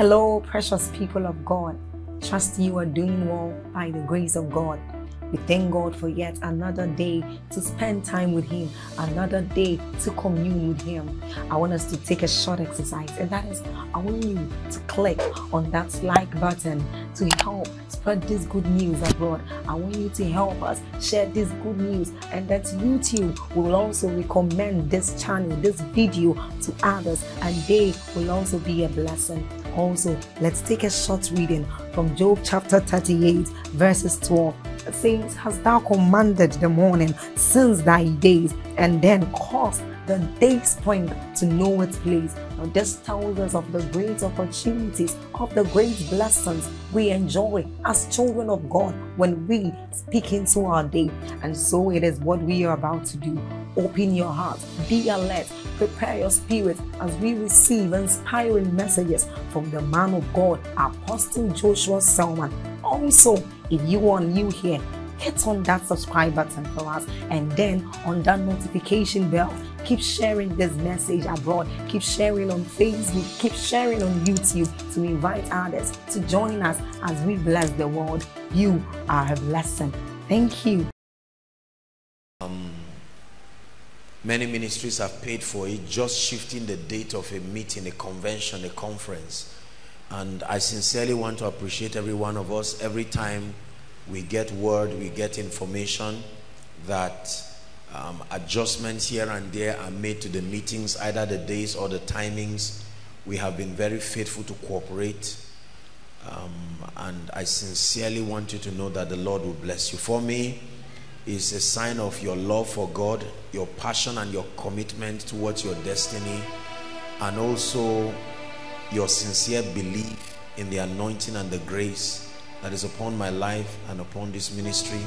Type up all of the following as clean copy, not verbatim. Hello, precious people of God. Trust you are doing well by the grace of God. We thank God for yet another day to spend time with Him, another day to commune with Him. I want us to take a short exercise, and that is, I want you to click on that like button to help spread this good news abroad. I want you to help us share this good news, and that YouTube will also recommend this channel, this video to others, and they will also be a blessing. Also, let's take a short reading from Job chapter 38, verses 12. Says, "Has thou commanded the morning since thy days, and then caused the day spring to know its place?" Now this tells us of the great opportunities, of the great blessings we enjoy as children of God when we speak into our day. And so it is what we are about to do. Open your heart, be alert, prepare your spirit as we receive inspiring messages from the man of God, Apostle Joshua Selman. Also, if you are new here, hit on that subscribe button for us, and then on that notification bell. Keep sharing this message abroad. Keep sharing on Facebook. Keep sharing on YouTube to invite others to join us as we bless the world. You are a blessing. Thank you. Many ministries have paid for it, just shifting the date of a meeting, a convention, a conference. And I sincerely want to appreciate every one of us. Every time we get word, we get information that adjustments here and there are made to the meetings, either the days or the timings. We have been very faithful to cooperate. And I sincerely want you to know that the Lord will bless you. For me, it's a sign of your love for God, your passion and your commitment towards your destiny, and also your sincere belief in the anointing and the grace that is upon my life and upon this ministry.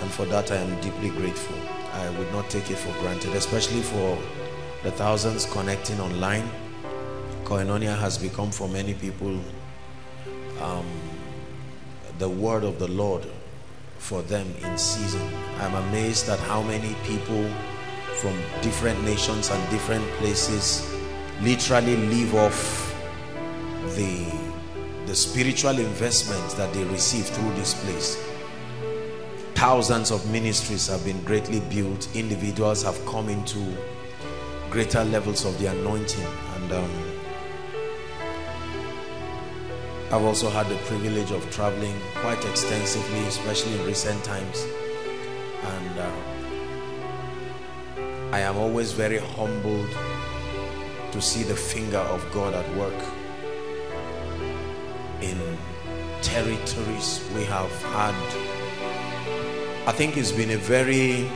And for that I am deeply grateful. I would not take it for granted, especially for the thousands connecting online. Koinonia has become for many people the word of the Lord for them in season. I'm amazed at how many people from different nations and different places literally live off the spiritual investments that they receive through this place. Thousands of ministries have been greatly built. Individuals have come into greater levels of the anointing. And I've also had the privilege of traveling quite extensively, especially in recent times. And I am always very humbled to see the finger of God at work in territories we have had. I think it's been a very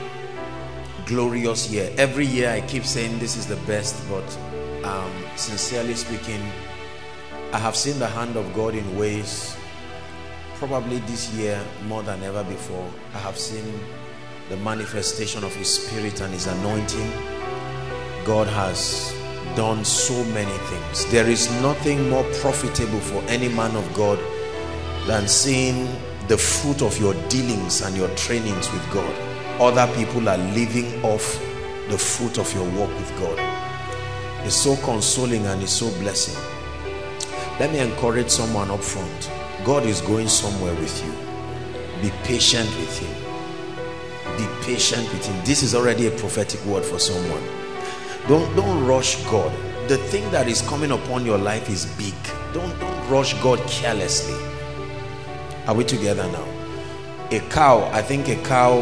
glorious year. Every year I keep saying this is the best, but sincerely speaking, I have seen the hand of God in ways probably this year more than ever before. I have seen the manifestation of His Spirit and His anointing. God has done so many things. There is nothing more profitable for any man of God than seeing the fruit of your dealings and your trainings with God. Other people are living off the fruit of your walk with God. It's so consoling and it's so blessing. Let me encourage someone up front. God is going somewhere with you. Be patient with Him. Be patient with Him. This is already a prophetic word for someone. Don't rush God. The thing that is coming upon your life is big. Don't rush God carelessly. Are we together now? A cow, I think a cow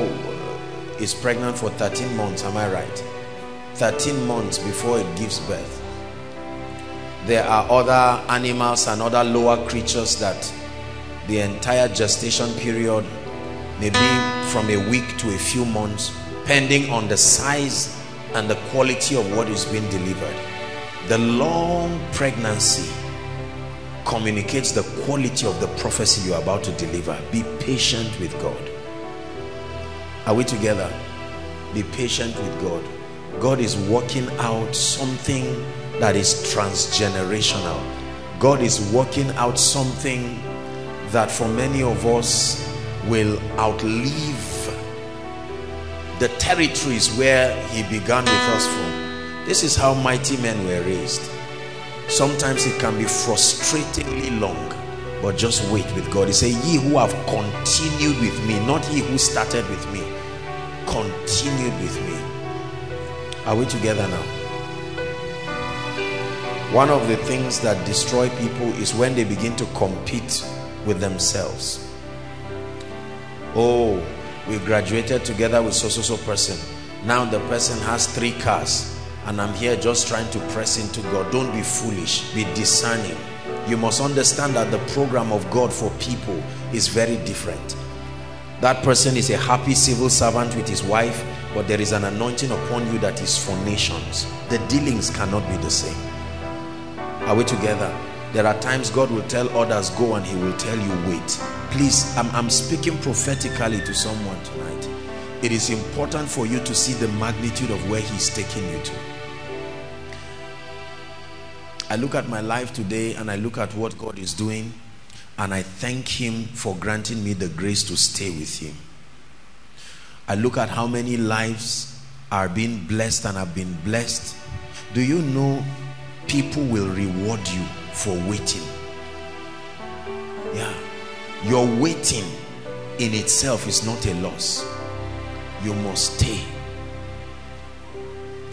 is pregnant for 13 months, am I right? 13 months before it gives birth. There are other animals and other lower creatures that the entire gestation period may be from a week to a few months, depending on the size and the quality of what is being delivered. The long pregnancy communicates the quality of the prophecy you are about to deliver. Be patient with God. Are we together? Be patient with God. God is working out something that is transgenerational. God is working out something that for many of us will outlive the territories where He began with us from. This is how mighty men were raised. Sometimes it can be frustratingly long, but just wait with God. He said, ye who have continued with me, not ye who started with me, continued with me. Are we together now? One of the things that destroy people is when they begin to compete with themselves. Oh, we graduated together with so-so-so person. Now the person has 3 cars and I'm here just trying to press into God. Don't be foolish, be discerning. You must understand that the program of God for people is very different. That person is a happy civil servant with his wife, but there is an anointing upon you that is for nations. The dealings cannot be the same. Are we together? There are times God will tell others go and he will tell you wait. Please, I'm speaking prophetically to someone tonight. It is important for you to see the magnitude of where he's taking you to. I look at my life today and I look at what God is doing, and I thank him for granting me the grace to stay with him. I look at how many lives are being blessed and have been blessed. Do you know people will reward you for waiting? Yeah, your waiting in itself is not a loss. You must stay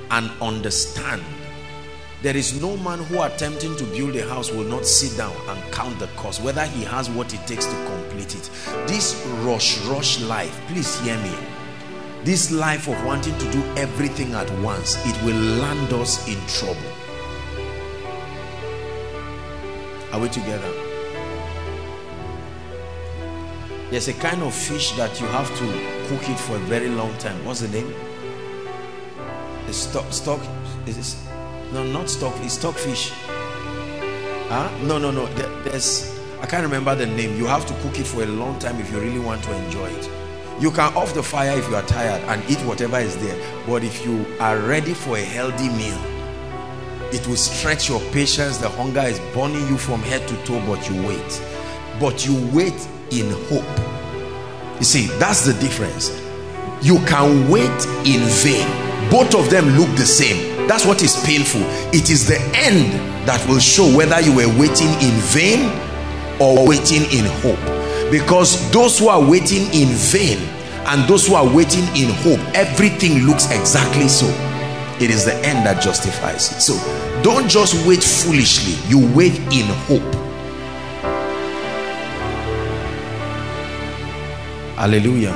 and understand. There is no man who attempting to build a house will not sit down and count the cost, whether he has what it takes to complete it. This rush life, please hear me. This life of wanting to do everything at once, it will land us in trouble. Are we together? There's a kind of fish that you have to cook it for a very long time. What's the name? It's stock. Is it? No, not stock. It's stockfish. Huh? No. There's, I can't remember the name. You have to cook it for a long time if you really want to enjoy it. You can off the fire if you are tired and eat whatever is there. But if you are ready for a healthy meal, it will stretch your patience. The hunger is burning you from head to toe, but you wait. But you wait in hope. You see, that's the difference. You can wait in vain. Both of them look the same. That's what is painful. It is the end that will show whether you were waiting in vain or waiting in hope. Because those who are waiting in vain and those who are waiting in hope, everything looks exactly so. It is the end that justifies it. So don't just wait foolishly. You wait in hope. Hallelujah.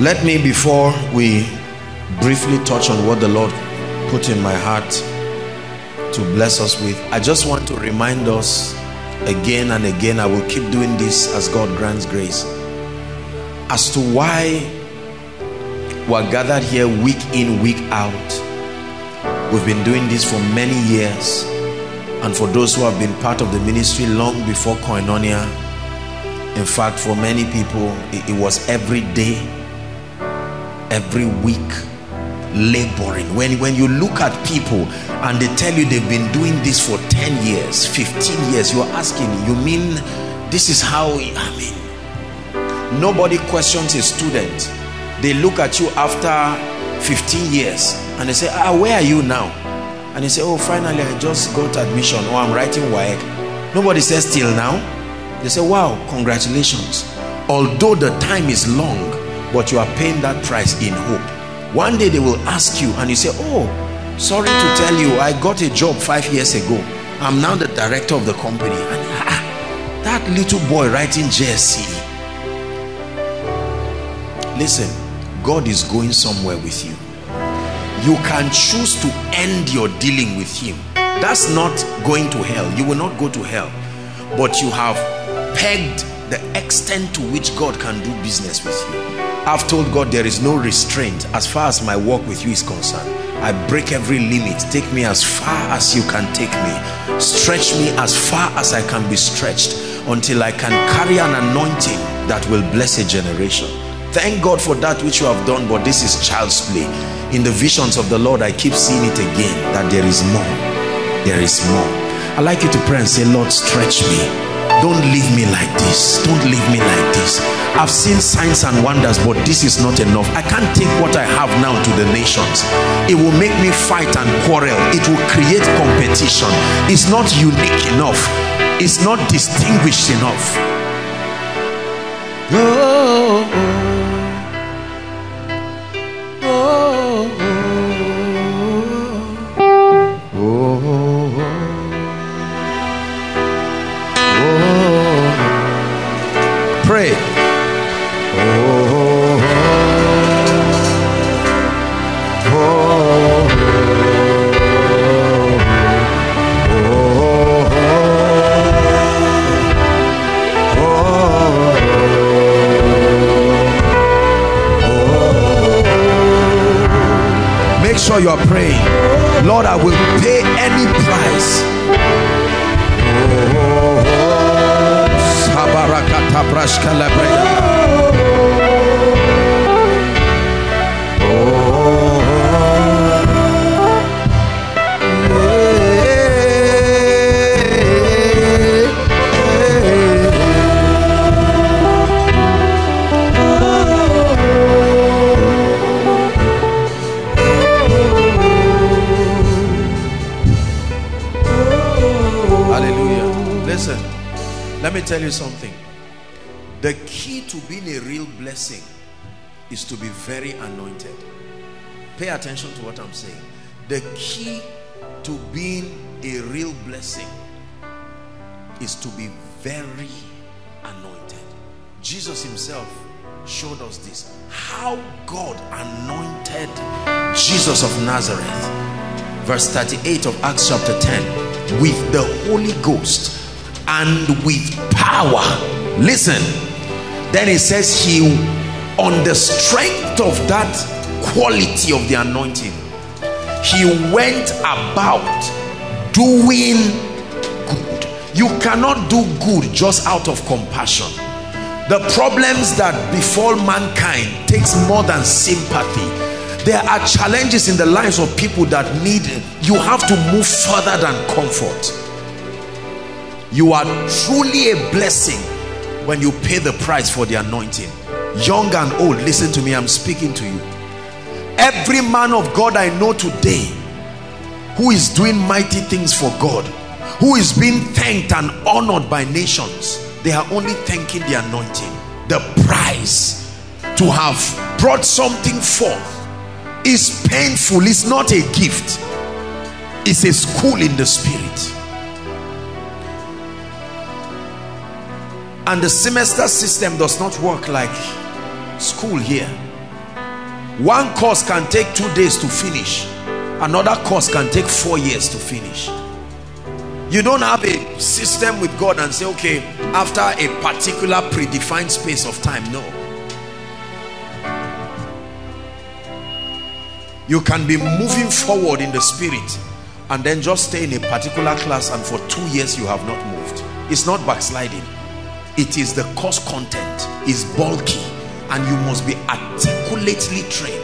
Let me, before we briefly touch on what the Lord put in my heart to bless us with, I just want to remind us again and again, I will keep doing this as God grants grace, as to why we're gathered here week in, week out. We've been doing this for many years. And for those who have been part of the ministry long before Koinonia, in fact, for many people, it was every day, every week, laboring. When you look at people and they tell you they've been doing this for 10 years, 15 years, you're asking, you mean this is how, I mean, nobody questions a student. They look at you after 15 years and they say, ah, where are you now? And they say, oh, finally, I just got admission, or I'm writing WAEC. Nobody says till now. They say, wow, congratulations. Although the time is long, but you are paying that price in hope. One day they will ask you and you say, oh, sorry to tell you, I got a job 5 years ago. I'm now the director of the company. And ah, that little boy writing JSC. Listen. God is going somewhere with you. You can choose to end your dealing with him. That's not going to hell. You will not go to hell. But you have pegged the extent to which God can do business with you. I've told God there is no restraint as far as my work with you is concerned. I break every limit. Take me as far as you can take me. Stretch me as far as I can be stretched, until I can carry an anointing that will bless a generation. Thank God for that which you have done, but this is child's play. In the visions of the Lord, I keep seeing it again, that there is more. There is more. I'd like you to pray and say, Lord, stretch me. Don't leave me like this. Don't leave me like this. I've seen signs and wonders, but this is not enough. I can't take what I have now to the nations. It will make me fight and quarrel. It will create competition. It's not unique enough. It's not distinguished enough. Oh, oh, oh, oh. Pray. Oh, oh, oh, oh. Make sure you are praying. Lord, I will pay any price. Oh, oh. Hallelujah. Listen, let me tell you something. The key to being a real blessing is to be very anointed. Pay attention to what I'm saying. The key to being a real blessing is to be very anointed. Jesus himself showed us this. How God anointed Jesus of Nazareth. Verse 38 of Acts chapter 10. With the Holy Ghost and with power. Listen. Then it says he, on the strength of that quality of the anointing, he went about doing good. You cannot do good just out of compassion. The problems that befall mankind takes more than sympathy. There are challenges in the lives of people that need, you have to move further than comfort. You are truly a blessing when you pay the price for the anointing. Young and old, listen to me, I'm speaking to you. Every man of God I know today who is doing mighty things for God, who is being thanked and honored by nations, they are only thanking the anointing. The price to have brought something forth is painful. It's not a gift. It's a school in the spirit. And the semester system does not work like school here. One course can take 2 days to finish. Another course can take 4 years to finish. You don't have a system with God and say, okay, after a particular predefined space of time, no. You can be moving forward in the spirit and then just stay in a particular class and for 2 years you have not moved. It's not backsliding. It is the course content is bulky and you must be articulately trained.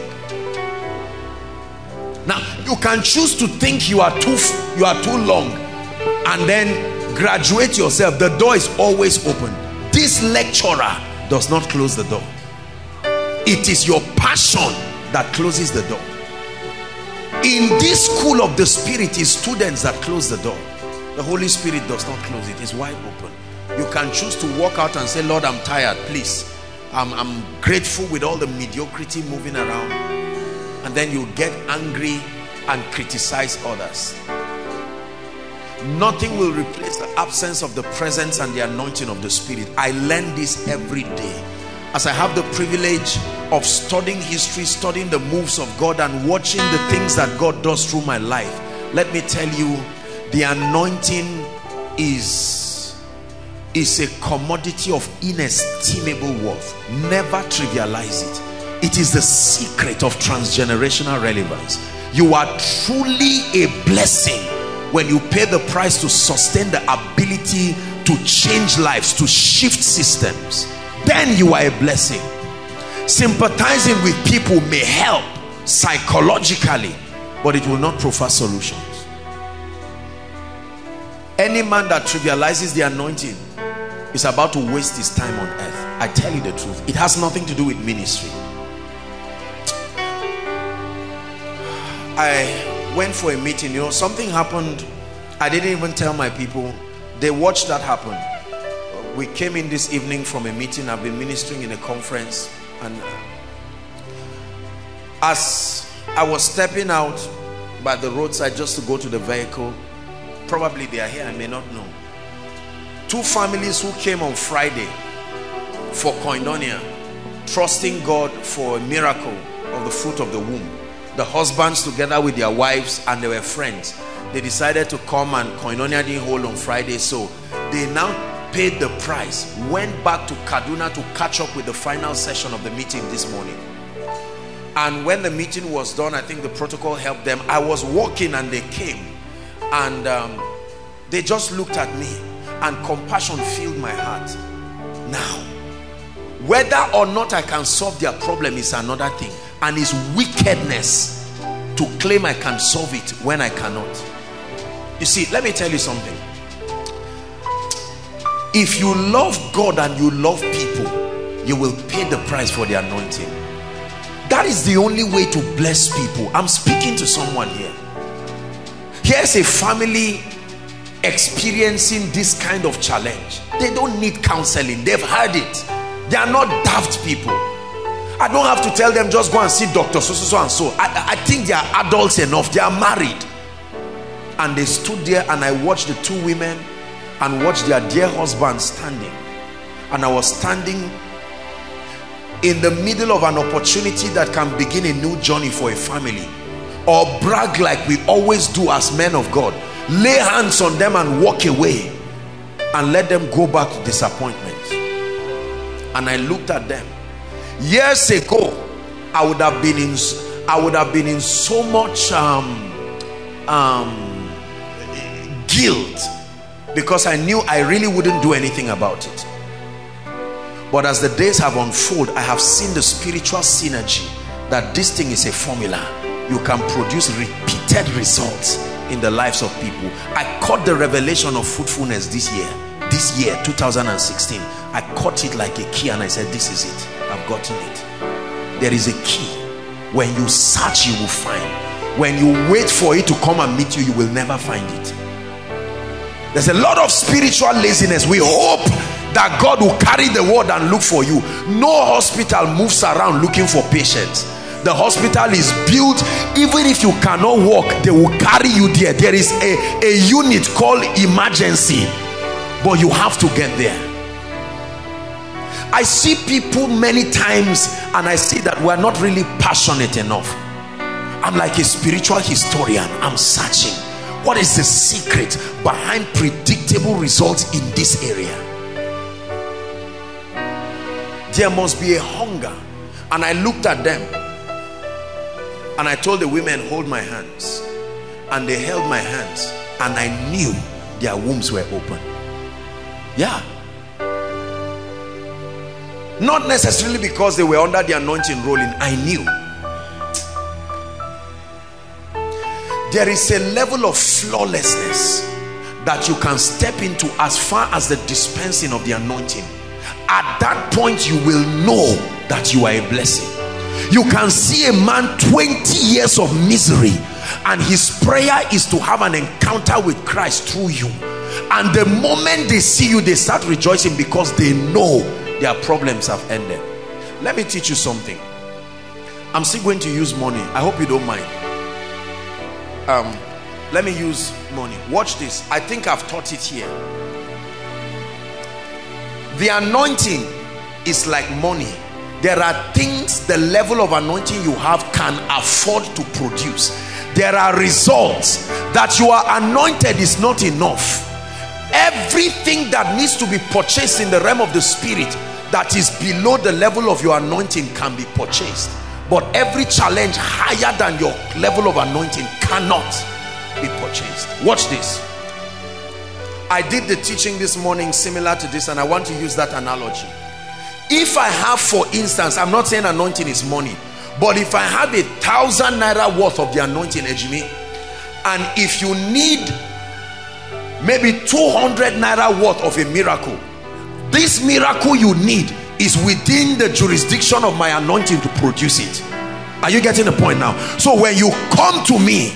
Now you can choose to think you are too long and then graduate yourself. The door is always open. This lecturer does not close the door. It is your passion that closes the door. In this school of the spirit is students that close the door. The Holy Spirit does not close it. It's wide open. You can choose to walk out and say, Lord, I'm tired, please. I'm grateful with all the mediocrity moving around. And then you get angry and criticize others. Nothing will replace the absence of the presence and the anointing of the Spirit. I learn this every day. As I have the privilege of studying history, studying the moves of God and watching the things that God does through my life, let me tell you, the anointing is a commodity of inestimable worth. Never trivialize it. It is the secret of transgenerational relevance. You are truly a blessing when you pay the price to sustain the ability to change lives, to shift systems. Then you are a blessing. Sympathizing with people may help psychologically, but it will not proffer solutions. Any man that trivializes the anointing is about to waste his time on earth. I tell you the truth, it has nothing to do with ministry. I went for a meeting, you know, something happened. I didn't even tell my people. They watched that happen. We came in this evening from a meeting. I've been ministering in a conference, and as I was stepping out by the roadside just to go to the vehicle, probably they are here, I may not know, two families who came on Friday for Koinonia, trusting God for a miracle of the fruit of the womb. The husbands together with their wives, and they were friends. They decided to come, and Koinonia didn't hold on Friday, so they now paid the price, went back to Kaduna to catch up with the final session of the meeting this morning. And when the meeting was done, I think the protocol helped them. I was walking and they came, and they just looked at me, and compassion filled my heart. Now, whether or not I can solve their problem is another thing, and it's wickedness to claim I can solve it when I cannot. You see, let me tell you something. If you love God and you love people, you will pay the price for the anointing. That is the only way to bless people. I'm speaking to someone here. Here's a family experiencing this kind of challenge. They don't need counseling. They've heard it. They are not daft people. I don't have to tell them just go and see Dr. so and so. I think they are adults enough. They are married. And they stood there, and I watched the two women and watched their dear husband standing. And I was standing in the middle of an opportunity that can begin a new journey for a family, or brag like we always do as men of God, lay hands on them and walk away and let them go back to disappointment. And I looked at them. Years ago, I would have been in so much guilt, because I knew I really wouldn't do anything about it. But as the days have unfolded, I have seen the spiritual synergy that this thing is a formula. You can produce repeated results in the lives of people. I caught the revelation of fruitfulness this year, 2016. I caught it like a key, and I said, this is it. I've gotten it. There is a key. When you search, you will find. When you wait for it to come and meet you, you will never find it. There's a lot of spiritual laziness. We hope that God will carry the word and look for you. No hospital moves around looking for patients. The hospital is built, even if you cannot walk, they will carry you there. There is a unit called emergency, but you have to get there. I see people many times, and I see that we're not really passionate enough. I'm like a spiritual historian. I'm searching. What is the secret behind predictable results in this area? There must be a hunger. And I looked at them, and I told the women, hold my hands. And they held my hands, and I knew their wombs were open. Yeah. Not necessarily because they were under the anointing rolling. I knew. There is a level of flawlessness that you can step into as far as the dispensing of the anointing. At that point, you will know that you are a blessing. You can see a man 20 years of misery, and his prayer is to have an encounter with Christ through you. And the moment they see you, they start rejoicing, because they know their problems have ended. Let me teach you something. I'm still going to use money. I hope you don't mind. Let me use money. Watch this. I think I've taught it here. The anointing is like money. There are things the level of anointing you have can afford to produce. There are results. That you are anointed is not enough. Everything that needs to be purchased in the realm of the spirit that is below the level of your anointing can be purchased. But every challenge higher than your level of anointing cannot be purchased. Watch this. I did the teaching this morning similar to this, and I want to use that analogy. If I have, for instance, I'm not saying anointing is money, but if I have 1,000 naira worth of the anointing, Ejimi, and if you need maybe 200 naira worth of a miracle, This miracle you need is within the jurisdiction of my anointing to produce it. Are you getting the point now? So when you come to me,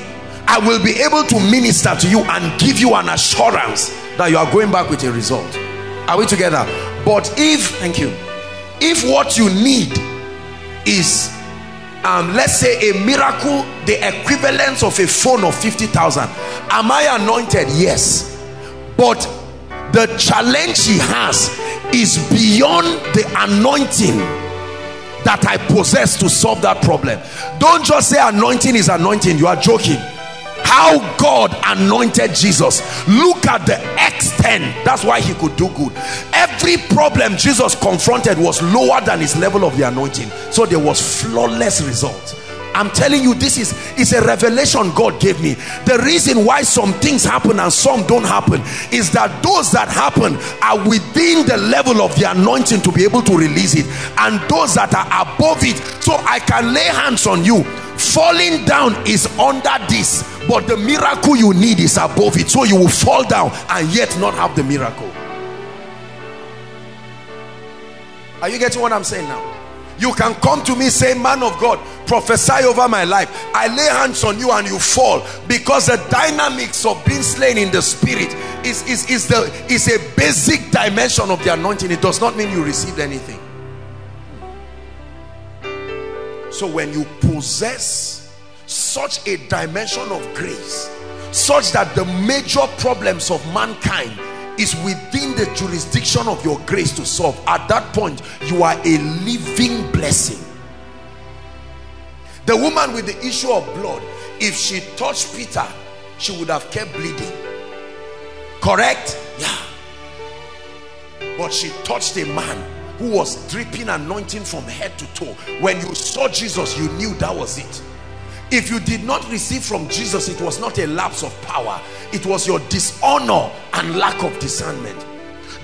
I will be able to minister to you and give you an assurance that you are going back with a result. Are we together? But if, thank you, if what you need is let's say a miracle, the equivalent of a phone of 50,000, am I anointed? Yes. But the challenge she has is beyond the anointing that I possess to solve that problem. Don't just say anointing is anointing. You are joking. How God anointed Jesus, look at the extent. That's why he could do good. Every problem Jesus confronted was lower than his level of the anointing, so there was flawless result. I'm telling you, this is a revelation God gave me. The reason why some things happen and some don't happen is that those that happen are within the level of the anointing to be able to release it, and those that are above it, so I can lay hands on you. Falling down is under this, but the miracle you need is above it, so you will fall down and yet not have the miracle. Are you getting what I'm saying now? You can come to me, say, man of God, prophesy over my life. I lay hands on you and you fall, because the dynamics of being slain in the spirit is a basic dimension of the anointing. It does not mean you received anything. So when you possess such a dimension of grace, such that the major problems of mankind is within the jurisdiction of your grace to solve, at that point you are a living blessing. The woman with the issue of blood, if she touched Peter, she would have kept bleeding. Correct? Yeah. But she touched a man who was dripping anointing from head to toe. When you saw Jesus, you knew that was it. If you did not receive from Jesus, it was not a lapse of power. It was your dishonor and lack of discernment.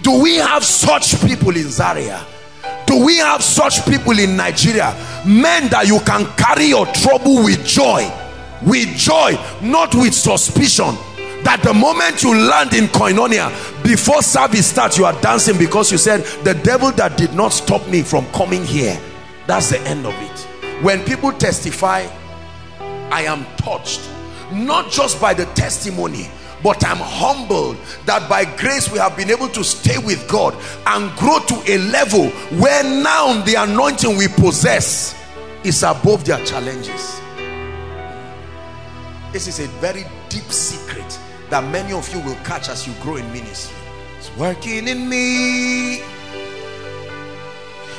Do we have such people in Zaria? Do we have such people in Nigeria? Men that you can carry your trouble with joy. With joy, not with suspicion. That the moment you land in Koinonia, before service starts, you are dancing because you said, the devil that did not stop me from coming here. That's the end of it. When people testify, I am touched, not just by the testimony, but I'm humbled that by grace we have been able to stay with God and grow to a level where now the anointing we possess is above their challenges. This is a very deep secret that many of you will catch as you grow in ministry. It's working in me.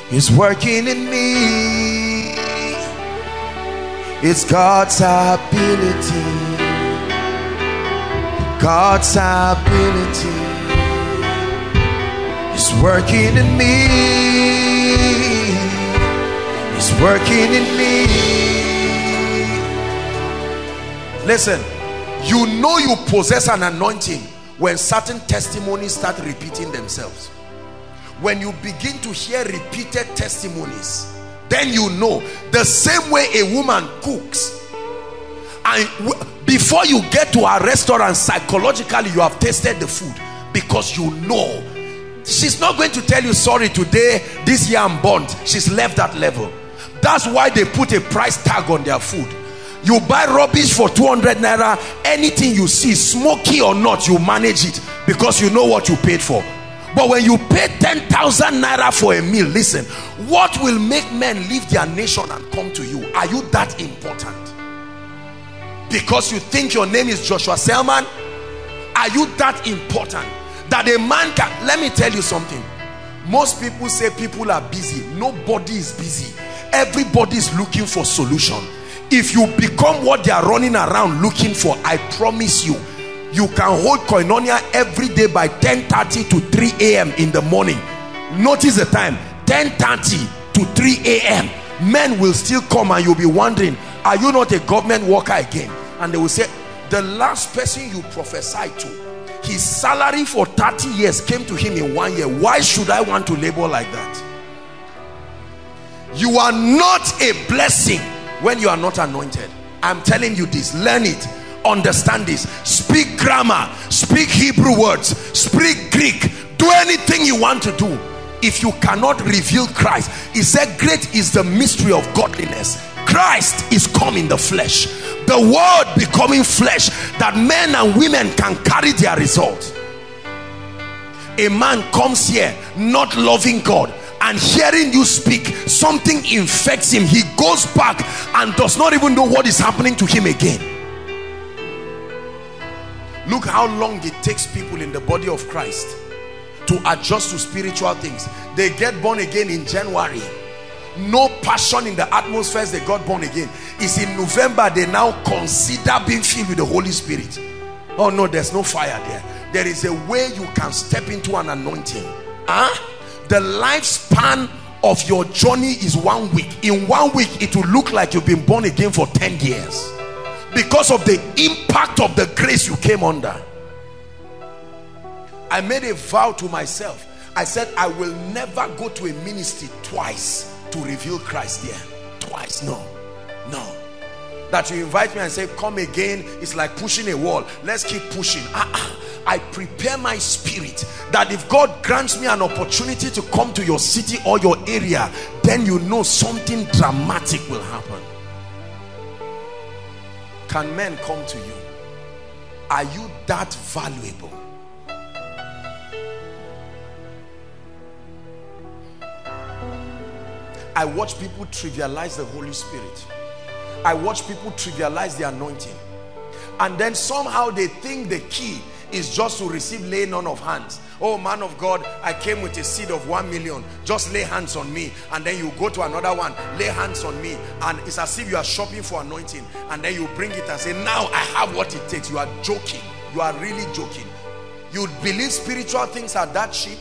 It's working in me. It's God's ability. God's ability. It's working in me. It's working in me. Listen. You know you possess an anointing when certain testimonies start repeating themselves. When you begin to hear repeated testimonies, then you know. The same way a woman cooks, and before you get to a restaurant, psychologically you have tasted the food, because you know she's not going to tell you, sorry, today, this year I'm burnt. She's left that level. That's why they put a price tag on their food. You buy rubbish for 200 naira, anything you see, smoky or not, you manage it because you know what you paid for. But when you pay 10,000 naira for a meal, listen, what will make men leave their nation and come to you? Are you that important? Because you think your name is Joshua Selman? Are you that important that a man can... Let me tell you something. Most people say people are busy. Nobody is busy. Everybody is looking for solution. If you become what they are running around looking for, I promise you, you can hold Koinonia every day by 10:30 to 3 a.m. in the morning. Notice the time, 10:30 to 3 a.m. Men will still come and you'll be wondering, are you not a government worker again? And they will say, the last person you prophesied to, his salary for 30 years came to him in 1 year. Why should I want to labor like that? You are not a blessing when you are not anointed. I'm telling you this. Learn it. Understand this. Speak grammar. Speak Hebrew words. Speak Greek. do anything you want to do if you cannot reveal Christ. He said, great is the mystery of godliness. Christ is come in the flesh, the word becoming flesh, that men and women can carry their results. A man comes here not loving God, and hearing you speak, something infects him. He goes back and does not even know what is happening to him again. Look how long it takes people in the body of Christ to adjust to spiritual things. They get born again in January. No passion in the atmosphere. They got born again. It's in November they now consider being filled with the Holy Spirit. Oh no, there's no fire there. There is a way you can step into an anointing. The lifespan of your journey is 1 week. In 1 week it will look like you've been born again for 10 years because of the impact of the grace you came under. I made a vow to myself. I said, I will never go to a ministry twice to reveal Christ here. Twice. No. That you invite me and say, come again. It's like pushing a wall. Let's keep pushing. I prepare my spirit that if God grants me an opportunity to come to your city or your area, then you know something dramatic will happen. Can men come to you? Are you that valuable? I watch people trivialize the Holy Spirit. I watch people trivialize the anointing. And then somehow they think the key is just to receive laying on of hands. Oh, man of God, I came with a seed of 1 million. Just lay hands on me. And then you go to another one, lay hands on me. And it's as if you are shopping for anointing. And then you bring it and say, now I have what it takes. You are joking. You are really joking. You believe spiritual things are that cheap?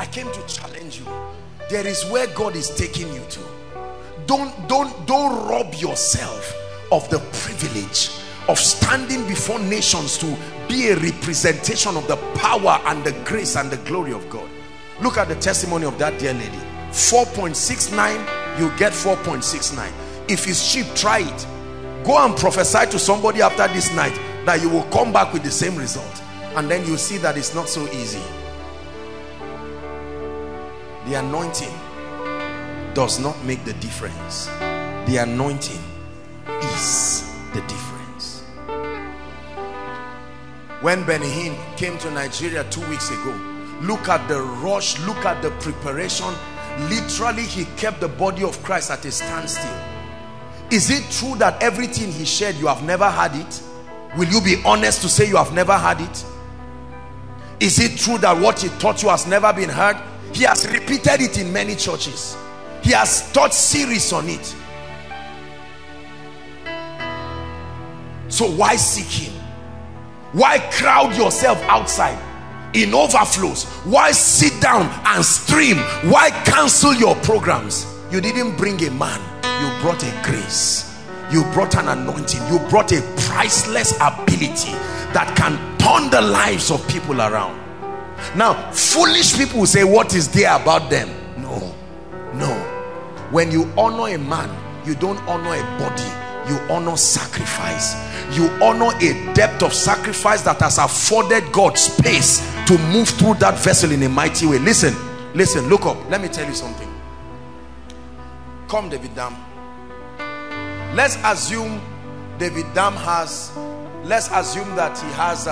I came to challenge you. There is where God is taking you to. Don't rob yourself of the privilege of standing before nations to be a representation of the power and the grace and the glory of God. Look at the testimony of that dear lady. 4.69, you get 4.69. If it's cheap, try it. Go and prophesy to somebody after this night that you will come back with the same result. And then you see that it's not so easy. The anointing does not make the difference. The anointing is the difference. When Benny Hinn came to Nigeria 2 weeks ago, look at the rush, look at the preparation. Literally, he kept the body of Christ at a standstill. Is it true that everything he shared, you have never had it? Will you be honest to say you have never had it? Is it true that what he taught you has never been heard? He has repeated it in many churches. He has taught series on it. So why seek him? Why crowd yourself outside in overflows? Why sit down and stream? Why cancel your programs? You didn't bring a man. You brought a grace. You brought an anointing. You brought a priceless ability that can turn the lives of people around. Now, foolish people say, what is there about them? No. When you honor a man, you don't honor a body. You honor sacrifice. You honor a depth of sacrifice that has afforded God space to move through that vessel in a mighty way. Listen, look up. Let me tell you something. Come, David Dam. Let's assume David Dam has, let's assume that he has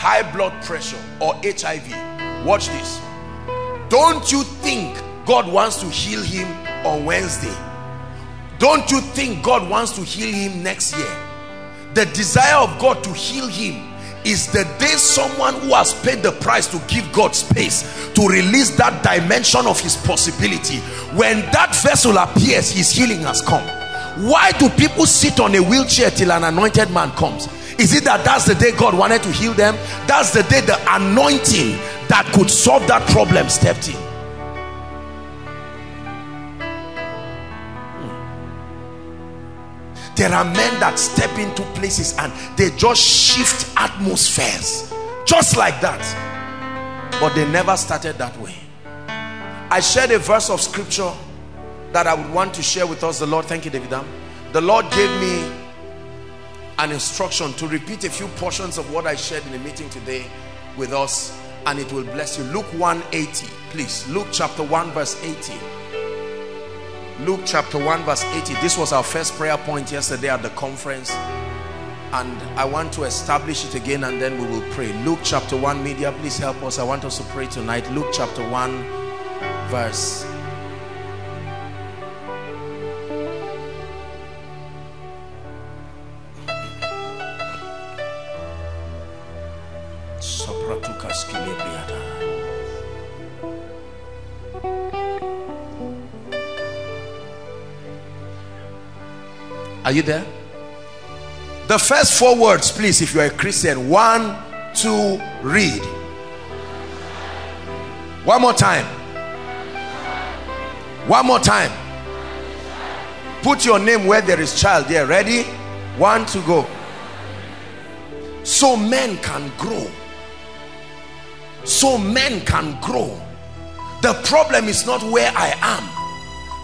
high blood pressure or HIV. Watch this. Don't you think God wants to heal him on Wednesday? Don't you think God wants to heal him next year? The desire of God to heal him is the day someone who has paid the price to give God space to release that dimension of his possibility. When that vessel appears, his healing has come. Why do people sit on a wheelchair till an anointed man comes? Is it that that's the day God wanted to heal them? That's the day the anointing that could solve that problem stepped in. There are men that step into places and they just shift atmospheres just like that, but they never started that way. I shared a verse of scripture that I would want to share with us. The Lord, thank you David Dam. The Lord gave me an instruction to repeat a few portions of what I shared in the meeting today with us, and it will bless you. Luke 1:80, please. Luke chapter 1 verse 80. Luke chapter 1 verse 80. This was our first prayer point yesterday at the conference, and I want to establish it again, and then we will pray. Luke chapter 1, media, please help us. I want us to pray tonight. Luke chapter 1 verse 80. Are you there? The first four words, please, if you are a Christian. 1, 2, read. One more time. One more time. Put your name where there is child there. Ready? 1 to go. So men can grow. So men can grow. The problem is not where I am.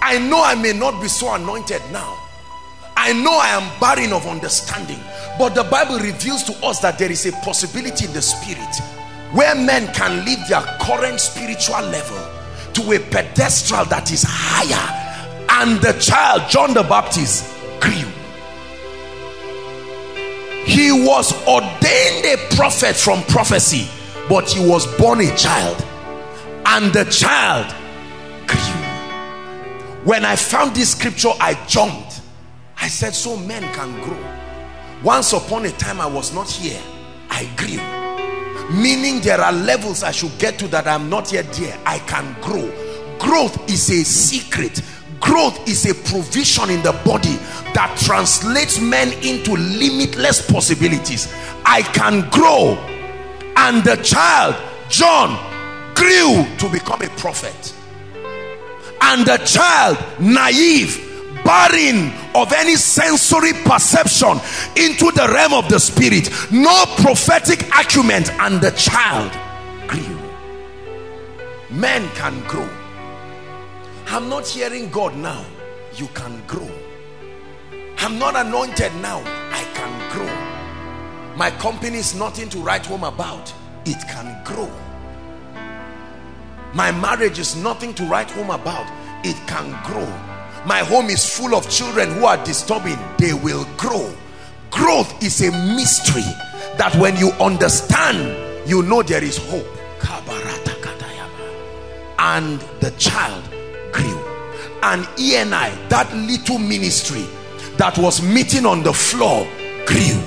I know I may not be so anointed now. I know I am barren of understanding, but the Bible reveals to us that there is a possibility in the spirit where men can live their current spiritual level to a pedestal that is higher. And the child, John the Baptist, grew. He was ordained a prophet from prophecy, but he was born a child, and the child grew. When I found this scripture, I jumped. I said, so men can grow. Once upon a time I was not here, I grew. Meaning there are levels I should get to that I'm not yet there. I can grow. Growth is a secret. Growth is a provision in the body that translates men into limitless possibilities. I can grow. And the child, John, grew to become a prophet. And the child, naive, barren of any sensory perception, into the realm of the spirit, no prophetic acumen, and the child grew. Men can grow. I'm not hearing God now. You can grow. I'm not anointed now. I can grow. My company is nothing to write home about. It can grow. My marriage is nothing to write home about. It can grow. My home is full of children who are disturbing. They will grow. Growth is a mystery that when you understand, you know there is hope. And the child grew. And ENI, that little ministry that was meeting on the floor, grew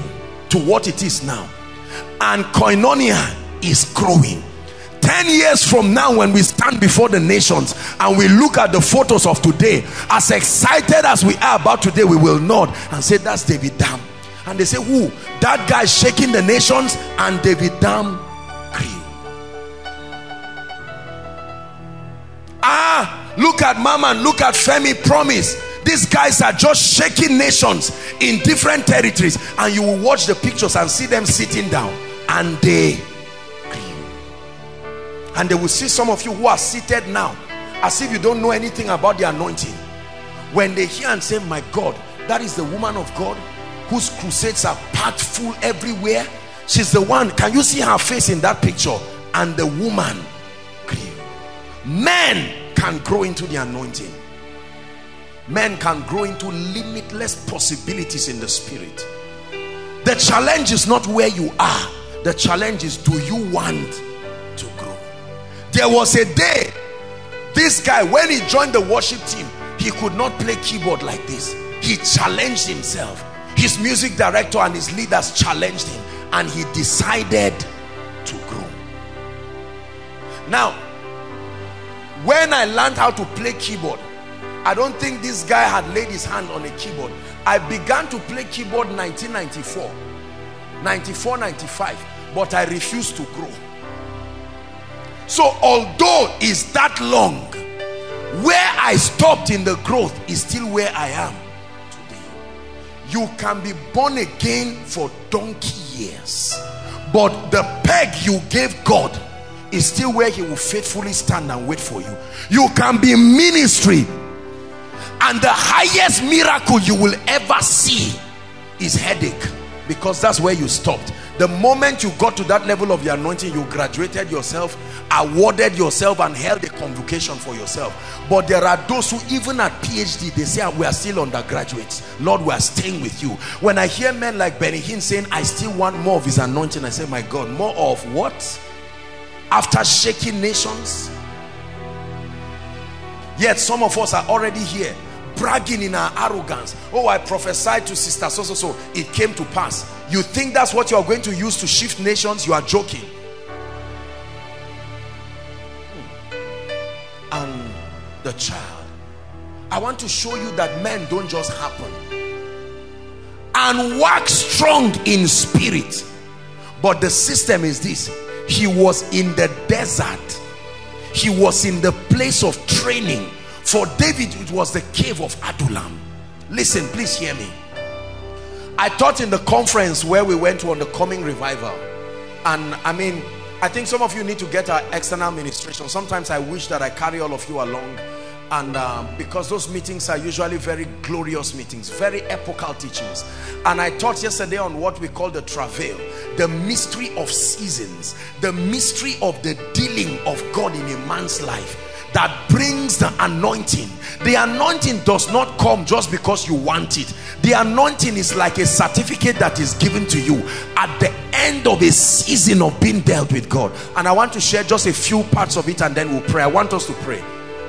to what it is now. And Koinonia is growing. 10 years from now, when we stand before the nations and we look at the photos of today, as excited as we are about today, we will nod and say, that's David Dam. And they say, who? That guy shaking the nations. And David Dam grew. Ah, look at Mama and look at Femi Promise. These guys are just shaking nations in different territories, and you will watch the pictures and see them sitting down, and they. And they will see some of you who are seated now as if you don't know anything about the anointing. When they hear and say, my God, that is the woman of God whose crusades are packed full everywhere. She's the one. Can you see her face in that picture? And the woman grew. Men can grow into the anointing. Men can grow into limitless possibilities in the spirit. The challenge is not where you are. The challenge is, do you want to grow? There was a day, this guy, when he joined the worship team, he could not play keyboard like this. He challenged himself. His music director and his leaders challenged him, and he decided to grow. Now, when I learned how to play keyboard, I don't think this guy had laid his hand on a keyboard. I began to play keyboard 1994, 94, 95, but I refused to grow. So although it's that long, where I stopped in the growth is still where I am today. You can be born again for donkey years, but the peg you gave God is still where he will faithfully stand and wait for you. You can be in ministry, and the highest miracle you will ever see is headache. because that's where you stopped. The moment you got to that level of your anointing, you graduated yourself, awarded yourself, and held a convocation for yourself. But there are those who even at PhD, they say, we are still undergraduates. Lord, we are staying with you. When I hear men like Benny Hinn saying, I still want more of his anointing, I say, my God, more of what? After shaking nations? Yet some of us are already here, bragging in our arrogance. Oh, I prophesied to sister so-so-so. It came to pass. You think that's what you're going to use to shift nations? You are joking. And the child. I want to show you that men don't just happen. And work strong in spirit. But the system is this. He was in the desert. He was in the place of training. For David, it was the cave of Adullam. Listen, please hear me. I taught in the conference where we went to on the coming revival. And I mean, I think some of you need to get our external ministration. Sometimes I wish that I carry all of you along. And because those meetings are usually very glorious meetings, very epochal teachings. And I taught yesterday on what we call the travail, the mystery of seasons, the mystery of the dealing of God in a man's life that brings the anointing. The anointing does not come just because you want it. The anointing is like a certificate that is given to you at the end of a season of being dealt with God. And I want to share just a few parts of it and then we'll pray. I want us to pray.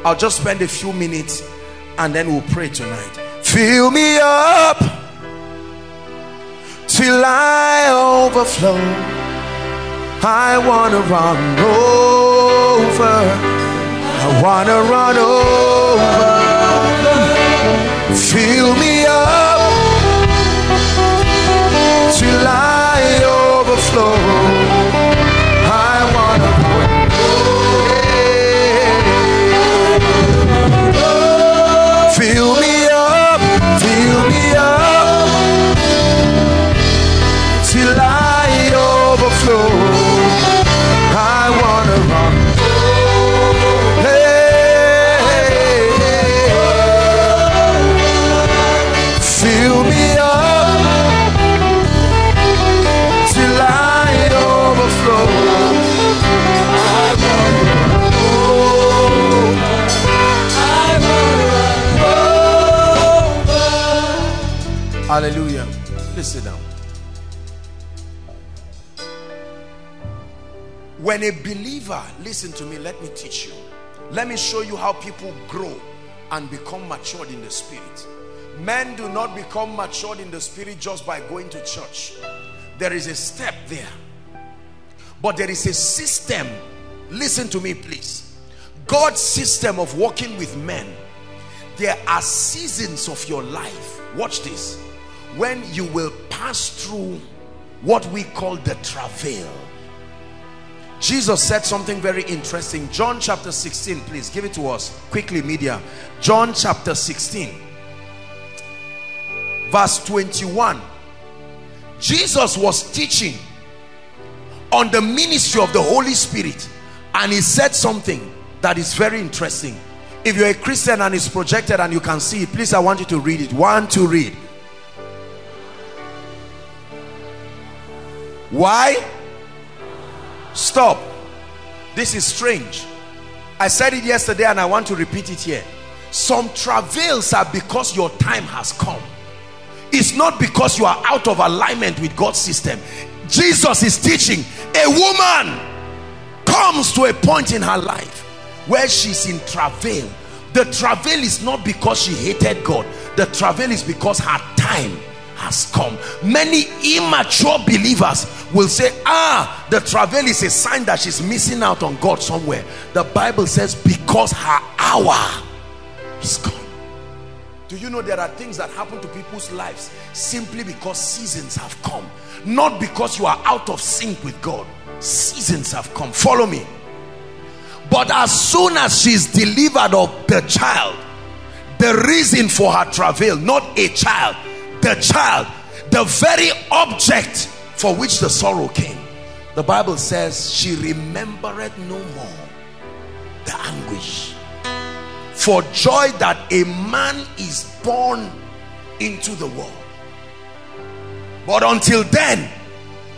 I'll just spend a few minutes and then we'll pray tonight. Fill me up till I overflow. I want to run over. I want to run over. Fill me up till I overflow. I want to fill me up, till I overflow. I wanna run, hey, fill me up, till I overflow. I hallelujah. Please sit down. When a believer, listen to me, let me teach you. Let me show you how people grow and become matured in the spirit. Men do not become matured in the spirit just by going to church. There is a step there. But there is a system. Listen to me, please. God's system of working with men. There are seasons of your life. Watch this. When you will pass through what we call the travail. Jesus said something very interesting. John chapter 16, please give it to us quickly, media. John chapter 16 verse 21. Jesus was teaching on the ministry of the Holy Spirit, and he said something that is very interesting. If you're a Christian and it's projected and you can see it, please, I want you to read it. 1, 2, read. Why? Stop. This is strange. I said it yesterday and I want to repeat it here. Some travails are because your time has come. It's not because you are out of alignment with God's system. Jesus is teaching a woman comes to a point in her life where she's in travail. The travail is not because she hated God. The travail is because her time has come. Many immature believers will say, the travail is a sign that she's missing out on God somewhere. The Bible says because her hour is come. Do you know there are things that happen to people's lives simply because seasons have come, not because you are out of sync with God. Seasons have come. Follow me. But as soon as she's delivered of the child, the reason for her travail, not a child, the child, the very object for which the sorrow came. The Bible says she remembered no more the anguish for joy that a man is born into the world. But until then,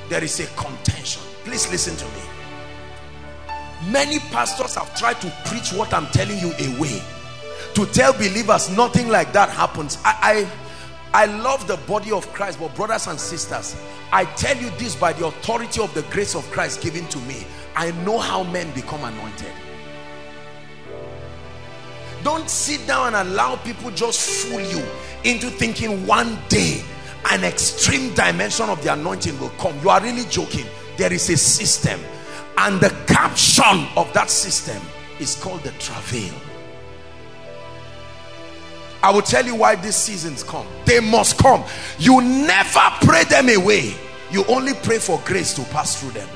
there is a contention. Please listen to me. Many pastors have tried to preach what I'm telling you away, to tell believers nothing like that happens. I love the body of Christ, but brothers and sisters, I tell you this by the authority of the grace of Christ given to me. I know how men become anointed. Don't sit down and allow people just fool you into thinking one day an extreme dimension of the anointing will come. You are really joking. There is a system, and the caption of that system is called the travail. I will tell you why these seasons come. They must come. You never pray them away. You only pray for grace to pass through them.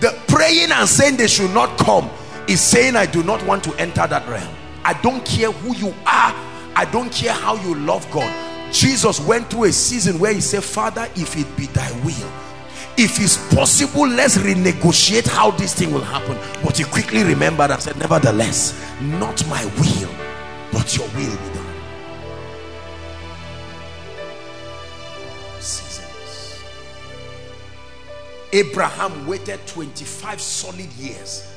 The praying and saying they should not come is saying I do not want to enter that realm. I don't care who you are. I don't care how you love God. Jesus went through a season where he said, Father, if it be thy will, if it's possible, let's renegotiate how this thing will happen. But he quickly remembered and said, nevertheless, not my will, but your will be done. Seasons. Abraham waited 25 solid years.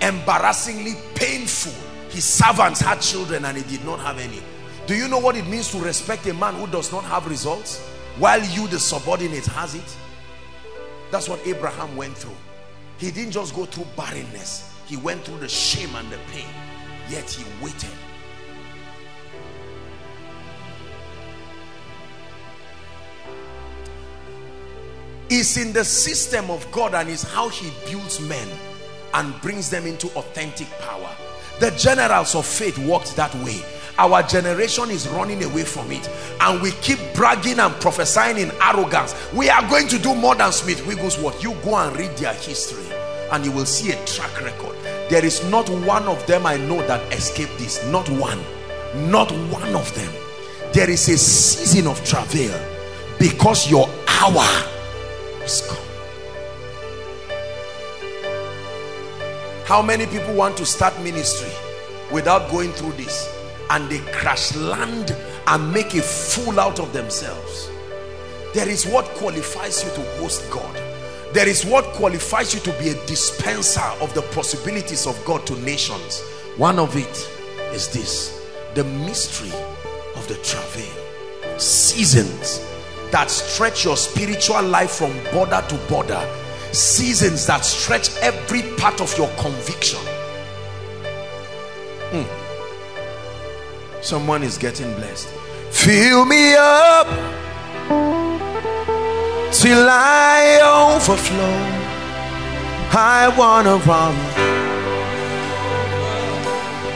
Embarrassingly painful. His servants had children and he did not have any. Do you know what it means to respect a man who does not have results while you, the subordinate, has it? That's what Abraham went through. He didn't just go through barrenness. He went through the shame and the pain. Yet he waited. It's in the system of God, and it's how he builds men and brings them into authentic power. The generals of faith walked that way. Our generation is running away from it, and we keep bragging and prophesying in arrogance. We are going to do more than Smith Wigglesworth. You go and read their history and you will see a track record. There is not one of them I know that escaped this. Not one. Not one of them. There is a season of travail because your hour is come. How many people want to start ministry without going through this, and they crash land and make a fool out of themselves? There is what qualifies you to host God. There is what qualifies you to be a dispenser of the possibilities of God to nations. One of it is this, the mystery of the travail. Seasons that stretch your spiritual life from border to border. Seasons that stretch every part of your conviction. Someone is getting blessed. Fill me up till I overflow. I wanna run.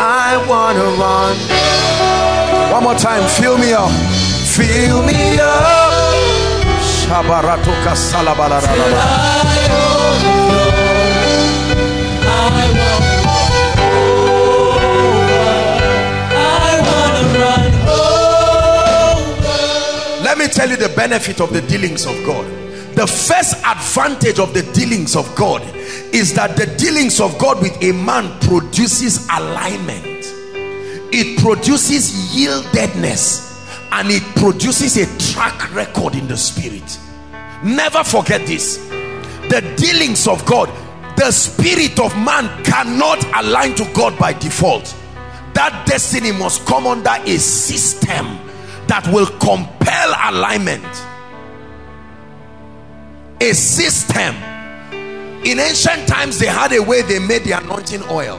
I wanna run. One more time. Fill me up. Fill me up. Shabaratoka salabararaba. Let me tell you the benefit of the dealings of God. The first advantage of the dealings of God is that the dealings of God with a man produces alignment. It produces yieldedness, and it produces a track record in the spirit. Never forget this. The dealings of God, the spirit of man cannot align to God by default. That destiny must come under a system that will compel alignment. A system. In ancient times, they had a way they made the anointing oil,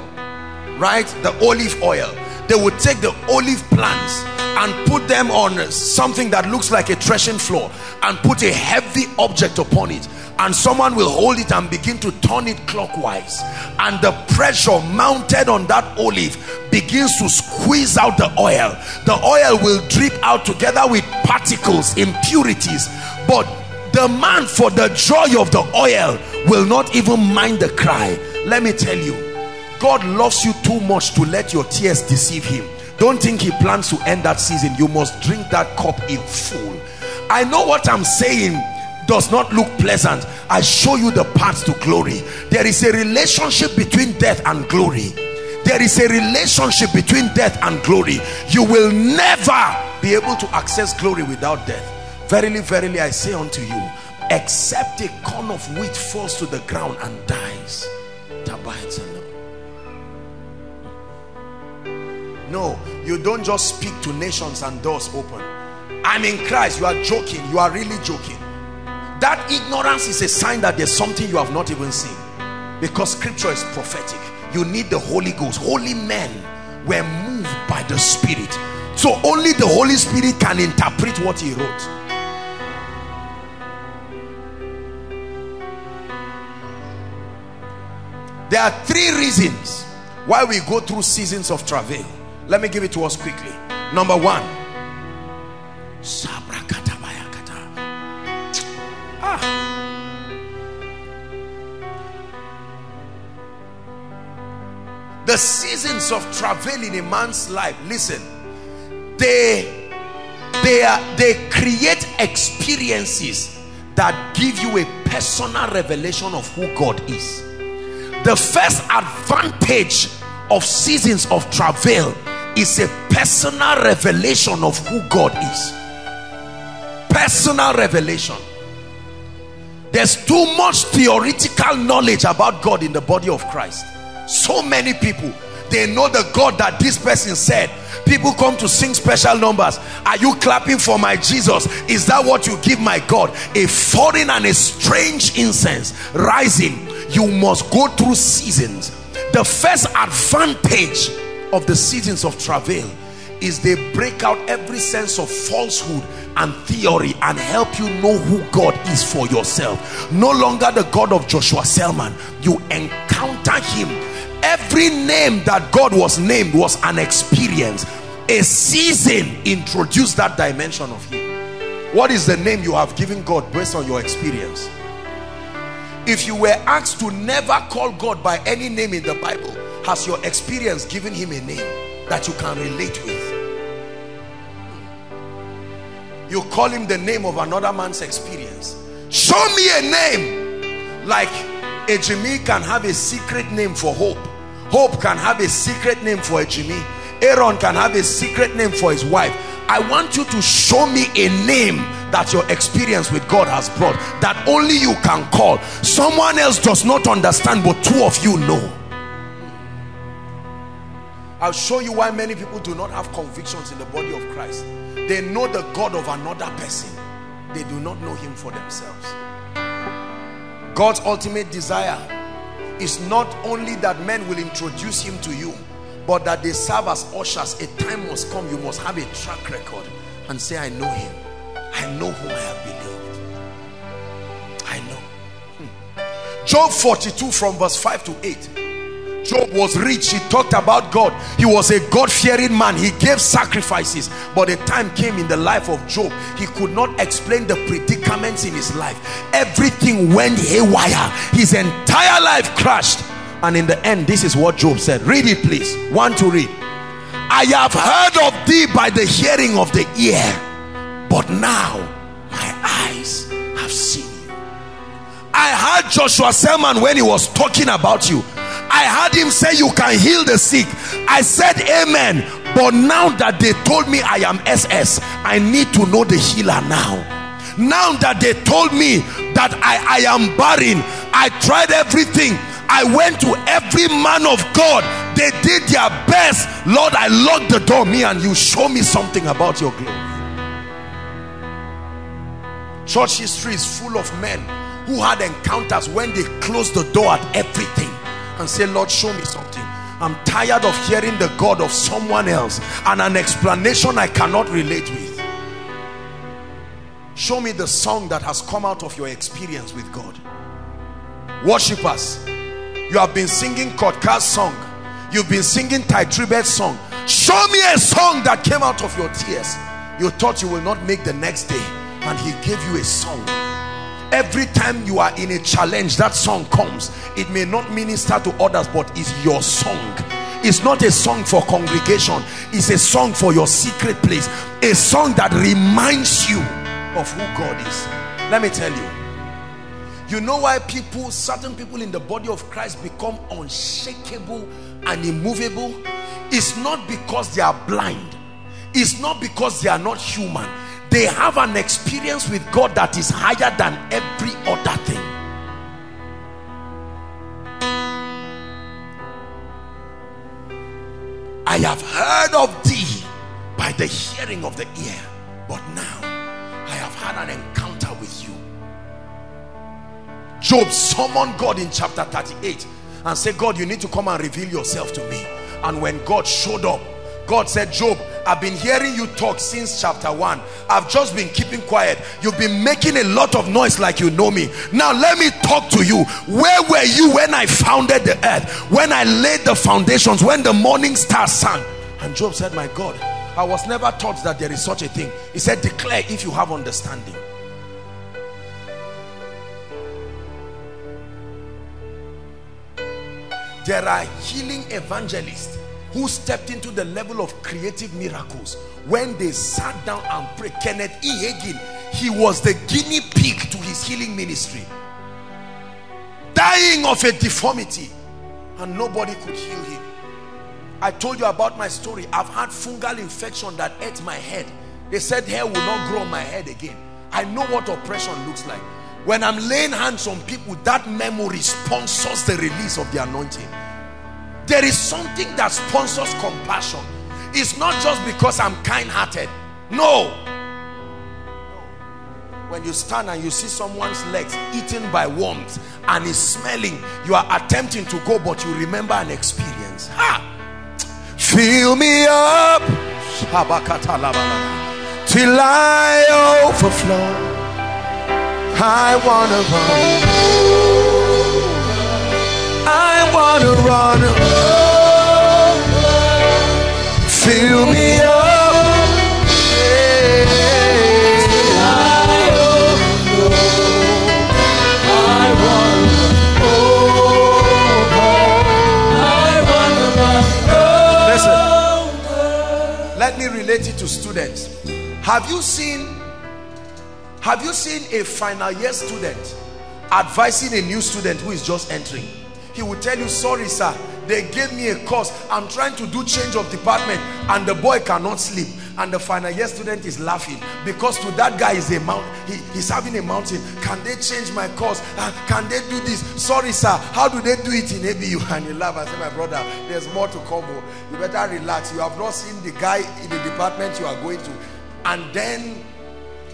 right? The olive oil. They would take the olive plants and put them on something that looks like a threshing floor and put a heavy object upon it, and someone will hold it and begin to turn it clockwise, and the pressure mounted on that olive begins to squeeze out the oil. The oil will drip out together with particles, impurities, but the man, for the joy of the oil, will not even mind the cry. Let me tell you, God loves you too much to let your tears deceive him. Don't think he plans to end that season. You must drink that cup in full. I know what I'm saying does not look pleasant. I show you the path to glory. There is a relationship between death and glory. There is a relationship between death and glory. You will never be able to access glory without death. Verily, verily, I say unto you, except a corn of wheat falls to the ground and dies, it abides alone. No, you don't just speak to nations and doors open. I'm in Christ. You are joking. You are really joking. That ignorance is a sign that there's something you have not even seen, because scripture is prophetic. You need the Holy Ghost. Holy men were moved by the Spirit, so only the Holy Spirit can interpret what he wrote. There are three reasons why we go through seasons of travail. Let me give it to us quickly. Number one, the seasons of travail in a man's life, listen, they create experiences that give you a personal revelation of who God is. The first advantage of seasons of travail is a personal revelation of who God is. Personal revelation. There's too much theoretical knowledge about God in the body of Christ. So many people, they know the God that this person said. People come to sing special numbers. Are you clapping for my Jesus? Is that what you give my God? A foreign and a strange incense rising. You must go through seasons. The first advantage of the seasons of travail is they break out every sense of falsehood and theory and help you know who God is for yourself. No longer the God of Joshua Selman. You encounter him. Every name that God was named was an experience. A season introduced that dimension of him. What is the name you have given God based on your experience? If you were asked to never call God by any name in the Bible, has your experience given him a name that you can relate with? You call him the name of another man's experience. Show me a name. Like a Jimmy can have a secret name for Hope. Hope can have a secret name for a Jimmy. Aaron can have a secret name for his wife. I want you to show me a name that your experience with God has brought, that only you can call. Someone else does not understand, but two of you know. I'll show you why many people do not have convictions in the body of Christ. They know the God of another person. They do not know him for themselves. God's ultimate desire is not only that men will introduce him to you, but that they serve as ushers. A time must come, you must have a track record and say, I know him. I know whom I have believed. I know. Job 42 from verse 5 to 8. Job was rich. He talked about God. He was a God-fearing man. He gave sacrifices. But a time came in the life of Job, he could not explain the predicaments in his life. Everything went haywire. His entire life crashed. And in the end, this is what Job said. Read it, please. One to read. I have heard of thee by the hearing of the ear, but now my eyes have seen you. I heard Joshua Selman when he was talking about you. I heard him say you can heal the sick. I said amen, but now that they told me I am SS, I need to know the healer now. Now that they told me that I am barren, I tried everything. I went to every man of God. They did their best. Lord, I locked the door. Me and you, show me something about your glory. Church history is full of men who had encounters when they closed the door at everything and said, Lord, show me something. I'm tired of hearing the God of someone else and an explanation I cannot relate with. Show me the song that has come out of your experience with God. Worshippers, you have been singing Kotka's song. You've been singing Tai Tribet's song. Show me a song that came out of your tears. You thought you will not make the next day, and he gave you a song. Every time you are in a challenge, that song comes. It may not minister to others, but it's your song. It's not a song for congregation. It's a song for your secret place. A song that reminds you of who God is. Let me tell you. You know why people, certain people in the body of Christ become unshakable and immovable? It's not because they are blind. It's not because they are not human. They have an experience with God that is higher than every other thing. I have heard of thee by the hearing of the ear, but now I have had an encounter with you. Job summoned God in chapter 38 and said, God, you need to come and reveal yourself to me. And when God showed up, God said, Job, I've been hearing you talk since chapter 1. I've just been keeping quiet. You've been making a lot of noise like you know me. Now let me talk to you. Where were you when I founded the earth? When I laid the foundations? When the morning star sang? And Job said, my God, I was never taught that there is such a thing. He said, declare if you have understanding. There are healing evangelists who stepped into the level of creative miracles when they sat down and prayed. Kenneth E. Hagin, he was the guinea pig to his healing ministry, dying of a deformity, and nobody could heal him. I told you about my story. I've had fungal infection that ate my head. They said hair will not grow on my head again. I know what oppression looks like. When I'm laying hands on people, that memory sponsors the release of the anointing. There is something that sponsors compassion. It's not just because I'm kind-hearted. No. When you stand and you see someone's legs eaten by worms and is smelling, you are attempting to go, but you remember an experience. Ha! Fill me up till I overflow. I wanna run. I wanna run. Oh, fill me up. I wanna run. Listen, let me relate it to students. Have you seen a final year student advising a new student who is just entering? He will tell you, sorry sir, they gave me a course. I'm trying to do change of department and the boy cannot sleep. And the final year student is laughing because to that guy is a mountain. He's having a mountain. Can they change my course? Can they do this? Sorry sir, how do they do it in ABU? And you laugh and say, my brother, there's more to come. You better relax. You have not seen the guy in the department you are going to. And then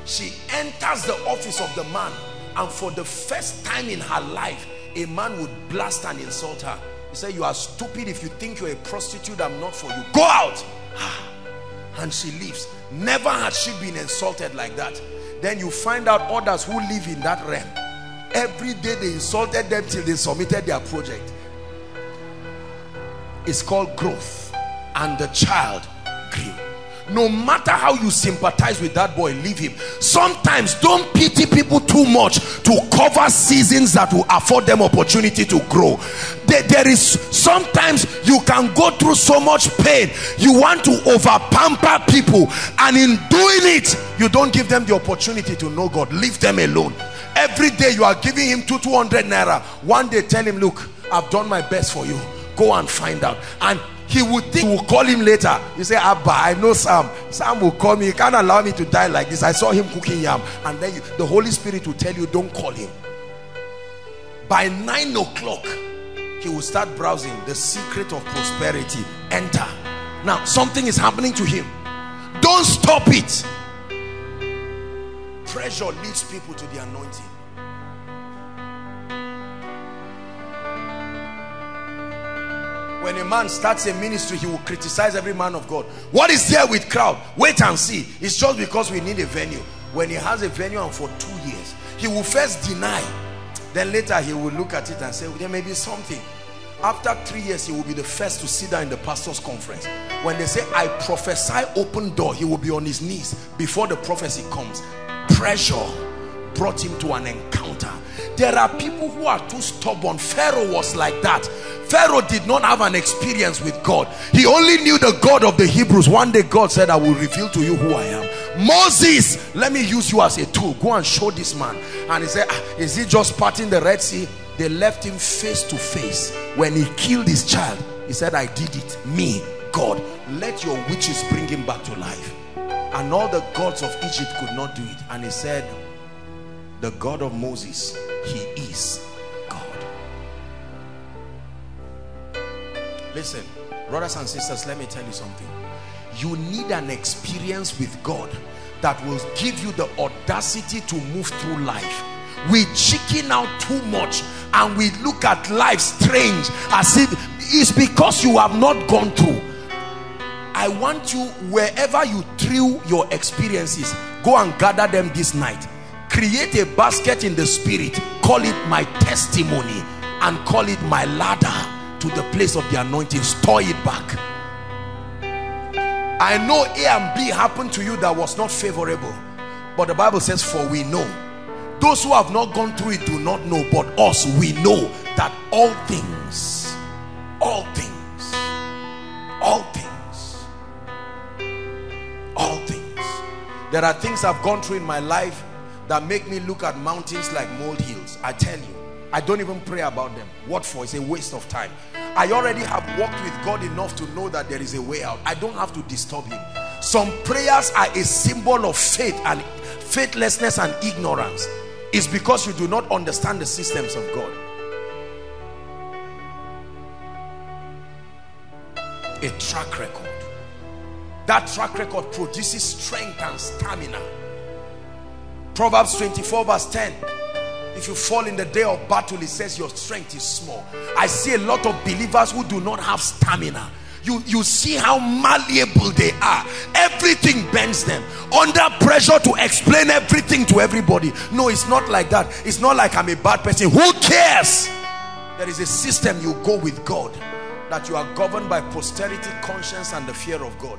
she enters the office of the man, and for the first time in her life, a man would blast and insult her. He said, you are stupid. If you think you're a prostitute, I'm not for you. Go out. And she leaves. Never had she been insulted like that. Then you find out others who live in that realm. Every day they insulted them till they submitted their project. It's called growth. And the child grew. No matter how you sympathize with that boy, leave him. Sometimes don't pity people too much to cover seasons that will afford them opportunity to grow. There is sometimes you can go through so much pain, you want to overpamper people, and in doing it you don't give them the opportunity to know God. Leave them alone. Every day you are giving him 200 naira. One day tell him, look, I've done my best for you, go and find out. And he would think, will call him later. You say, Abba, I know Sam. Sam will call me. He can't allow me to die like this. I saw him cooking yam. And then the Holy Spirit will tell you, don't call him. By 9 o'clock, he will start browsing the secret of prosperity. Enter. Now, something is happening to him. Don't stop it. Pressure leads people to the anointing. When a man starts a ministry, he will criticize every man of God. What is there with crowd? Wait and see. It's just because we need a venue. When he has a venue, and for 2 years, he will first deny. Then later he will look at it and say, well, there may be something. After 3 years, he will be the first to sit down in the pastor's conference. When they say, I prophesy open door, he will be on his knees before the prophecy comes. Pressure brought him to an encounter. There are people who are too stubborn. Pharaoh was like that. Pharaoh did not have an experience with God. He only knew the God of the Hebrews. One day God said, I will reveal to you who I am. Moses, let me use you as a tool. Go and show this man. And he said, is he just parting the Red Sea? They left him face to face. When he killed his child, he said, I did it. Me, God. Let your witches bring him back to life. and all the gods of Egypt could not do it. And he said, the God of Moses, he is God. Listen, brothers and sisters, let me tell you something. You need an experience with God that will give you the audacity to move through life. We chicken out too much and we look at life strange, as if it's because you have not gone through. I want you, wherever you threw your experiences, go and gather them this night. Create a basket in the spirit, call it my testimony and call it my ladder to the place of the anointing. Store it back. I know A and B happened to you that was not favorable, but the Bible says, for we know, those who have not gone through it do not know, but us, we know that all things. There are things I've gone through in my life that make me look at mountains like molehills. I tell you, I don't even pray about them. What for? It's a waste of time. I already have walked with God enough to know that there is a way out. I don't have to disturb him. Some prayers are a symbol of faith and faithlessness and ignorance. It's because you do not understand the systems of God. A track record. That track record produces strength and stamina. Proverbs 24 verse 10. If you fall in the day of battle, it says your strength is small. I see a lot of believers who do not have stamina. You see how malleable they are. Everything bends them. Under pressure to explain everything to everybody. No, it's not like that. It's not like I'm a bad person. Who cares? There is a system you go with God, that you are governed by posterity, conscience, and the fear of God.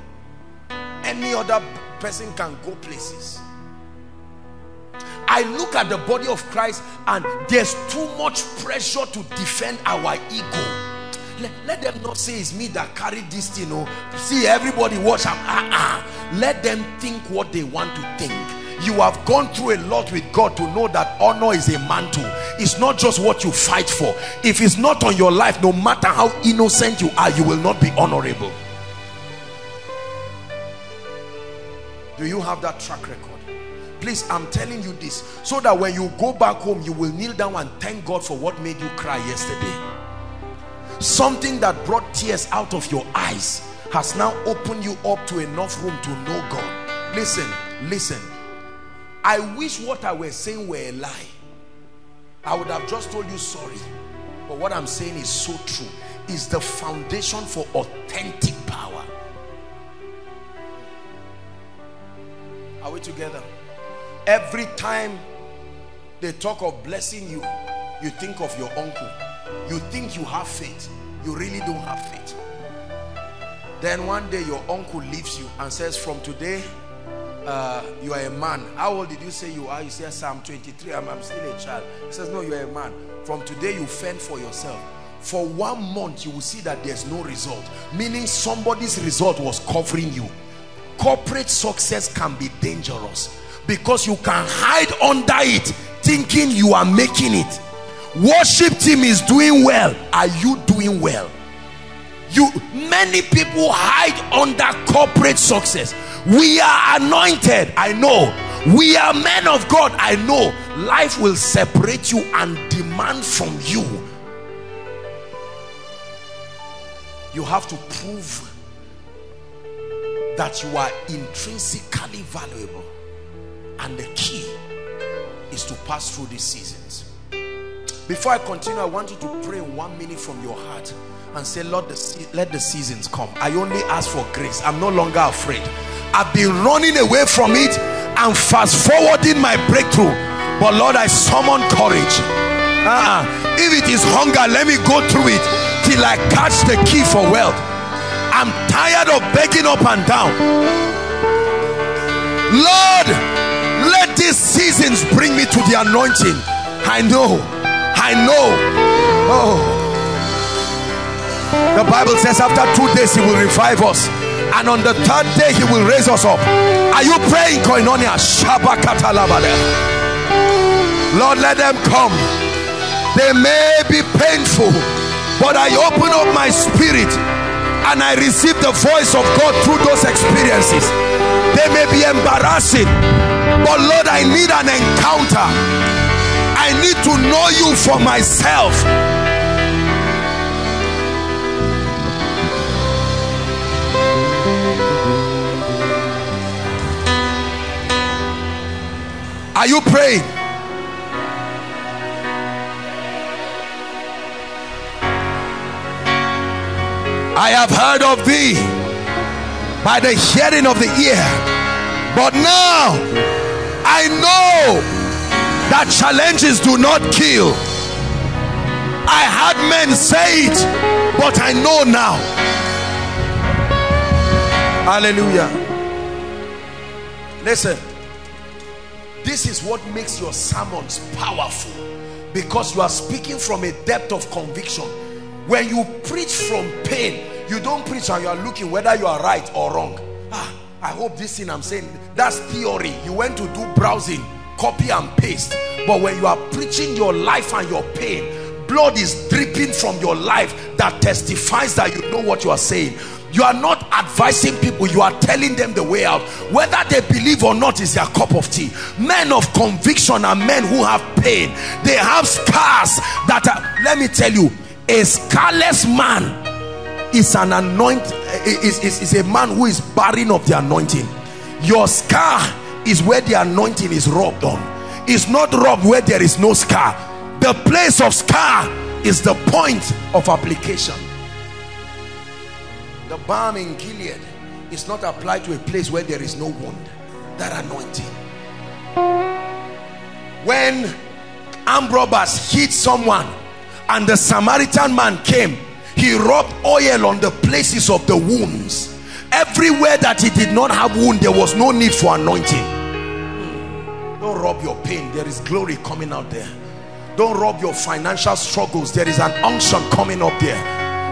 Any other person can go places. I look at the body of Christ and there's too much pressure to defend our ego. Let them not say it's me that carried this thing. Oh, see, everybody watch them. Let them think what they want to think. You have gone through a lot with God to know that honor is a mantle. It's not just what you fight for. If it's not on your life, no matter how innocent you are, you will not be honorable. Do you have that track record? Please, I'm telling you this so that when you go back home, you will kneel down and thank God for what made you cry yesterday. Something that brought tears out of your eyes has now opened you up to enough room to know God. Listen. I wish what I were saying were a lie. I would have just told you sorry. But what I'm saying is so true. It's the foundation for authentic power. Are we together? Every time they talk of blessing you, you think of your uncle. You think you have faith. You really don't have faith. Then one day your uncle leaves you and says, from today, you are a man. How old did you say you are? You say, I'm 23. I'm still a child. He says, no, you are a man. From today, you fend for yourself. For 1 month, you will see that there's no result. Meaning somebody's result was covering you. Corporate success can be dangerous, because you can hide under it thinking you are making it. Worship team is doing well. Are you doing well? Many people hide under corporate success. We are anointed, I know. We are men of God, I know. Life will separate you and demand from you. You have to prove that you are intrinsically valuable. And the key is to pass through these seasons. Before I continue, I want you to pray 1 minute from your heart and say, Lord, let the seasons come. I only ask for grace. I'm no longer afraid. I've been running away from it and fast forwarding my breakthrough. But Lord, I summon courage. If it is hunger, let me go through it till I catch the key for wealth. I'm tired of begging up and down. Lord, let these seasons bring me to the anointing. I know. Oh, the Bible says after 2 days he will revive us, and on the third day he will raise us up. Are you praying, Koinonia? Lord, let them come. They may be painful, but I open up my spirit and I receive the voice of God through those experiences. They may be embarrassing, but Lord, I need an encounter. I need to know you for myself. Are you praying? I have heard of thee by the hearing of the ear, but now I know that challenges do not kill. I had men say it, but I know now. Hallelujah. Listen, this is what makes your sermons powerful, because you are speaking from a depth of conviction. When you preach from pain, you don't preach and you are looking whether you are right or wrong. I hope this thing I'm saying, that's theory. You went to do browsing, copy and paste. But when you are preaching your life and your pain, blood is dripping from your life that testifies that you know what you are saying. You are not advising people, you are telling them the way out. Whether they believe or not is their cup of tea. Men of conviction are men who have pain. They have scars that are, let me tell you, a scarless man is an anointed, is a man who is barren of the anointing. Your scar is where the anointing is rubbed on. It's not rubbed where there is no scar. The place of scar is the point of application. The balm in Gilead is not applied to a place where there is no wound. That anointing. When armed robbers hit someone, and the Samaritan man came, he rubbed oil on the places of the wounds. Everywhere that he did not have wound, there was no need for anointing. Don't rub your pain, there is glory coming out there. Don't rub your financial struggles, there is an unction coming up there.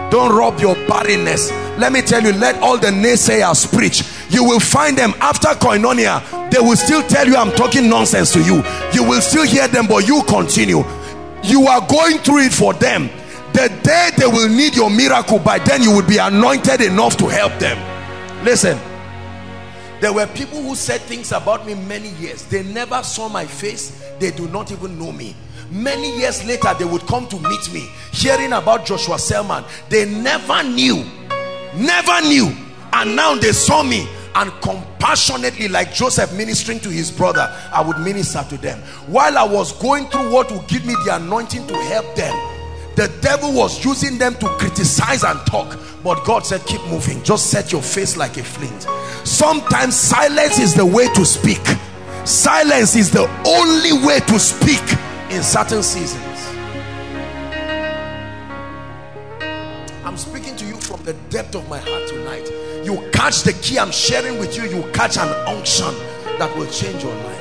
Don't rub your barrenness. Let me tell you, let all the naysayers preach. You will find them after Koinonia, they will still tell you I'm talking nonsense to you. You will still hear them, but you continue. You are going through it for them. The day they will need your miracle, by then you will be anointed enough to help them. Listen, there were people who said things about me many years. They never saw my face. They do not even know me. Many years later, they would come to meet me, hearing about Joshua Selman. They never knew. Never knew. And now they saw me. And compassionately, like Joseph ministering to his brother, I would minister to them. While I was going through what would give me the anointing to help them, the devil was using them to criticize and talk. But God said, keep moving. Just set your face like a flint. Sometimes silence is the way to speak. Silence is the only way to speak in certain seasons. I'm speaking to you from the depth of my heart tonight. You catch the key I'm sharing with you, you catch an unction that will change your life.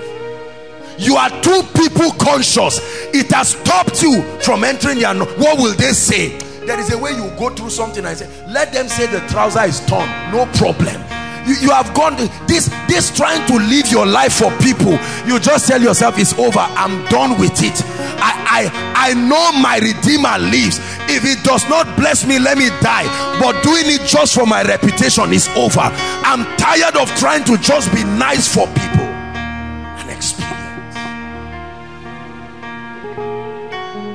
You are too people conscious. It has stopped you from entering your... What will they say? There is a way you go through something and say, let them say the trouser is torn, no problem. You have gone this trying to live your life for people. You just tell yourself it's over. I'm done with it. I know my Redeemer lives. If it does not bless me, let me die. But doing it just for my reputation is over. I'm tired of trying to just be nice for people. An experience.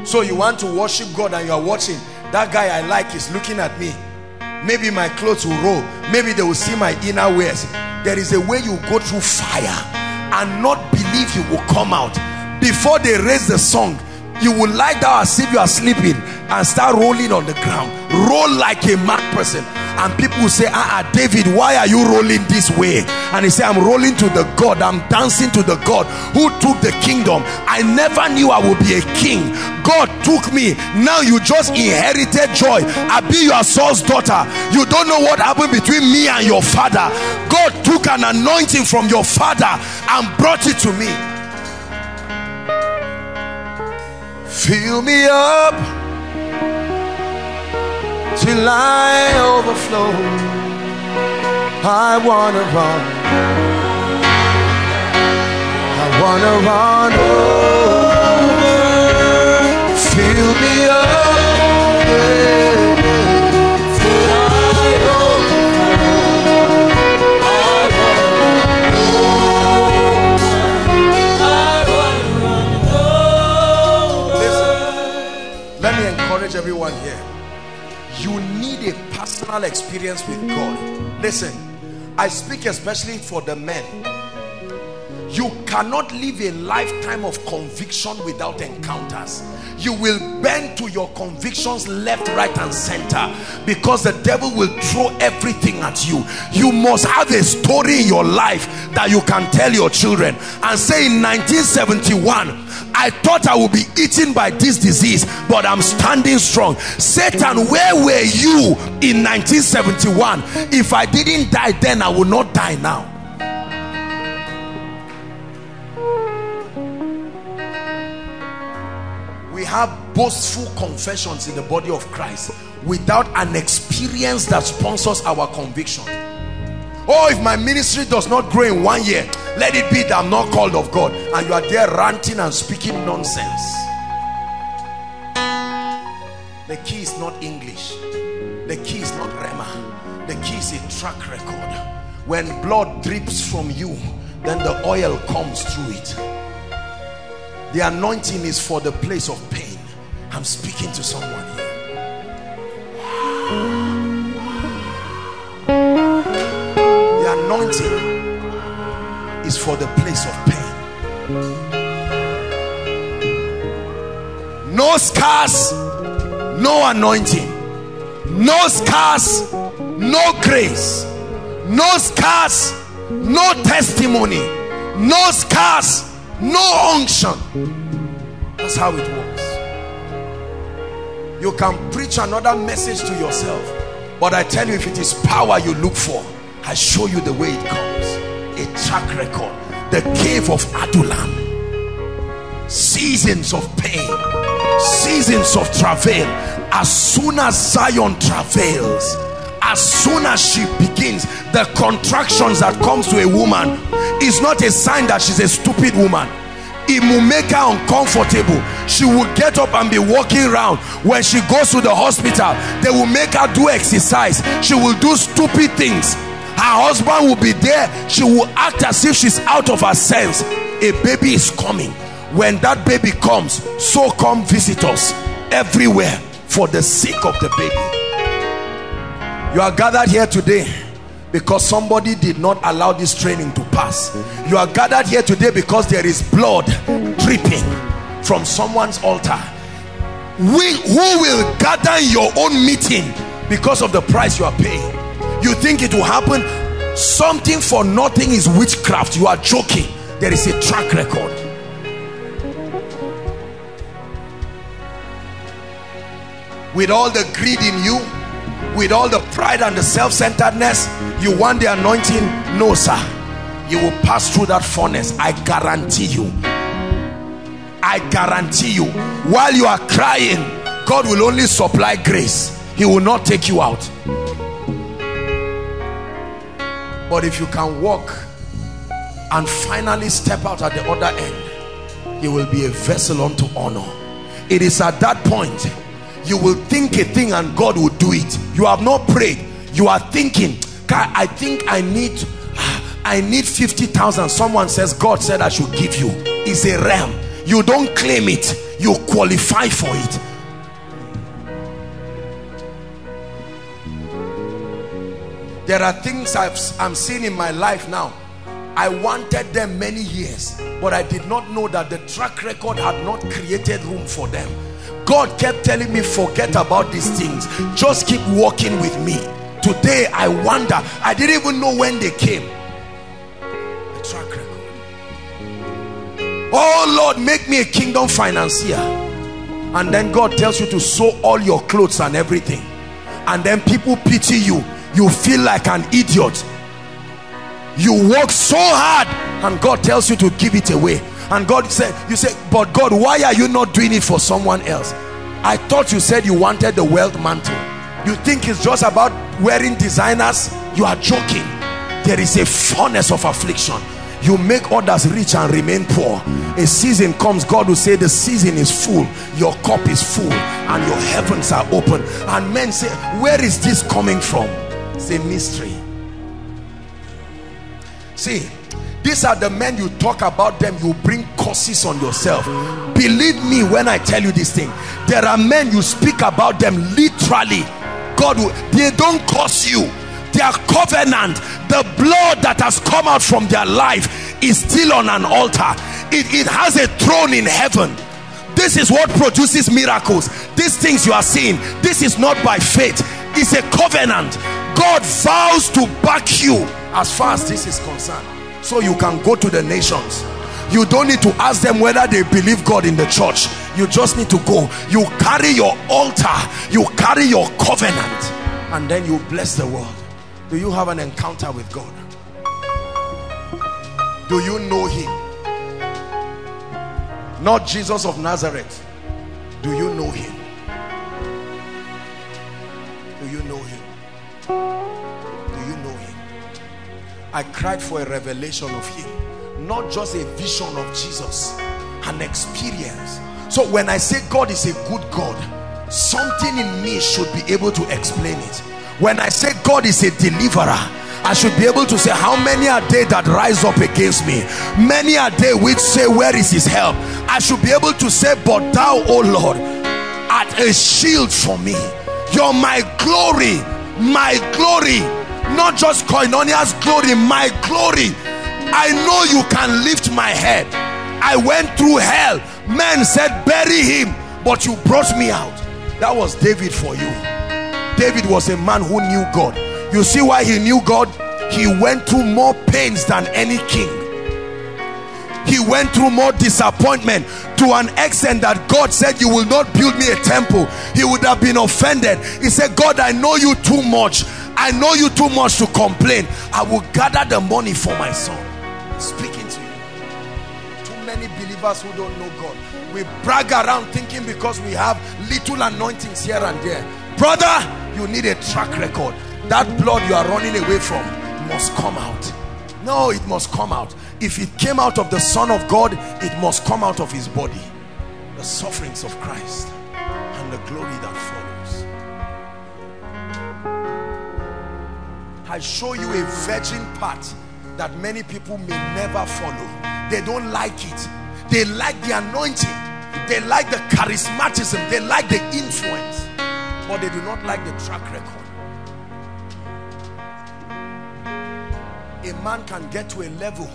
So you want to worship God and you are watching that guy I like is looking at me. Maybe my clothes will roll. Maybe they will see my inner wares. There is a way you go through fire and not believe you will come out. Before they raise the song, you will lie down as if you are sleeping and start rolling on the ground. Roll like a mad person. And people will say, David, why are you rolling this way? And he said, I'm rolling to the God. I'm dancing to the God who took the kingdom. I never knew I would be a king. God took me. Now you just inherited joy. I be your son's daughter. You don't know what happened between me and your father. God took an anointing from your father and brought it to me. Fill me up till I overflow. I wanna run. I wanna run over. Fill me up till I overflow. I wanna run. encourage everyone here, you need a personal experience with God. Listen, I speak especially for the men. You cannot live a lifetime of conviction without encounters. You will bend to your convictions left, right, and center, because the devil will throw everything at you. You must have a story in your life that you can tell your children and say, in 1971, I thought I would be eaten by this disease, but I'm standing strong. Satan, where were you in 1971? If I didn't die then, I would not die now. We have boastful confessions in the body of Christ without an experience that sponsors our conviction. Oh, if my ministry does not grow in 1 year, let it be that I'm not called of God. And you are there ranting and speaking nonsense. The key is not English. The key is not Rema. The key is a track record. When blood drips from you, then the oil comes through it. The anointing is for the place of pain. I'm speaking to someone here. The anointing is for the place of pain. No scars, no anointing. No scars, no grace. No scars, no testimony. No scars, no unction. That's how it works. You can preach another message to yourself, but I tell you, if it is power you look for, I show you the way it comes. A track record. The cave of Adullam. Seasons of pain, seasons of travail. As soon as Zion travails, as soon as she begins, the contractions that comes to a woman is not a sign that she's a stupid woman. It will make her uncomfortable. She will get up and be walking around. When she goes to the hospital, they will make her do exercise. She will do stupid things. Her husband will be there. She will act as if she's out of her sense. A baby is coming. When that baby comes, so come visitors everywhere for the sake of the baby. You are gathered here today because somebody did not allow this training to pass. You are gathered here today because there is blood dripping from someone's altar. Who will gather in your own meeting because of the price you are paying? You think it will happen? Something for nothing is witchcraft. You are joking. There is a track record. With all the greed in you, with all the pride and the self-centeredness, you want the anointing? No, sir. You will pass through that furnace. I guarantee you. I guarantee you. While you are crying, God will only supply grace. He will not take you out. But if you can walk and finally step out at the other end, you will be a vessel unto honor. It is at that point you will think a thing and God will do it. You have not prayed. You are thinking, God, I think I need 50,000. Someone says, God said I should give you. It's a realm. You don't claim it. You qualify for it. There are things I'm seeing in my life now. I wanted them many years, but I did not know that the track record had not created room for them. God kept telling me, forget about these things. Just keep walking with me. Today, I wonder. I didn't even know when they came. The track record. Oh Lord, make me a kingdom financier. And then God tells you to sew all your clothes and everything. And then people pity you. You feel like an idiot. You work so hard and God tells you to give it away. And God said, you say, but God, why are you not doing it for someone else? I thought you said you wanted the wealth mantle. You think it's just about wearing designers? You are joking. There is a furnace of affliction. You make others rich and remain poor. A season comes, God will say, the season is full. Your cup is full and your heavens are open. And men say, where is this coming from? It's a mystery. See, These are the men you talk about them, you bring curses on yourself. Believe me when I tell you this thing. There are men you speak about them literally. God will, they don't curse you. Their covenant, the blood that has come out from their life is still on an altar. It has a throne in heaven. This is what produces miracles. These things you are seeing, this is not by faith. It's a covenant. God vows to back you as far as this is concerned. So you can go to the nations. You don't need to ask them whether they believe God in the church. You just need to go. You carry your altar. You carry your covenant. And then you bless the world. Do you have an encounter with God? Do you know Him? Not Jesus of Nazareth. Do you know Him? Do you know Him? Do you know Him? I cried for a revelation of Him, not just a vision of Jesus, an experience. So when I say God is a good God, something in me should be able to explain it. When I say God is a deliverer, I should be able to say, how many are they that rise up against me? Many are they which say, where is his help? I should be able to say, but thou, O Lord, art a shield for me. You're my glory, not just Koinonia's glory, my glory. I know you can lift my head. I went through hell. Men said, bury him, but you brought me out. That was David for you. David was a man who knew God. You see why he knew God? He went through more pains than any king. He went through more disappointment to an extent that God said, you will not build me a temple. He would have been offended. He said, God, I know you too much. I know you too much to complain. I will gather the money for my son. I'm speaking to you. Too many believers who don't know God. We brag around thinking because we have little anointings here and there. Brother, you need a track record. That blood you are running away from must come out. No, it must come out. If it came out of the Son of God, it must come out of his body. The sufferings of Christ and the glory that follows. I show you a virgin path that many people may never follow. They don't like it. They like the anointing. They like the charismatism. They like the influence. But they do not like the track record. A man can get to a level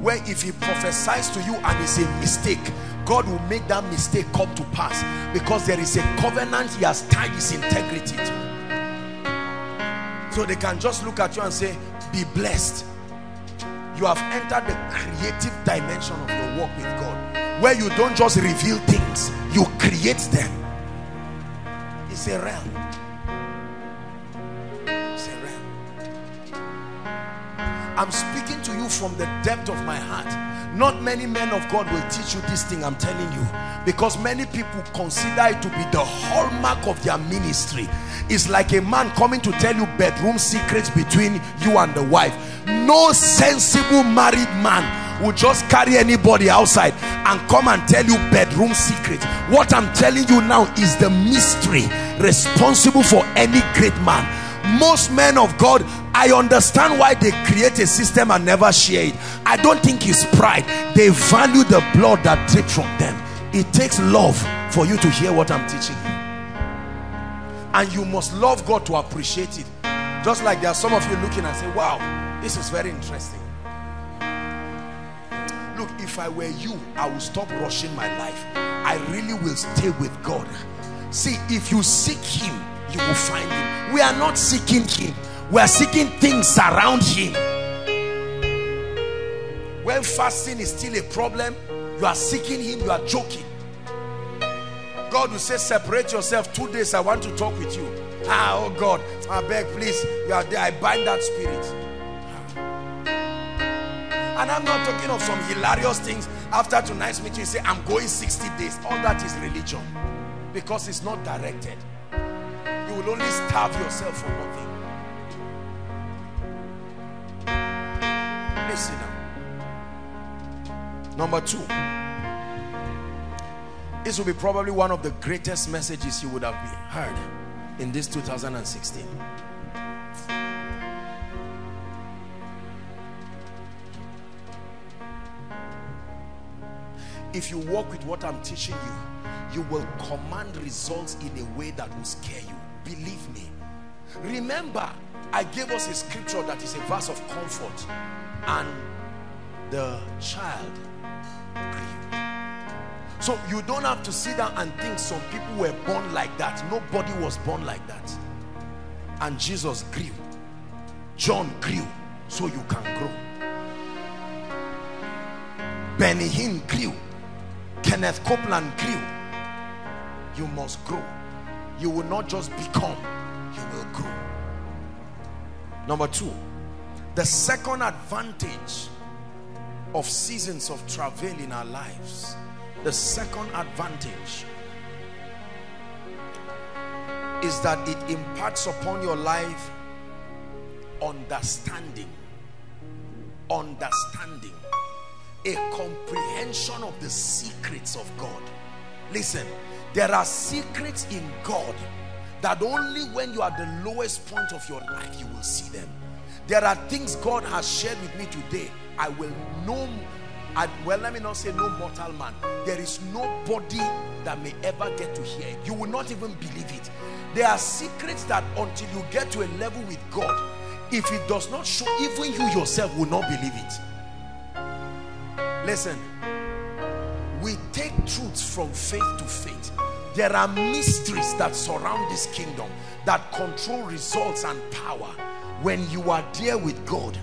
where if he prophesies to you and it's a mistake, God will make that mistake come to pass, because there is a covenant he has tied his integrity to. So they can just look at you and say, be blessed. You have entered the creative dimension of your walk with God, where you don't just reveal things, you create them. It's a realm. I'm speaking to you from the depth of my heart. Not many men of God will teach you this thing, I'm telling you, because many people consider it to be the hallmark of their ministry. It's like a man coming to tell you bedroom secrets between you and the wife. No sensible married man will just carry anybody outside and come and tell you bedroom secrets. What I'm telling you now is the mystery responsible for any great man. Most men of God, I understand why they create a system and never share it. I don't think it's pride. They value the blood that drips from them. It takes love for you to hear what I'm teaching you. And you must love God to appreciate it. Just like there are some of you looking and say, wow, this is very interesting. Look, if I were you, I would stop rushing my life. I really will stay with God. See, if you seek Him, you will find Him. We are not seeking Him. We are seeking things around Him. When fasting is still a problem, you are seeking Him, you are joking. God will say, separate yourself 2 days, I want to talk with you. Ah, oh God, I beg, please, you are there. I bind that spirit. And I'm not talking of some hilarious things. After tonight's meeting, say, I'm going 60 days. All that is religion, because it's not directed. You will only starve yourself for nothing. Listen now. Number two. This will be probably one of the greatest messages you would have heard in this 2016. If you walk with what I'm teaching you, you will command results in a way that will scare you. Believe me. Remember, I gave us a scripture that is a verse of comfort. And the child grew. So you don't have to sit down and think some people were born like that. Nobody was born like that. And Jesus grew. John grew, so you can grow. Benny Hinn grew. Kenneth Copeland grew. You must grow. You will not just become, you will grow. Number two, the second advantage of seasons of travail in our lives, the second advantage is that it imparts upon your life understanding. Understanding. A comprehension of the secrets of God. Listen, there are secrets in God that only when you are the lowest point of your life you will see them. There are things God has shared with me today. I will know, well, let me not say no mortal man. There is nobody that may ever get to hear it. You will not even believe it. There are secrets that until you get to a level with God, if it does not show, even you yourself will not believe it. Listen, we take truths from faith to faith. There are mysteries that surround this kingdom that control results and power. When you are there with God,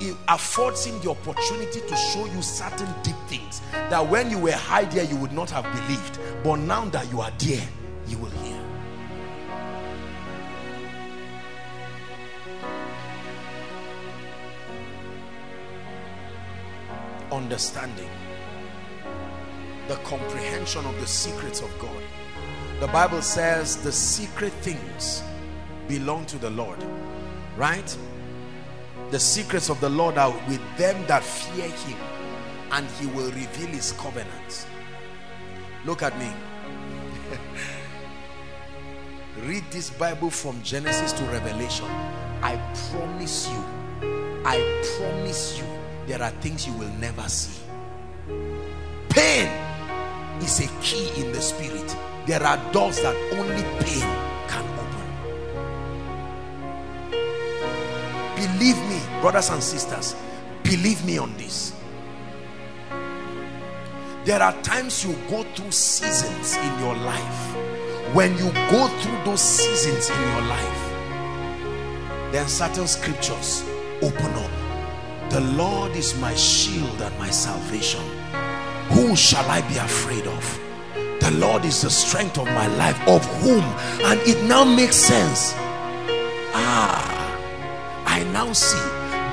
it affords him the opportunity to show you certain deep things that when you were high there you would not have believed, but now that you are there you will hear. Understanding, the comprehension of the secrets of God. The Bible says the secret things belong to the Lord, right? The secrets of the Lord are with them that fear him, and he will reveal his covenants. Look at me. Read this Bible from Genesis to Revelation. I promise you, there are things you will never see. Pain is a key in the spirit. There are doors that only pain can open. Believe me, brothers and sisters, believe me on this. There are times you go through seasons in your life. When you go through those seasons in your life, then certain scriptures open up. The Lord is my shield and my salvation. Who shall I be afraid of? The Lord is the strength of my life. Of whom? And it now makes sense. I now see.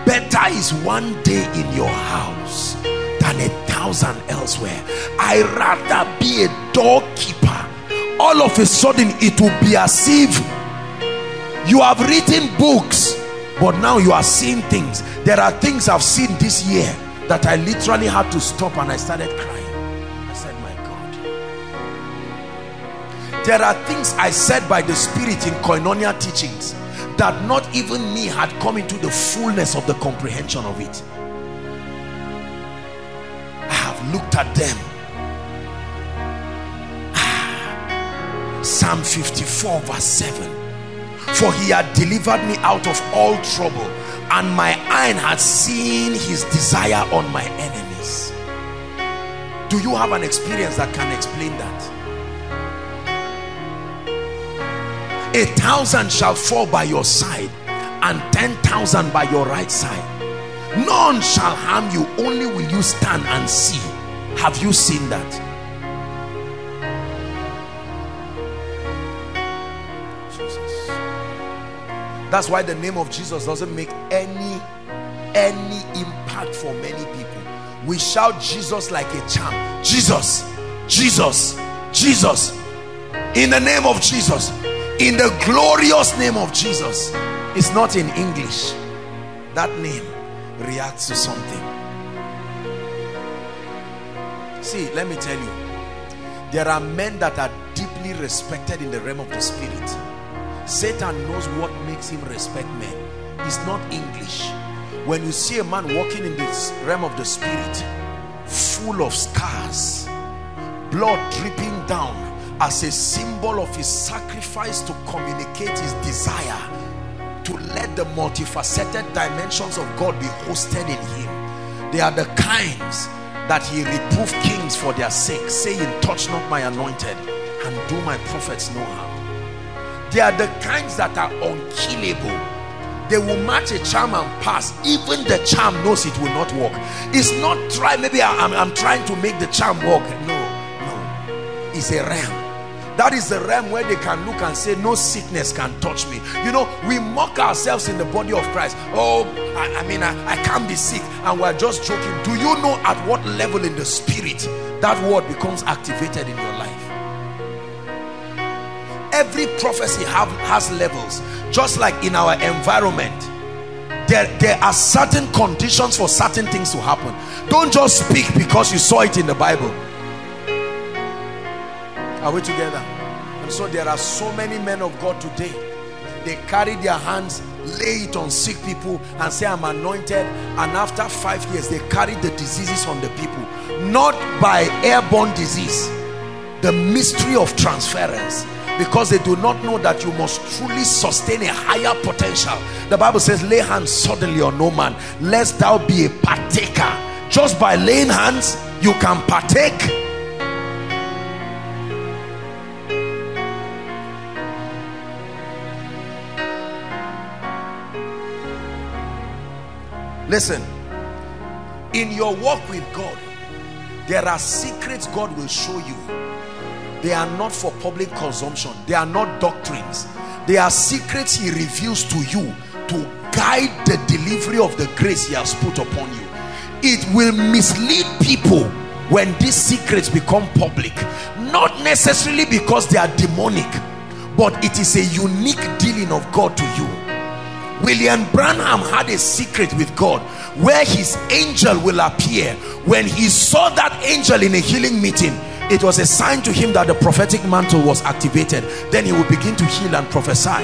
Better is one day in your house than 1,000 elsewhere. I'd rather be a doorkeeper. All of a sudden it will be as if you have written books, but now you are seeing things. There are things I've seen this year that I literally had to stop and I started crying. I said, my God. There are things I said by the Spirit in Koinonia teachings that not even me had come into the fullness of the comprehension of it. I have looked at them. Psalm 54 verse 7. For he had delivered me out of all trouble, and my eye had seen his desire on my enemies. Do you have an experience that can explain that? 1,000 shall fall by your side, and 10,000 by your right side. None shall harm you, only will you stand and see. Have you seen that? That's why the name of Jesus doesn't make any impact for many people. We shout Jesus like a champ. Jesus, Jesus, Jesus. In the name of Jesus. In the glorious name of Jesus. It's not in English. That name reacts to something. See, let me tell you. There are men that are deeply respected in the realm of the spirit. Satan knows what makes him respect men. It's not English. When you see a man walking in this realm of the spirit, full of scars, blood dripping down, as a symbol of his sacrifice to communicate his desire to let the multifaceted dimensions of God be hosted in him. They are the kinds that he reproved kings for their sake, saying, touch not my anointed and do my prophets no harm. They are the kinds that are unkillable. They will match a charm and pass. Even the charm knows it will not work. It's not try. Maybe I'm trying to make the charm work. No, no. It's a realm. That is the realm where they can look and say, no sickness can touch me. You know, we mock ourselves in the body of Christ. Oh, I mean, I can't be sick. And we're just joking. Do you know at what level in the spirit that word becomes activated in your life? Every prophecy has levels. Just like in our environment, there are certain conditions for certain things to happen. Don't just speak because you saw it in the Bible. Are we together? And so there are so many men of God today. They carry their hands, lay it on sick people and say, I'm anointed. And after 5 years, they carry the diseases on the people. Not by airborne disease. The mystery of transference. Because they do not know that you must truly sustain a higher potential. The Bible says, lay hands suddenly on no man, lest thou be a partaker. Just by laying hands, you can partake. Listen, in your walk with God, there are secrets God will show you. They are not for public consumption. They are not doctrines. They are secrets he reveals to you to guide the delivery of the grace he has put upon you. It will mislead people when these secrets become public. Not necessarily because they are demonic, but it is a unique dealing of God to you. William Branham had a secret with God where his angel will appear. When he saw that angel in a healing meeting, it was a sign to him that the prophetic mantle was activated. Then he would begin to heal and prophesy.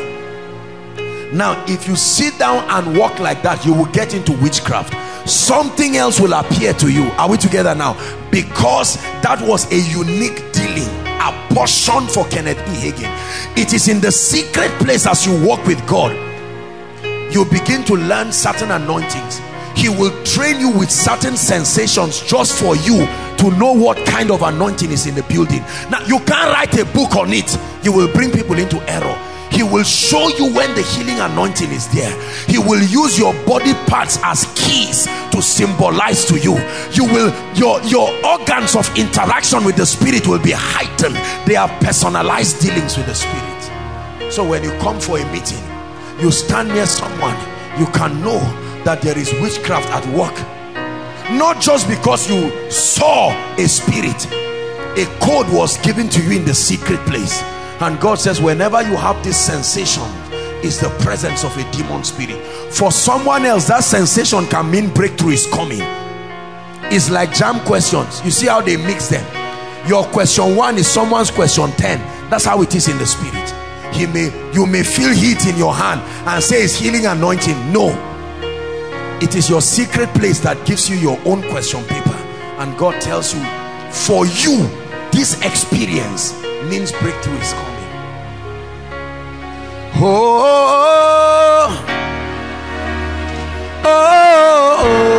Now, if you sit down and walk like that, you will get into witchcraft. Something else will appear to you. Are we together now? Because that was a unique dealing, a portion for Kenneth E. Hagin. It is in the secret place as you walk with God, you begin to learn certain anointings. He will train you with certain sensations just for you to know what kind of anointing is in the building. Now, you can't write a book on it. You will bring people into error. He will show you when the healing anointing is there. He will use your body parts as keys to symbolize to you. You will, your organs of interaction with the spirit will be heightened. They are personalized dealings with the spirit. So when you come for a meeting, you stand near someone, you can know that there is witchcraft at work. Not just because you saw a spirit. A code was given to you in the secret place. And God says, whenever you have this sensation, it's the presence of a demon spirit. For someone else, that sensation can mean breakthrough is coming. It's like jam questions. You see how they mix them. Your question 1 is someone's question 10. That's how it is in the spirit. You may feel heat in your hand and say it's healing anointing. No. It is your secret place that gives you your own question paper. And God tells you, for you, this experience means breakthrough is coming. Oh, oh, oh, oh, oh.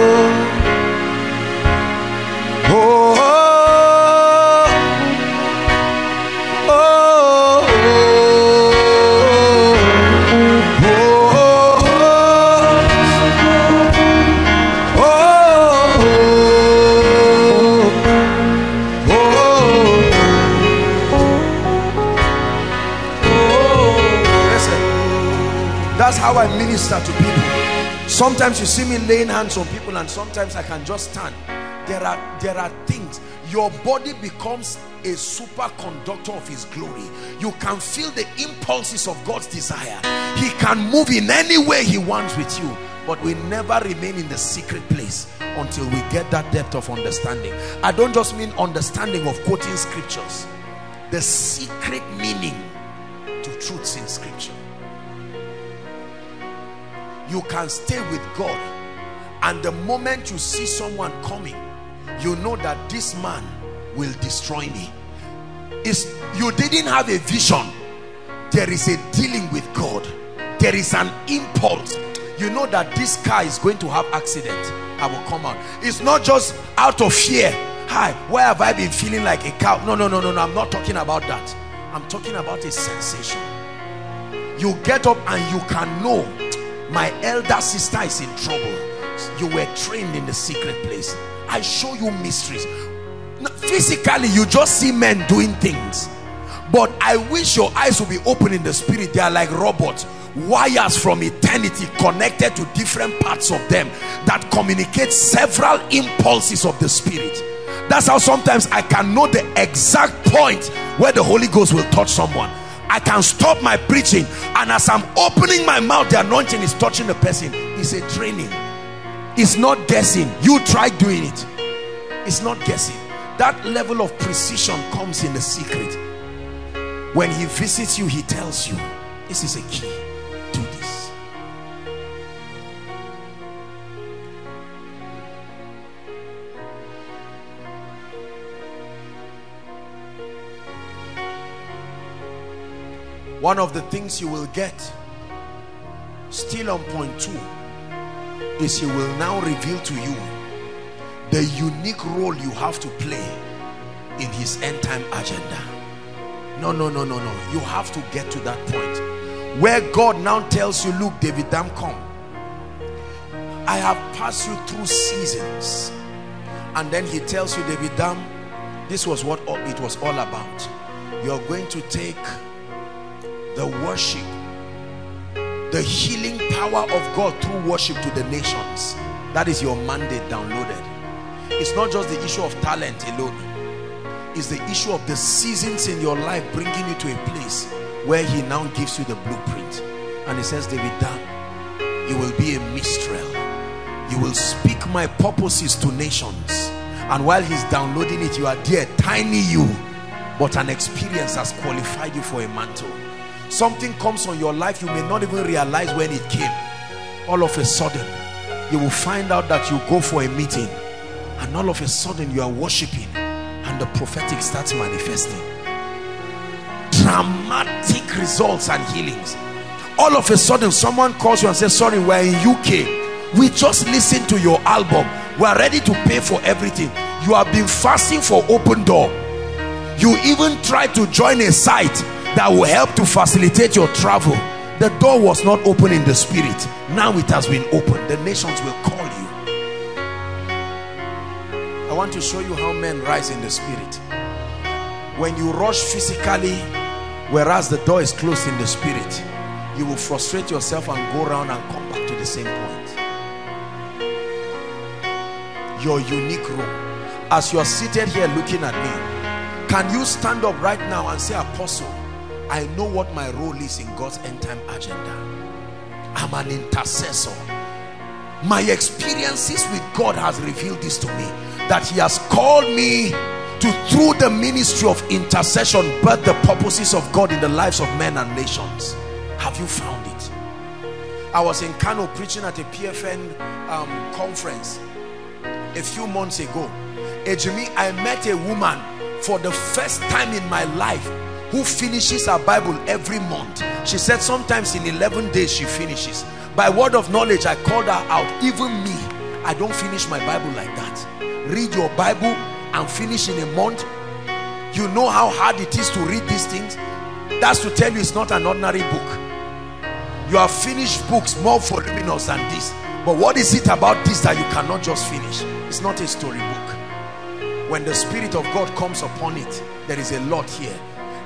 How I minister to people. Sometimes you see me laying hands on people, and sometimes I can just stand. There are things. Your body becomes a superconductor of his glory. You can feel the impulses of God's desire. He can move in any way he wants with you, but we never remain in the secret place until we get that depth of understanding. I don't just mean understanding of quoting scriptures, the secret meaning to truths in scripture. You can stay with God, and the moment you see someone coming, you know that this man will destroy me. You didn't have a vision. There is a dealing with God. There is an impulse. You know that this car is going to have accident. I will come out. It's not just out of fear. Hi, why have I been feeling like a cow? No, I'm not talking about that. I'm talking about a sensation. You get up and you can know my elder sister is in trouble. You were trained in the secret place. I show you mysteries. Physically, you just see men doing things. But I wish your eyes will be open in the spirit. They are like robots. Wires from eternity connected to different parts of them that communicate several impulses of the spirit. That's how sometimes I can know the exact point where the Holy Ghost will touch someone. I can stop my preaching, and as I'm opening my mouth, the anointing is touching the person. It's a training. It's not guessing. You try doing it. It's not guessing. That level of precision comes in the secret. When he visits you, he tells you, this is a key. Do this. One of the things you will get, still on point 2, is he will now reveal to you the unique role you have to play in his end time agenda. No. You have to get to that point where God now tells you, look, David Dam, come. I have passed you through seasons. And then he tells you, David Dam, this was what it was all about. You're going to take the worship, the healing power of God through worship to the nations. That is your mandate downloaded. It's not just the issue of talent alone. Is the issue of the seasons in your life bringing you to a place where he now gives you the blueprint. And he says, David Dam, you will be a minstrel. You will speak my purposes to nations. And while he's downloading it, you are there, tiny you, but an experience has qualified you for a mantle. Something comes on your life, you may not even realize when it came. All of a sudden, you will find out that you go for a meeting, and all of a sudden you are worshiping. And the prophetic starts manifesting. Dramatic results and healings. All of a sudden, someone calls you and says, sorry, we're in UK. We just listened to your album. We're ready to pay for everything. You have been fasting for Open Door. You even tried to join a site that will help to facilitate your travel. The door was not open in the spirit. Now it has been opened. The nations will call you. I want to show you how men rise in the spirit. When you rush physically, whereas the door is closed in the spirit, you will frustrate yourself and go around and come back to the same point. Your unique role. As you are seated here looking at me, can you stand up right now and say, Apostle, I know what my role is in God's end time agenda. I'm an intercessor. My experiences with God has revealed this to me, that he has called me to, through the ministry of intercession, birth the purposes of God in the lives of men and nations. Have you found it? I was in Kano preaching at a PFN conference a few months ago. Ejimi, I met a woman for the first time in my life who finishes her Bible every month. She said sometimes in 11 days she finishes. By word of knowledge, I called her out. Even me, I don't finish my Bible like that. Read your Bible and finish in a month. You know how hard it is to read these things. That's to tell you it's not an ordinary book. You have finished books more voluminous than this. But what is it about this that you cannot just finish? It's not a storybook. When the Spirit of God comes upon it, there is a lot here.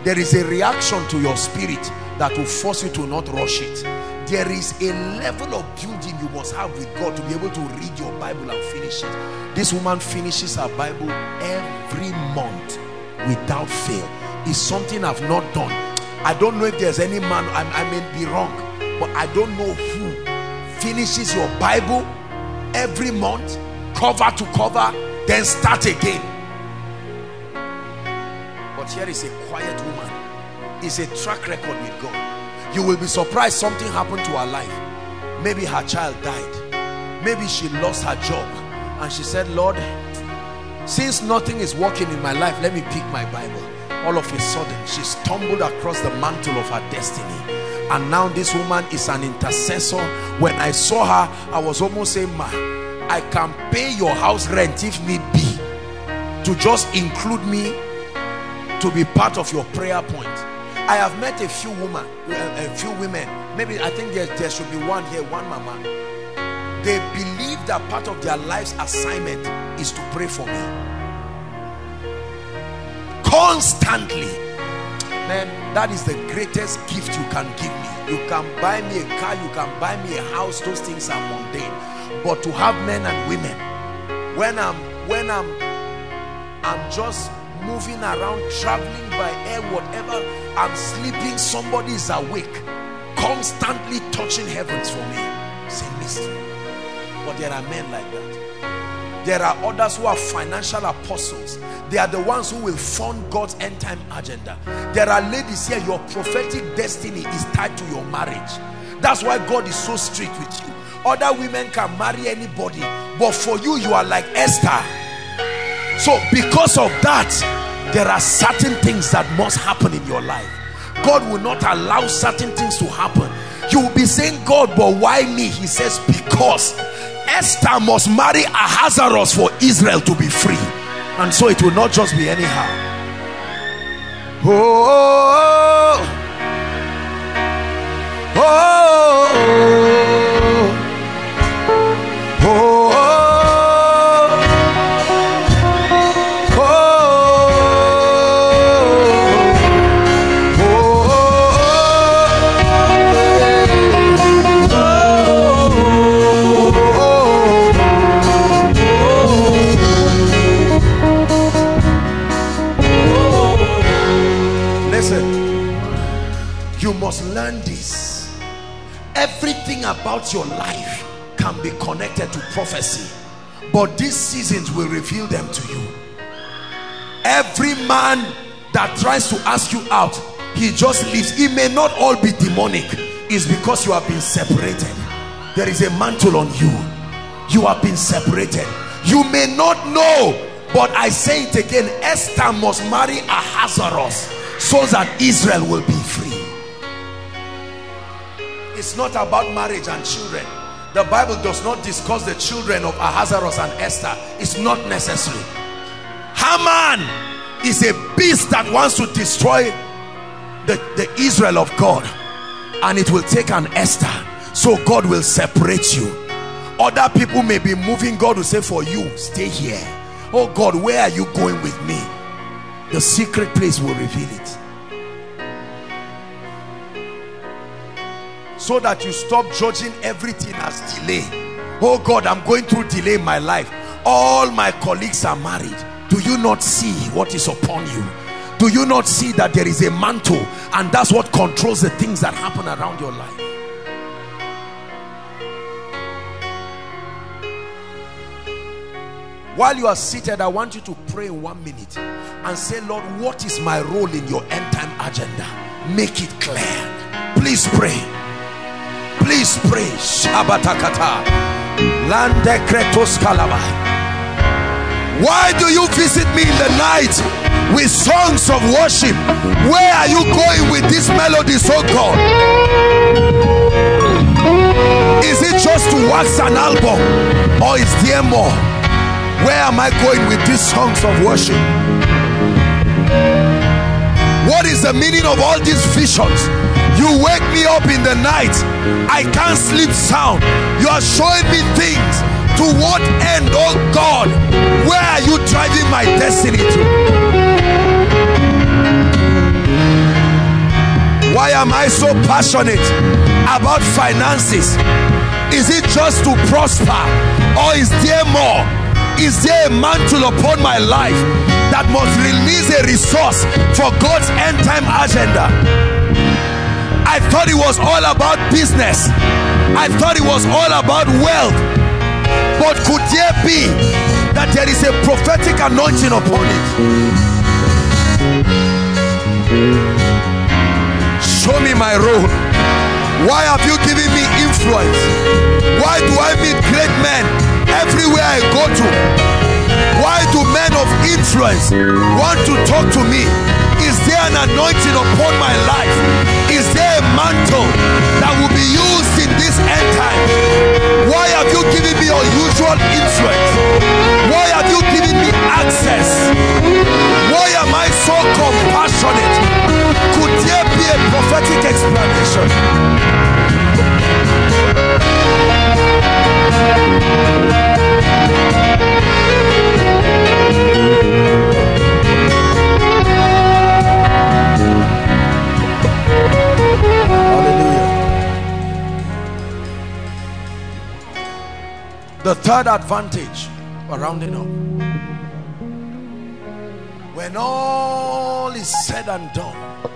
There is a reaction to your spirit that will force you to not rush it. There is a level of building you must have with God to be able to read your Bible and finish it. This woman finishes her Bible every month without fail. It's something I've not done. I don't know if there's any man, I may be wrong, but I don't know who finishes your Bible every month, cover to cover, then start again. But here is a quiet woman. It's a track record with God. You will be surprised something happened to her life. Maybe her child died. Maybe she lost her job. And she said, Lord, Since nothing is working in my life, let me pick my Bible. All of a sudden, she stumbled across the mantle of her destiny. And now this woman is an intercessor. When I saw her, I was almost saying, ma, I can pay your house rent if need be, to just include me to be part of your prayer point. I have met a few women, maybe I think there should be one here, one mama. They believe that part of their life's assignment is to pray for me. Constantly. Man, that is the greatest gift you can give me. You can buy me a car, you can buy me a house, those things are mundane. But to have men and women, when I'm just moving around, traveling by air, whatever, I'm sleeping, somebody is awake, constantly touching heavens for me. It's a mystery. But there are men like that. There are others who are financial apostles. They are the ones who will fund God's end-time agenda. There are ladies here, your prophetic destiny is tied to your marriage. That's why God is so strict with you. Other women can marry anybody, but for you, you are like Esther. So because of that, there are certain things that must happen in your life. God will not allow certain things to happen. You will be saying, God, but why me? He says, because Esther must marry Ahasuerus for Israel to be free. And so it will not just be anyhow. Oh, oh, oh, oh, oh. Must learn this. Everything about your life can be connected to prophecy, but these seasons will reveal them to you. Every man that tries to ask you out, he just leaves. It may not all be demonic. It's because you have been separated. There is a mantle on you. You have been separated. You may not know, but I say it again, Esther must marry Ahasuerus so that Israel will be free. It's not about marriage and children. The Bible does not discuss the children of Ahasuerus and Esther. It's not necessary. Haman is a beast that wants to destroy the Israel of God, and it will take an Esther. So God will separate you. Other people may be moving. God will say, for you, stay here. Oh God, where are you going with me? The secret place will reveal it. So that you stop judging everything as delay. Oh God, I'm going through delay in my life. All my colleagues are married. Do you not see what is upon you? Do you not see that there is a mantle, and that's what controls the things that happen around your life? While you are seated, I want you to pray in 1 minute and say, Lord, what is my role in your end time agenda? Make it clear. Please pray. Please pray. Shabatakata. Lande kretos kalaba. Why do you visit me in the night with songs of worship? Where are you going with this melody, so God? Is it just to wax an album, or is there more? Where am I going with these songs of worship? What is the meaning of all these visions? You wake me up in the night. I can't sleep sound. You are showing me things. To what end, oh God? Where are you driving my destiny to? Why am I so passionate about finances? Is it just to prosper, or is there more? Is there a mantle upon my life that must release a resource for God's end-time agenda? I thought it was all about business. I thought it was all about wealth. But could there be that there is a prophetic anointing upon it? Show me my role. Why have you given me influence? Why do I meet great men everywhere I go to? Why do men of influence want to talk to me? Is there an anointing upon my life? Is there a mantle that will be used in this end time? Why have you given me your usual influence? Why have you given me access? Why am I so compassionate? Could there be a prophetic explanation? Hallelujah. The third advantage, we're rounding up. When all is said and done,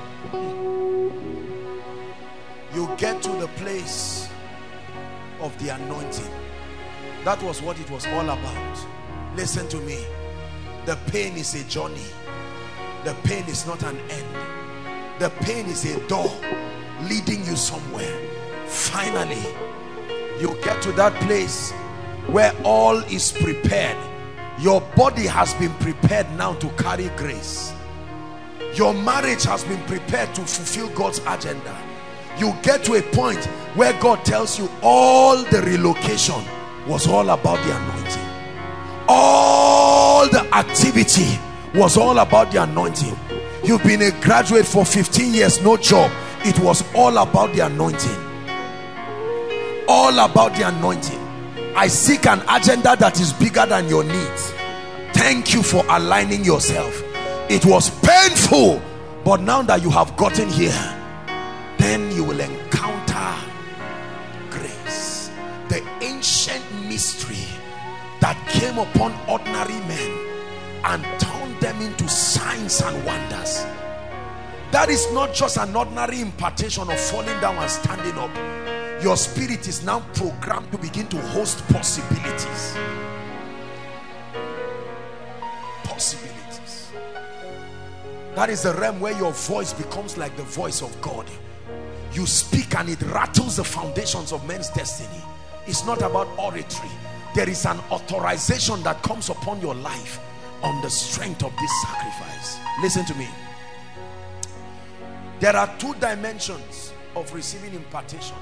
you get to the place of the anointing. That was what it was all about. Listen to me. The pain is a journey. The pain is not an end. The pain is a door leading you somewhere. Finally, you get to that place where all is prepared. Your body has been prepared now to carry grace. Your marriage has been prepared to fulfill God's agenda. You get to a point where God tells you all the relocation was all about the anointing. All the activity was all about the anointing. You've been a graduate for 15 years, no job. It was all about the anointing. All about the anointing. I seek an agenda that is bigger than your needs. Thank you for aligning yourself. It was painful, but now that you have gotten here, then you will encounter grace. The ancient mystery that came upon ordinary men and turned them into signs and wonders. That is not just an ordinary impartation of falling down and standing up. Your spirit is now programmed to begin to host possibilities. Possibilities. That is the realm where your voice becomes like the voice of God. You speak and it rattles the foundations of men's destiny. It's not about oratory. There is an authorization that comes upon your life on the strength of this sacrifice. Listen to me. There are two dimensions of receiving impartation.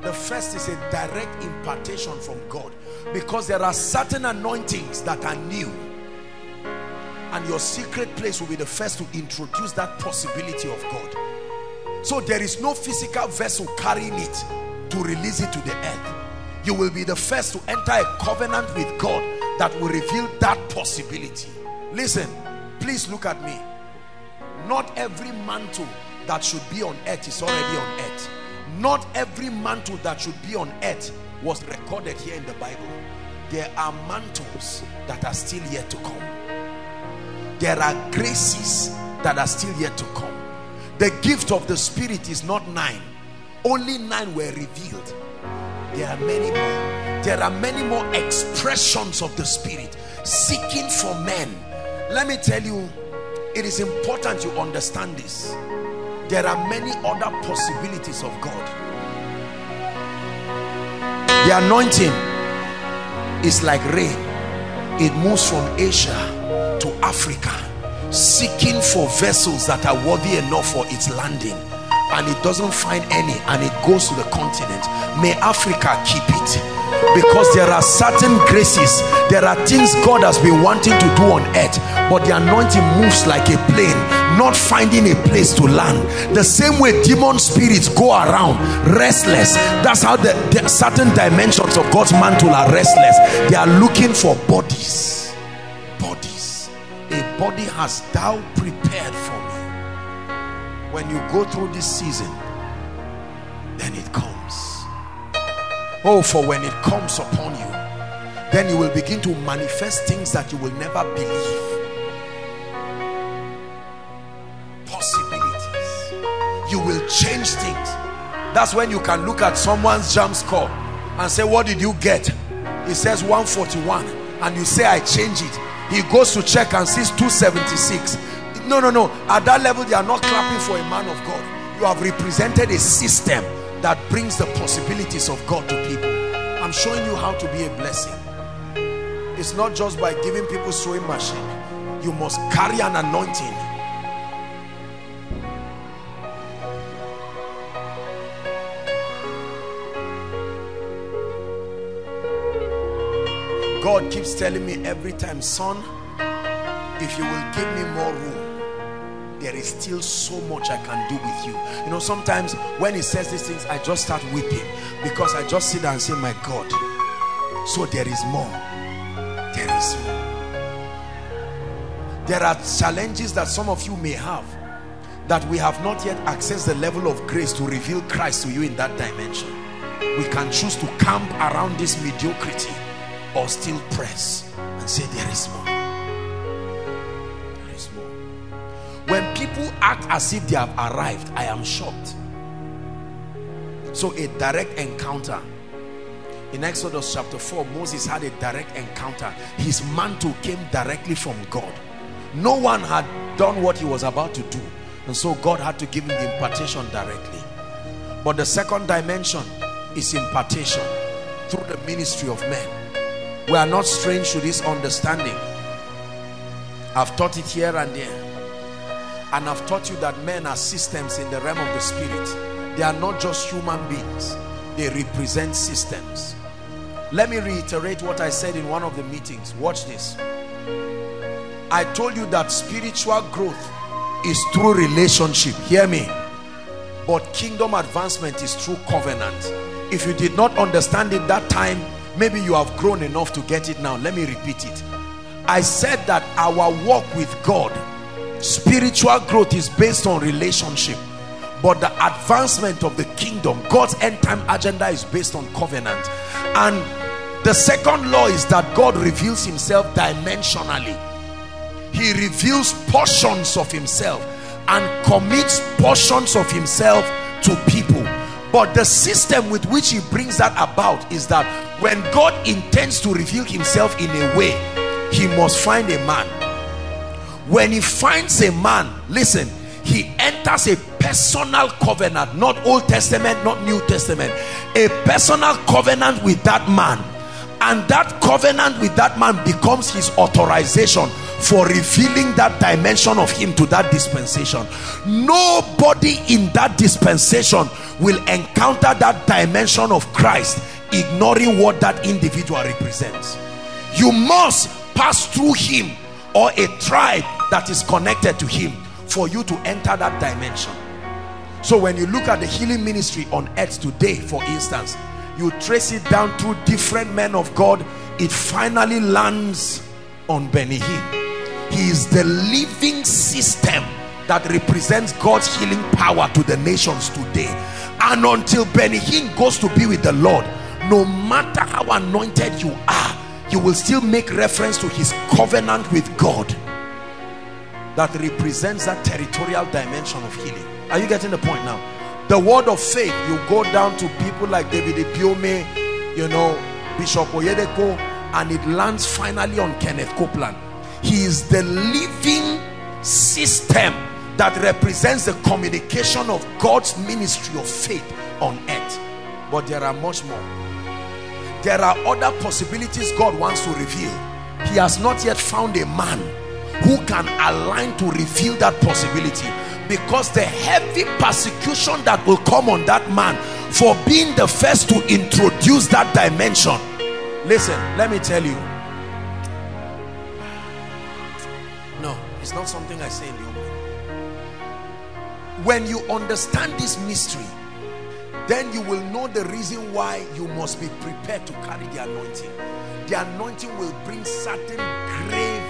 The first is a direct impartation from God, because there are certain anointings that are new, and your secret place will be the first to introduce that possibility of God. So there is no physical vessel carrying it to release it to the earth. You will be the first to enter a covenant with God that will reveal that possibility. Listen, please look at me. Not every mantle that should be on earth is already on earth. Not every mantle that should be on earth was recorded here in the Bible. There are mantles that are still yet to come. There are graces that are still yet to come. The gift of the Spirit is not 9. Only 9 were revealed. There are many more. There are many more expressions of the Spirit seeking for men. Let me tell you, it is important you understand this. There are many other possibilities of God. The anointing is like rain. It moves from Asia to Africa, seeking for vessels that are worthy enough for its landing, and it doesn't find any, and it goes to the continent. May Africa keep it, because there are certain graces, there are things God has been wanting to do on earth, but the anointing moves like a plane, not finding a place to land. The same way demon spirits go around restless, that's how the certain dimensions of God's mantle are restless. They are looking for bodies. A body has thou prepared for me. When you go through this season, then it comes. Oh, for when it comes upon you, then you will begin to manifest things that you will never believe. Possibilities. You will change things. That's when you can look at someone's jam score and say, what did you get? It says 141, and you say, I change it. He goes to check and sees 276. No. At that level, they are not clapping for a man of God. You have represented a system that brings the possibilities of God to people. I'm showing you how to be a blessing. It's not just by giving people sewing machine. you must carry an anointing. God keeps telling me every time, son, if you will give me more room, there is still so much I can do with you. You know, sometimes when he says these things, I just start weeping, because I just sit down and say, my God, so there is more. There is more. There are challenges that some of you may have, that we have not yet accessed the level of grace to reveal Christ to you in that dimension. We can choose to camp around this mediocrity, or still press and say, there is more. There is more. When people act as if they have arrived, I am shocked. So a direct encounter. In Exodus chapter 4, Moses had a direct encounter. His mantle came directly from God. No one had done what he was about to do, and so God had to give him the impartation directly. But the second dimension is impartation through the ministry of men. We are not strange to this understanding. I've taught it here and there. And I've taught you that men are systems in the realm of the spirit. They are not just human beings. They represent systems. Let me reiterate what I said in one of the meetings. Watch this. I told you that spiritual growth is through relationship. Hear me. But kingdom advancement is through covenant. If you did not understand it that time, maybe you have grown enough to get it now. Let me repeat it. I said that our walk with God, spiritual growth, is based on relationship. But the advancement of the kingdom, God's end time agenda, is based on covenant. And the second law is that God reveals himself dimensionally. He reveals portions of himself and commits portions of himself to people. But the system with which he brings that about is that when God intends to reveal himself in a way, he must find a man. When he finds a man, listen, he enters a personal covenant, not Old Testament, not New Testament, a personal covenant with that man. And that covenant with that man becomes his authorization for revealing that dimension of him to that dispensation. Nobody in that dispensation will encounter that dimension of Christ ignoring what that individual represents. You must pass through him or a tribe that is connected to him for you to enter that dimension. So when you look at the healing ministry on earth today, for instance, you trace it down through different men of God, it finally lands on Benny Hinn. He is the living system that represents God's healing power to the nations today. And until Benny Hinn goes to be with the Lord, no matter how anointed you are, you will still make reference to his covenant with God that represents that territorial dimension of healing. Are you getting the point now? The word of faith, you go down to people like David Ipiome, you know, Bishop Oyedeko, and it lands finally on Kenneth Copeland. He is the living system that represents the communication of God's ministry of faith on earth. But there are much more. There are other possibilities God wants to reveal. He has not yet found a man who can align to reveal that possibility, because the heavy persecution that will come on that man for being the first to introduce that dimension. Listen, let me tell you. No, it's not something I say in the open. When you understand this mystery, then you will know the reason why you must be prepared to carry the anointing. The anointing will bring certain grave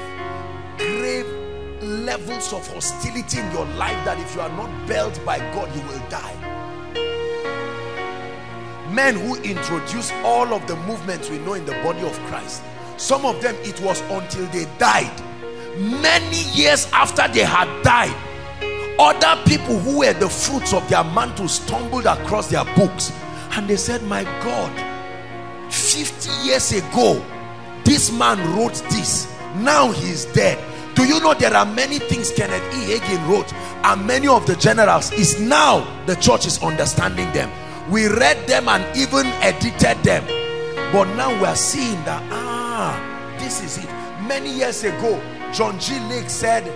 levels of hostility in your life that if you are not built by God, you will die. Men who introduced all of the movements we know in the body of Christ, some of them, it was until they died, many years after they had died, other people who were the fruits of their mantle stumbled across their books and they said, my God, 50 years ago this man wrote this, now he's dead. Do you know there are many things Kenneth E. Hagin wrote and many of the generals? Is now the church is understanding them. We read them and even edited them, but now we are seeing that this is it. Many years ago John G. Lake said,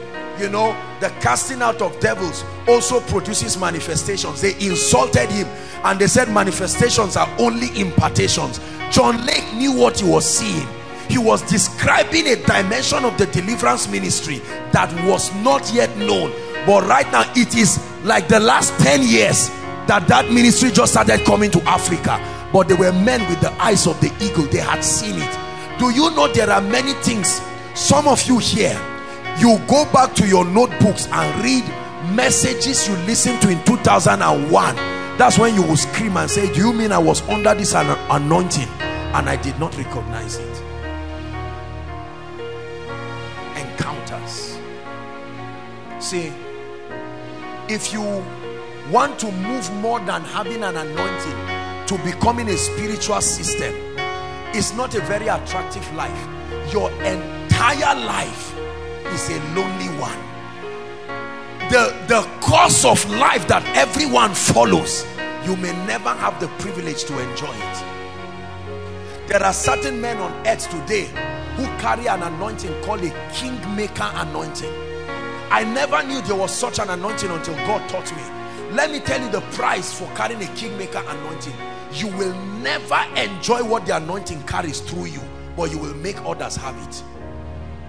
you know, the casting out of devils also produces manifestations. They insulted him and they said manifestations are only impartations. John Lake knew what he was seeing. He was describing a dimension of the deliverance ministry that was not yet known. But right now, it is like the last 10 years that ministry just started coming to Africa. But they were men with the eyes of the eagle. They had seen it. Do you know there are many things? Some of you here, you go back to your notebooks and read messages you listened to in 2001. That's when you will scream and say, do you mean I was under this anointing and I did not recognize it? Encounters. See, if you want to move more than having an anointing to becoming a spiritual system, it's not a very attractive life. Your entire life is a lonely one. The course of life that everyone follows, you may never have the privilege to enjoy it. There are certain men on earth today who carry an anointing called a kingmaker anointing. I never knew there was such an anointing until God taught me. Let me tell you the price for carrying a kingmaker anointing. You will never enjoy what the anointing carries through you, but you will make others have it.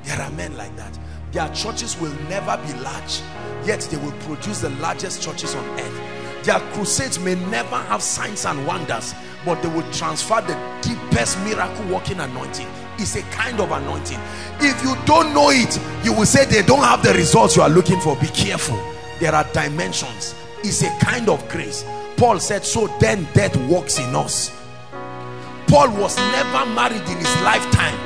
There are men like that. Their churches will never be large, yet they will produce the largest churches on earth. Their crusades may never have signs and wonders, but they will transfer the deepest miracle working anointing. It's a kind of anointing. If you don't know it, you will say they don't have the results you are looking for. Be careful. There are dimensions. It's a kind of grace. Paul said, so then death works in us. Paul was never married in his lifetime,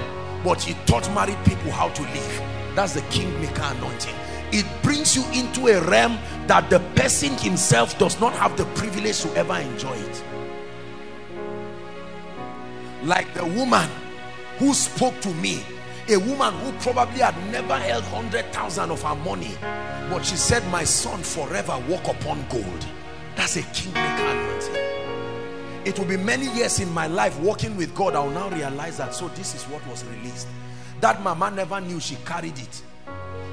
but he taught married people how to live. That's the kingmaker anointing. It brings you into a realm that the person himself does not have the privilege to ever enjoy it. Like the woman who spoke to me, a woman who probably had never held 100,000 of her money, but she said, my son, forever walk upon gold. That's a kingmaker anointing. It will be many years in my life walking with God, I will now realize that, so this is what was released. That mama never knew she carried it.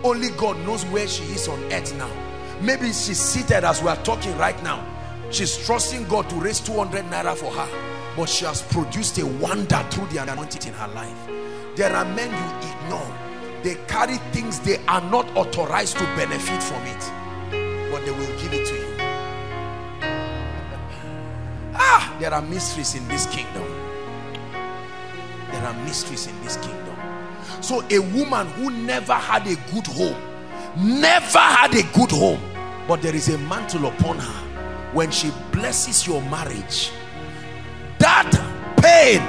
Only God knows where she is on earth now. Maybe she's seated as we are talking right now. She's trusting God to raise 200 naira for her, but she has produced a wonder through the anointing in her life. There are men you ignore. They carry things they are not authorized to benefit from it, but they will give it to you. Ah, there are mysteries in this kingdom. There are mysteries in this kingdom. So a woman who never had a good home, never had a good home, but there is a mantle upon her. When she blesses your marriage, that pain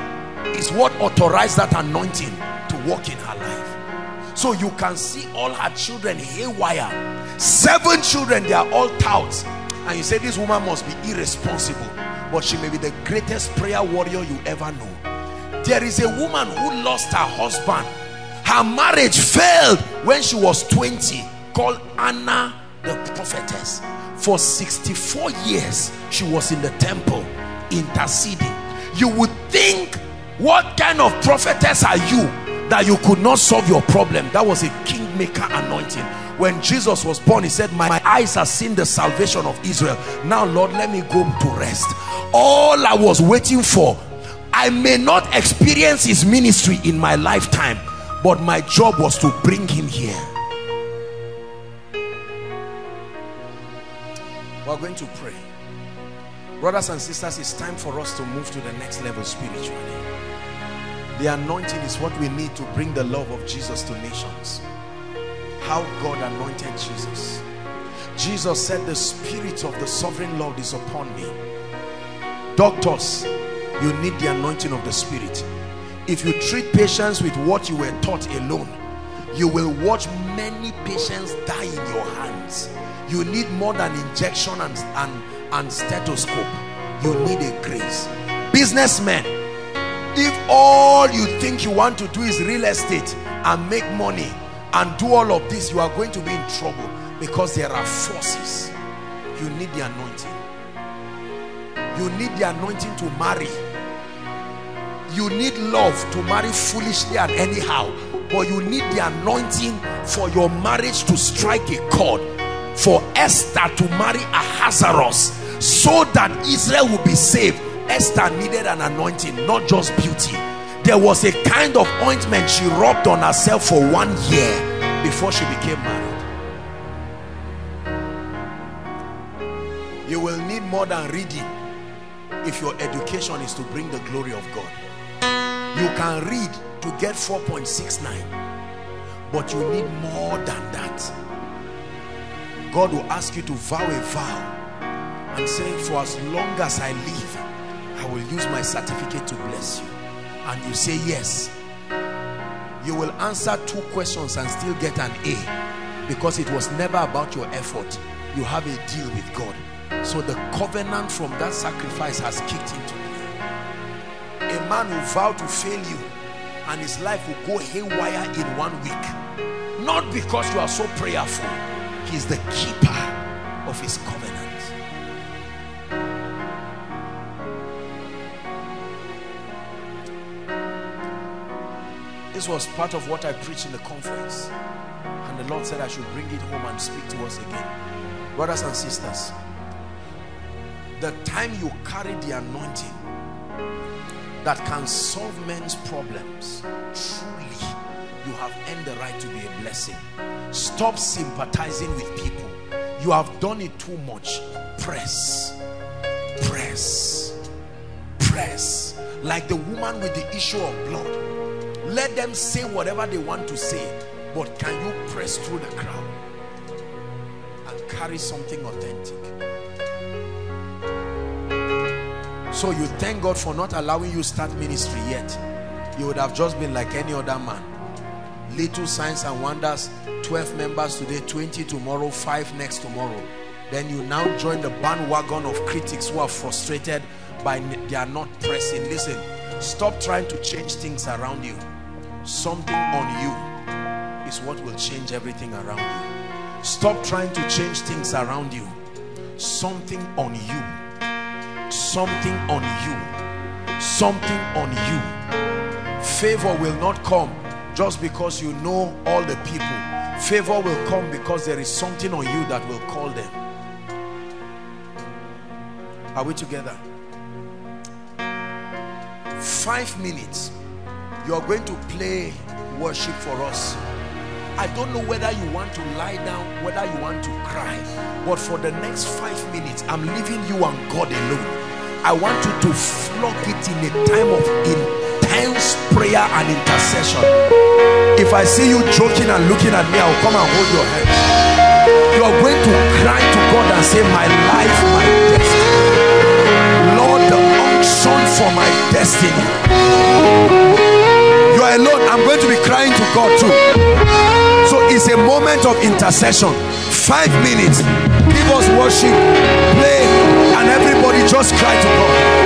is what authorized that anointing to work in her life. So you can see all her children haywire. 7 children, they are all touts. And you say this woman must be irresponsible. But she may be the greatest prayer warrior you ever know. There is a woman who lost her husband. Her marriage failed when she was 20, called Anna the prophetess. For 64 years, she was in the temple interceding. You would think, what kind of prophetess are you that you could not solve your problem? That was a kingmaker anointing. When Jesus was born, he said, my eyes have seen the salvation of Israel. Now, Lord, let me go to rest. All I was waiting for, I may not experience his ministry in my lifetime, but my job was to bring him here. We're going to pray. Brothers and sisters, it's time for us to move to the next level spiritually. The anointing is what we need to bring the love of Jesus to nations. How God anointed Jesus. Jesus said, the Spirit of the Sovereign Lord is upon me. Doctors, you need the anointing of the Spirit. If you treat patients with what you were taught alone, you will watch many patients die in your hands. You need more than injection and stethoscope. You need a grace. Businessmen, if all you think you want to do is real estate and make money and do all of this, you are going to be in trouble, because there are forces. You need the anointing. You need the anointing to marry. You need love to marry foolishly and anyhow. but you need the anointing for your marriage to strike a chord, for Esther to marry Ahasuerus so that Israel will be saved. Esther needed an anointing, not just beauty. There was a kind of ointment she rubbed on herself for 1 year before she became married. You will need more than reading if your education is to bring the glory of God. You can read to get 4.69, but you need more than that. God will ask you to vow a vow and say, for as long as I live, I will use my certificate to bless you. And you say yes. You will answer 2 questions and still get an A, because it was never about your effort. You have a deal with God. So the covenant from that sacrifice has kicked into play. A man will vow to fail you and his life will go haywire in 1 week. Not because you are so prayerful. He is the keeper of his covenant. This was part of what I preached in the conference, and the Lord said I should bring it home and speak to us again. Brothers and sisters, the time you carry the anointing that can solve men's problems, truly you have earned the right to be a blessing. Stop sympathizing with people. You have done it too much. Press. Like the woman with the issue of blood. Let them say whatever they want to say, but can you press through the crowd and carry something authentic? So you thank God for not allowing you to start ministry yet. You would have just been like any other man. Little signs and wonders, 12 members today, 20 tomorrow, 5 next tomorrow. Then you now join the bandwagon of critics who are frustrated by they are not pressing. Listen, stop trying to change things around you. Something on you is what will change everything around you. Stop trying to change things around you. Something on you. Something on you. Something on you. Favor will not come just because you know all the people. Favor will come because there is something on you that will call them. Are we together? 5 minutes. You're going to play worship for us. I don't know whether you want to lie down, whether you want to cry, but for the next 5 minutes, I'm leaving you and God alone. I want you to flog it in a time of intense prayer and intercession. If I see you joking and looking at me, I'll come and hold your hand. You're going to cry to God and say, my life, my destiny. Lord, the unction for my destiny. Alone, I'm going to be crying to God too. So it's a moment of intercession. 5 minutes. Give us worship, play, and everybody just cry to God.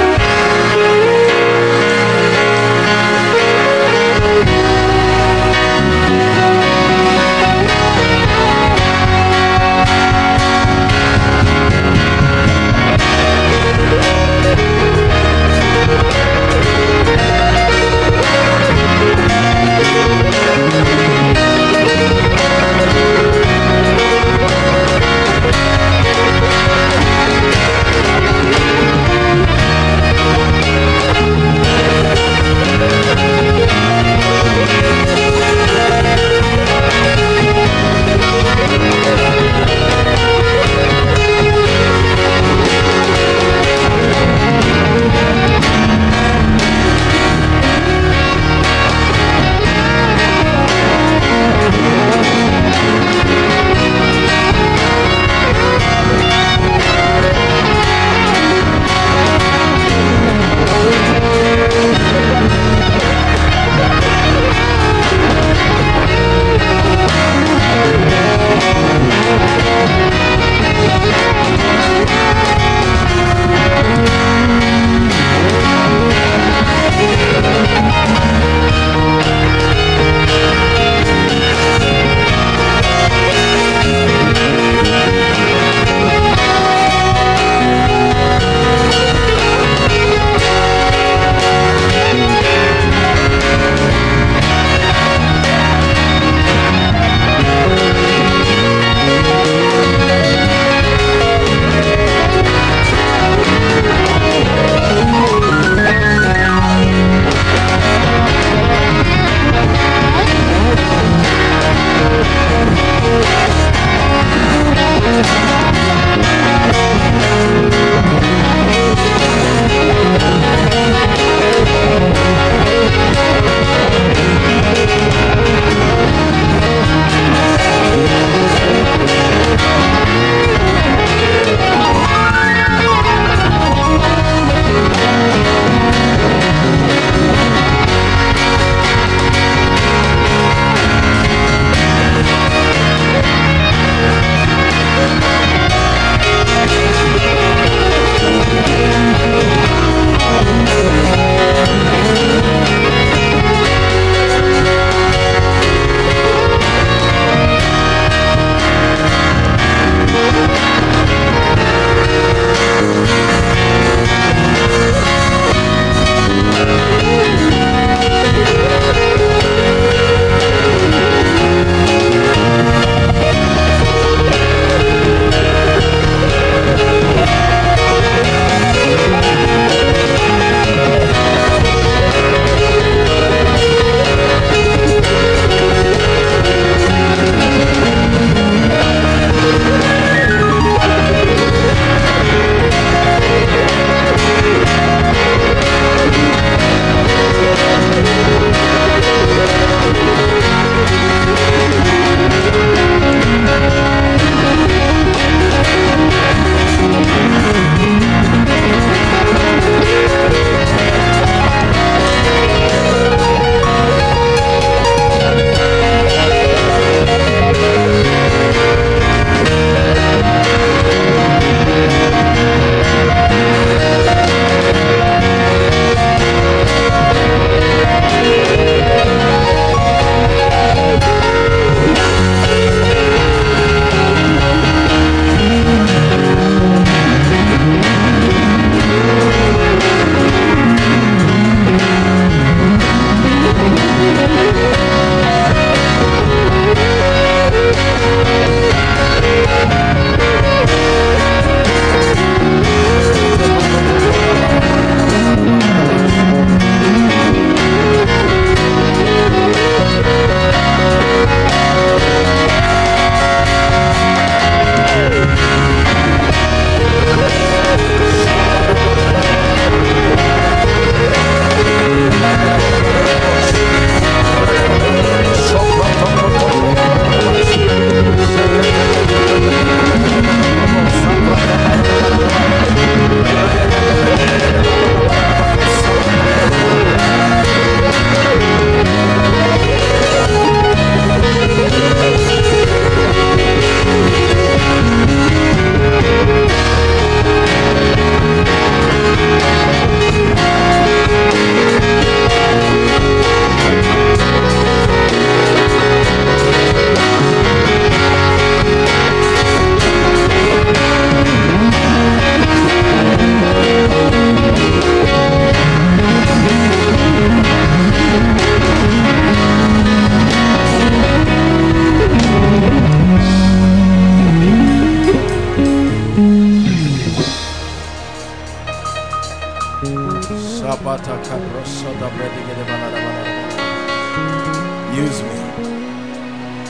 Use me.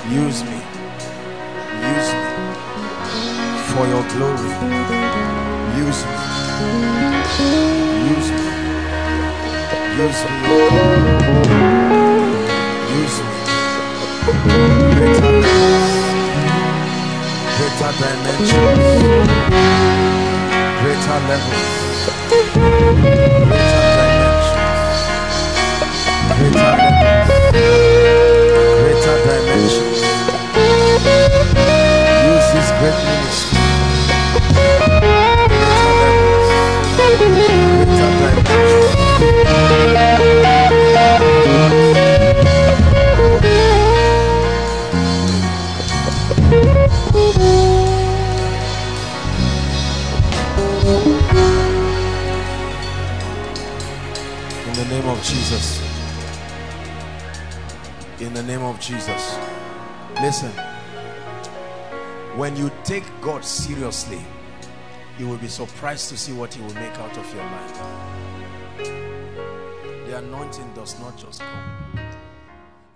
Use me. Use me. For your glory. Use me. Use me. Use me. Use me. Greater things. Greater dimensions. Greater levels. Greater dimensions. Greater levels. Dimensions. Use this great ministry. Greater levels. Greater dimensions. In the name of Jesus. In the name of Jesus. Listen, when you take God seriously, you will be surprised to see what he will make out of your life. The anointing does not just come.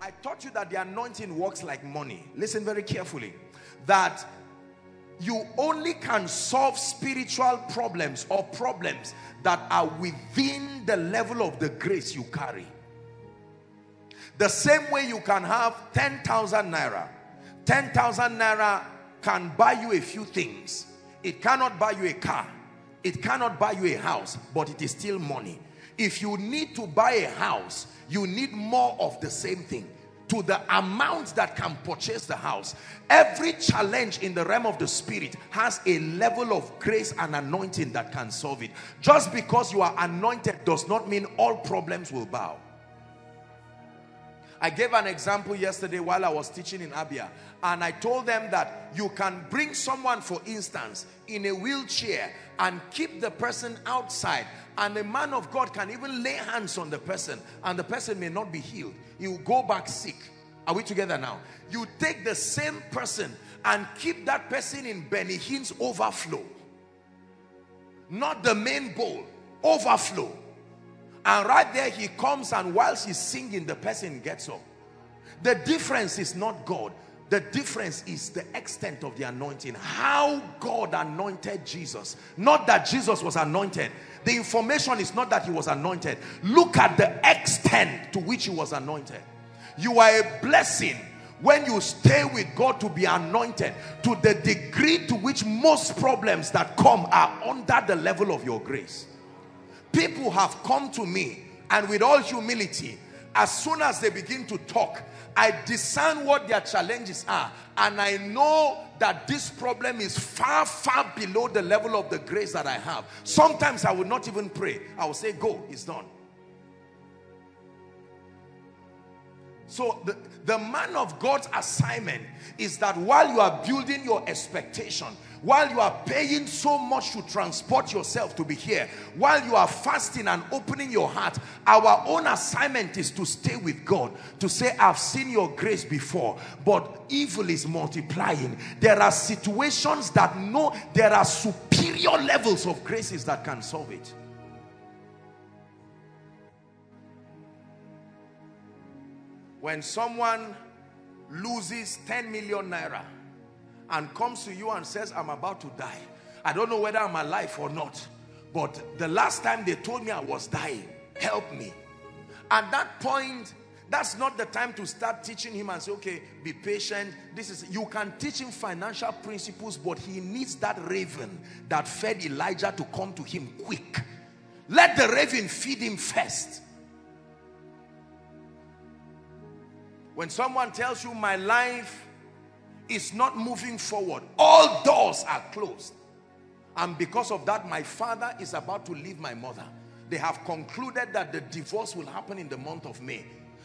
I taught you that the anointing works like money. Listen very carefully. That you only can solve spiritual problems or problems that are within the level of the grace you carry. The same way you can have 10,000 naira. 10,000 naira can buy you a few things. It cannot buy you a car. It cannot buy you a house, but it is still money. If you need to buy a house, you need more of the same thing to the amount that can purchase the house. Every challenge in the realm of the spirit has a level of grace and anointing that can solve it. Just because you are anointed does not mean all problems will bow. I gave an example yesterday while I was teaching in Abia, and I told them that you can bring someone, for instance, in a wheelchair and keep the person outside, and a man of God can even lay hands on the person, and the person may not be healed. He will go back sick. Are we together now? You take the same person and keep that person in Benny Hinn's overflow, not the main bowl, overflow. And right there he comes, and whilst he's singing, the person gets up. The difference is not God. The difference is the extent of the anointing. How God anointed Jesus. Not that Jesus was anointed. The information is not that he was anointed. Look at the extent to which he was anointed. You are a blessing when you stay with God to be anointed, to the degree to which most problems that come are under the level of your grace. People have come to me, and with all humility, as soon as they begin to talk, I discern what their challenges are, and I know that this problem is far, far below the level of the grace that I have. Sometimes I will not even pray. I will say, go, it's done. So the man of God's assignment is that while you are building your expectation, while you are paying so much to transport yourself to be here, while you are fasting and opening your heart, our own assignment is to stay with God, to say, I've seen your grace before, but evil is multiplying. There are situations that no, there are superior levels of graces that can solve it. When someone loses 10 million naira, and comes to you and says, I'm about to die. I don't know whether I'm alive or not, but the last time they told me I was dying, help me. At that point, that's not the time to start teaching him and say, okay, be patient. This is, you can teach him financial principles, but he needs that raven that fed Elijah to come to him quick. Let the raven feed him first. When someone tells you, my life is not moving forward, all doors are closed, and because of that my father is about to leave my mother, they have concluded that the divorce will happen in the month of May.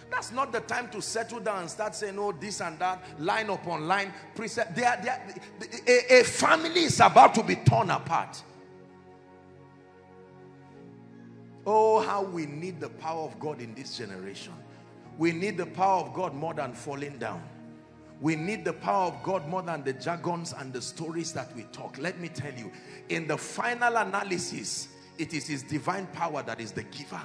That's not the time to settle down and start saying, oh, this and that, line upon line, precept. A family is about to be torn apart. Oh, how we need the power of God in this generation. We need the power of God more than falling down. We need the power of God more than the jargons and the stories that we talk. Let me tell you, in the final analysis, it is his divine power that is the giver.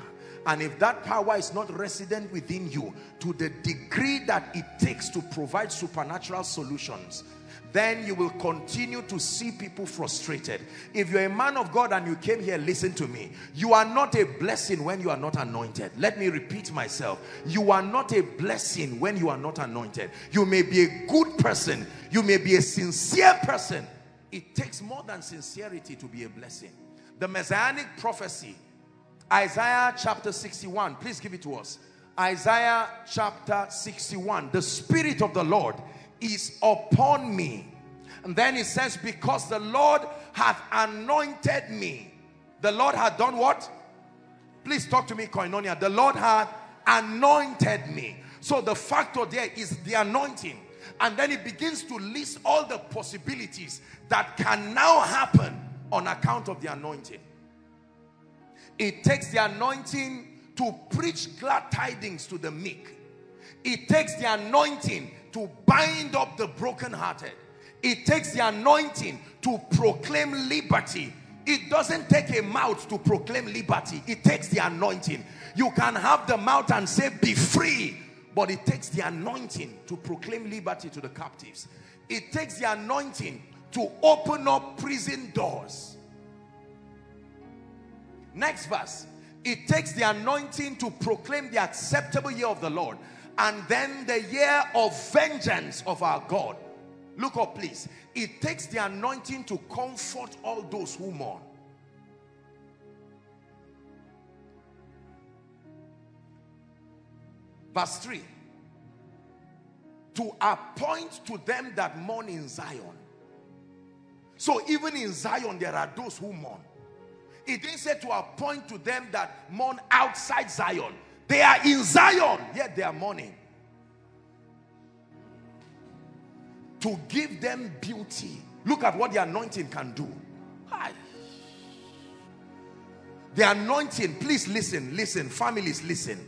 And if that power is not resident within you to the degree that it takes to provide supernatural solutions, then you will continue to see people frustrated. If you're a man of God and you came here, listen to me. You are not a blessing when you are not anointed. Let me repeat myself. You are not a blessing when you are not anointed. You may be a good person. You may be a sincere person. It takes more than sincerity to be a blessing. The messianic prophecy, Isaiah chapter 61. Please give it to us. Isaiah chapter 61. The Spirit of the Lord is upon me. And then it says, because the Lord hath anointed me. The Lord hath done what? Please talk to me, Koinonia. The Lord hath anointed me. So the factor there is the anointing. And then it begins to list all the possibilities that can now happen on account of the anointing. It takes the anointing to preach glad tidings to the meek. It takes the anointing to bind up the brokenhearted. It takes the anointing to proclaim liberty. It doesn't take a mouth to proclaim liberty. It takes the anointing. You can have the mouth and say, be free. But it takes the anointing to proclaim liberty to the captives. It takes the anointing to open up prison doors. Next verse. It takes the anointing to proclaim the acceptable year of the Lord. And then the year of vengeance of our God. Look up, please. It takes the anointing to comfort all those who mourn. Verse 3. To appoint to them that mourn in Zion. So even in Zion there are those who mourn. It didn't say to appoint to them that mourn outside Zion. They are in Zion, yet they are mourning. To give them beauty. Look at what the anointing can do. Hi. The anointing, please listen, listen, families, listen.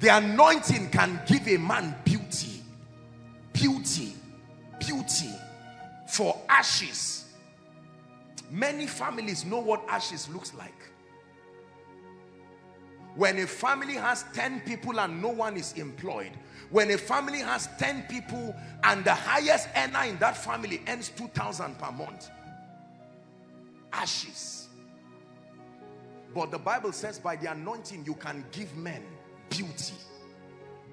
The anointing can give a man beauty. Beauty. Beauty. For ashes. Many families know what ashes looks like. When a family has 10 people and no one is employed. When a family has 10 people and the highest earner in that family earns 2,000 per month. Ashes. But the Bible says by the anointing you can give men beauty.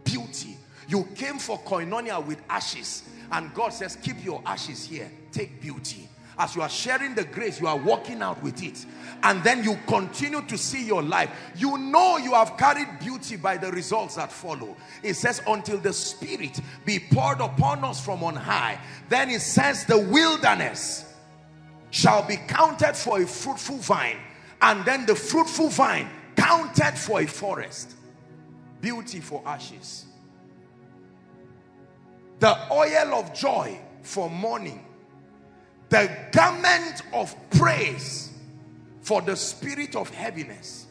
Beauty. You came for Koinonia with ashes and God says keep your ashes here. Take beauty. As you are sharing the grace, you are walking out with it. And then you continue to see your life. You know you have carried beauty by the results that follow. It says, until the Spirit be poured upon us from on high. Then it says, the wilderness shall be counted for a fruitful vine. And then the fruitful vine counted for a forest. Beauty for ashes. The oil of joy for mourning. The garment of praise for the spirit of heaviness.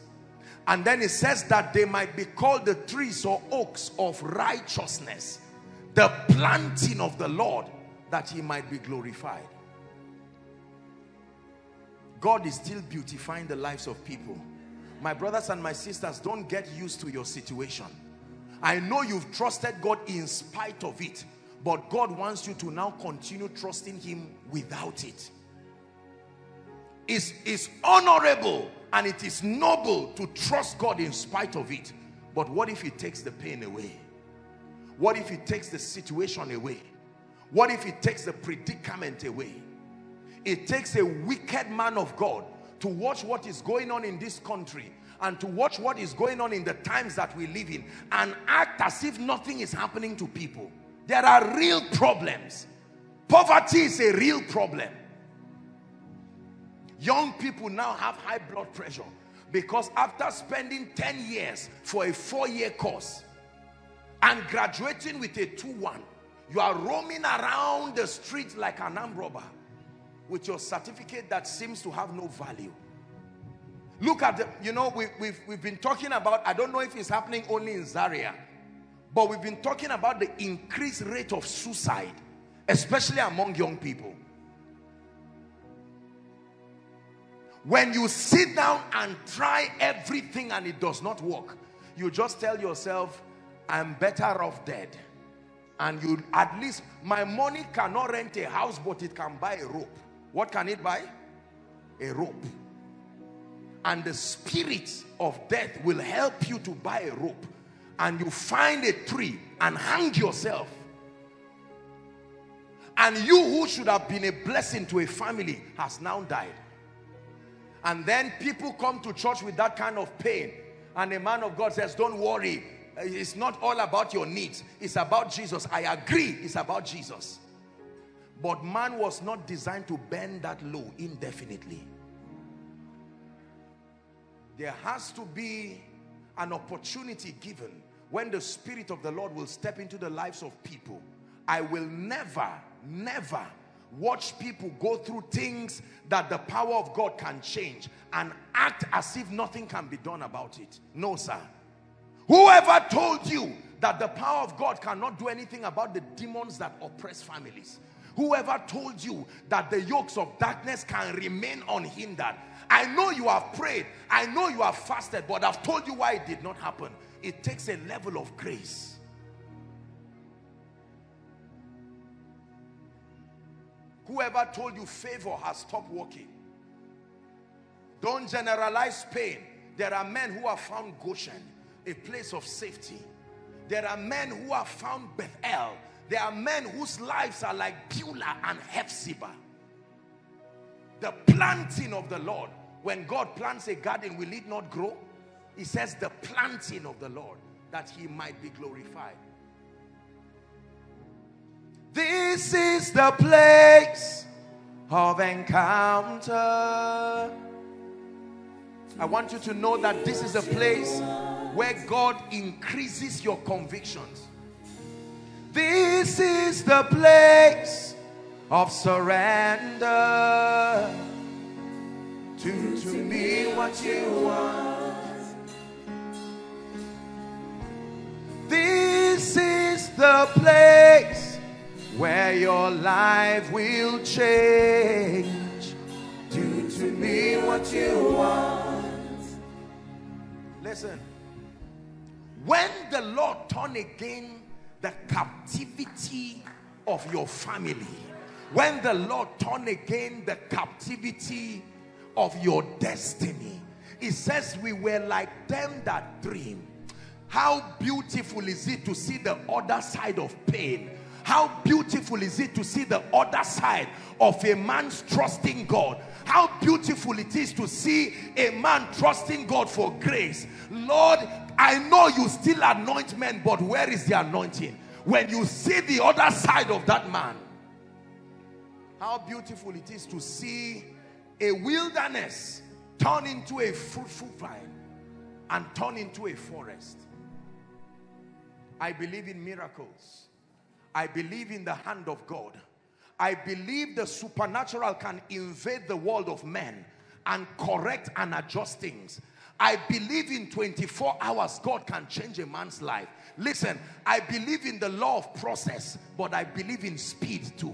And then it says that they might be called the trees or oaks of righteousness, the planting of the Lord, that he might be glorified. God is still beautifying the lives of people. My brothers and my sisters, don't get used to your situation. I know you've trusted God in spite of it. But God wants you to now continue trusting him without it. It's honorable and it is noble to trust God in spite of it. But what if he takes the pain away? What if he takes the situation away? What if he takes the predicament away? It takes a wicked man of God to watch what is going on in this country and to watch what is going on in the times that we live in and act as if nothing is happening to people. There are real problems. Poverty is a real problem. Young people now have high blood pressure because after spending 10 years for a 4-year course and graduating with a 2-1, you are roaming around the street like an armed robber with your certificate that seems to have no value. Look at the, you know, we've been talking about, I don't know if it's happening only in Zaria, but we've been talking about the increased rate of suicide, especially among young people. When you sit down and try everything and it does not work, you just tell yourself, I'm better off dead. And you, at least, my money cannot rent a house, but it can buy a rope. What can it buy? A rope. And the spirit of death will help you to buy a rope. And you find a tree and hang yourself. And you who should have been a blessing to a family has now died. And then people come to church with that kind of pain. And a man of God says, don't worry. It's not all about your needs. It's about Jesus. I agree. It's about Jesus. But man was not designed to bend that low indefinitely. There has to be an opportunity given when the Spirit of the Lord will step into the lives of people. I will never, never watch people go through things that the power of God can change and act as if nothing can be done about it. No, sir. Whoever told you that the power of God cannot do anything about the demons that oppress families, whoever told you that the yokes of darkness can remain unhindered, I know you have prayed, I know you have fasted, but I've told you why it did not happen. It takes a level of grace. Whoever told you favor has stopped working. Don't generalize pain. There are men who have found Goshen, a place of safety. There are men who have found Bethel. There are men whose lives are like Beulah and Hephzibah. The planting of the Lord. When God plants a garden, will it not grow? He says the planting of the Lord, that he might be glorified. This is the place of encounter. I want you to know that this is a place where God increases your convictions. This is the place of surrender. Do to me what you want. This is the place where your life will change. Do to me what you want. Listen. When the Lord turned again the captivity of your family, when the Lord turned again the captivity of your destiny, it says we were like them that dream. How beautiful is it to see the other side of pain? How beautiful is it to see the other side of a man's trusting God? How beautiful it is to see a man trusting God for grace. Lord, I know you still anoint men, but where is the anointing? When you see the other side of that man, how beautiful it is to see a wilderness turn into a fruitful vine and turn into a forest. I believe in miracles. I believe in the hand of God. I believe the supernatural can invade the world of men and correct and adjust things. I believe in 24 hours God can change a man's life. Listen, I believe in the law of process, but I believe in speed too.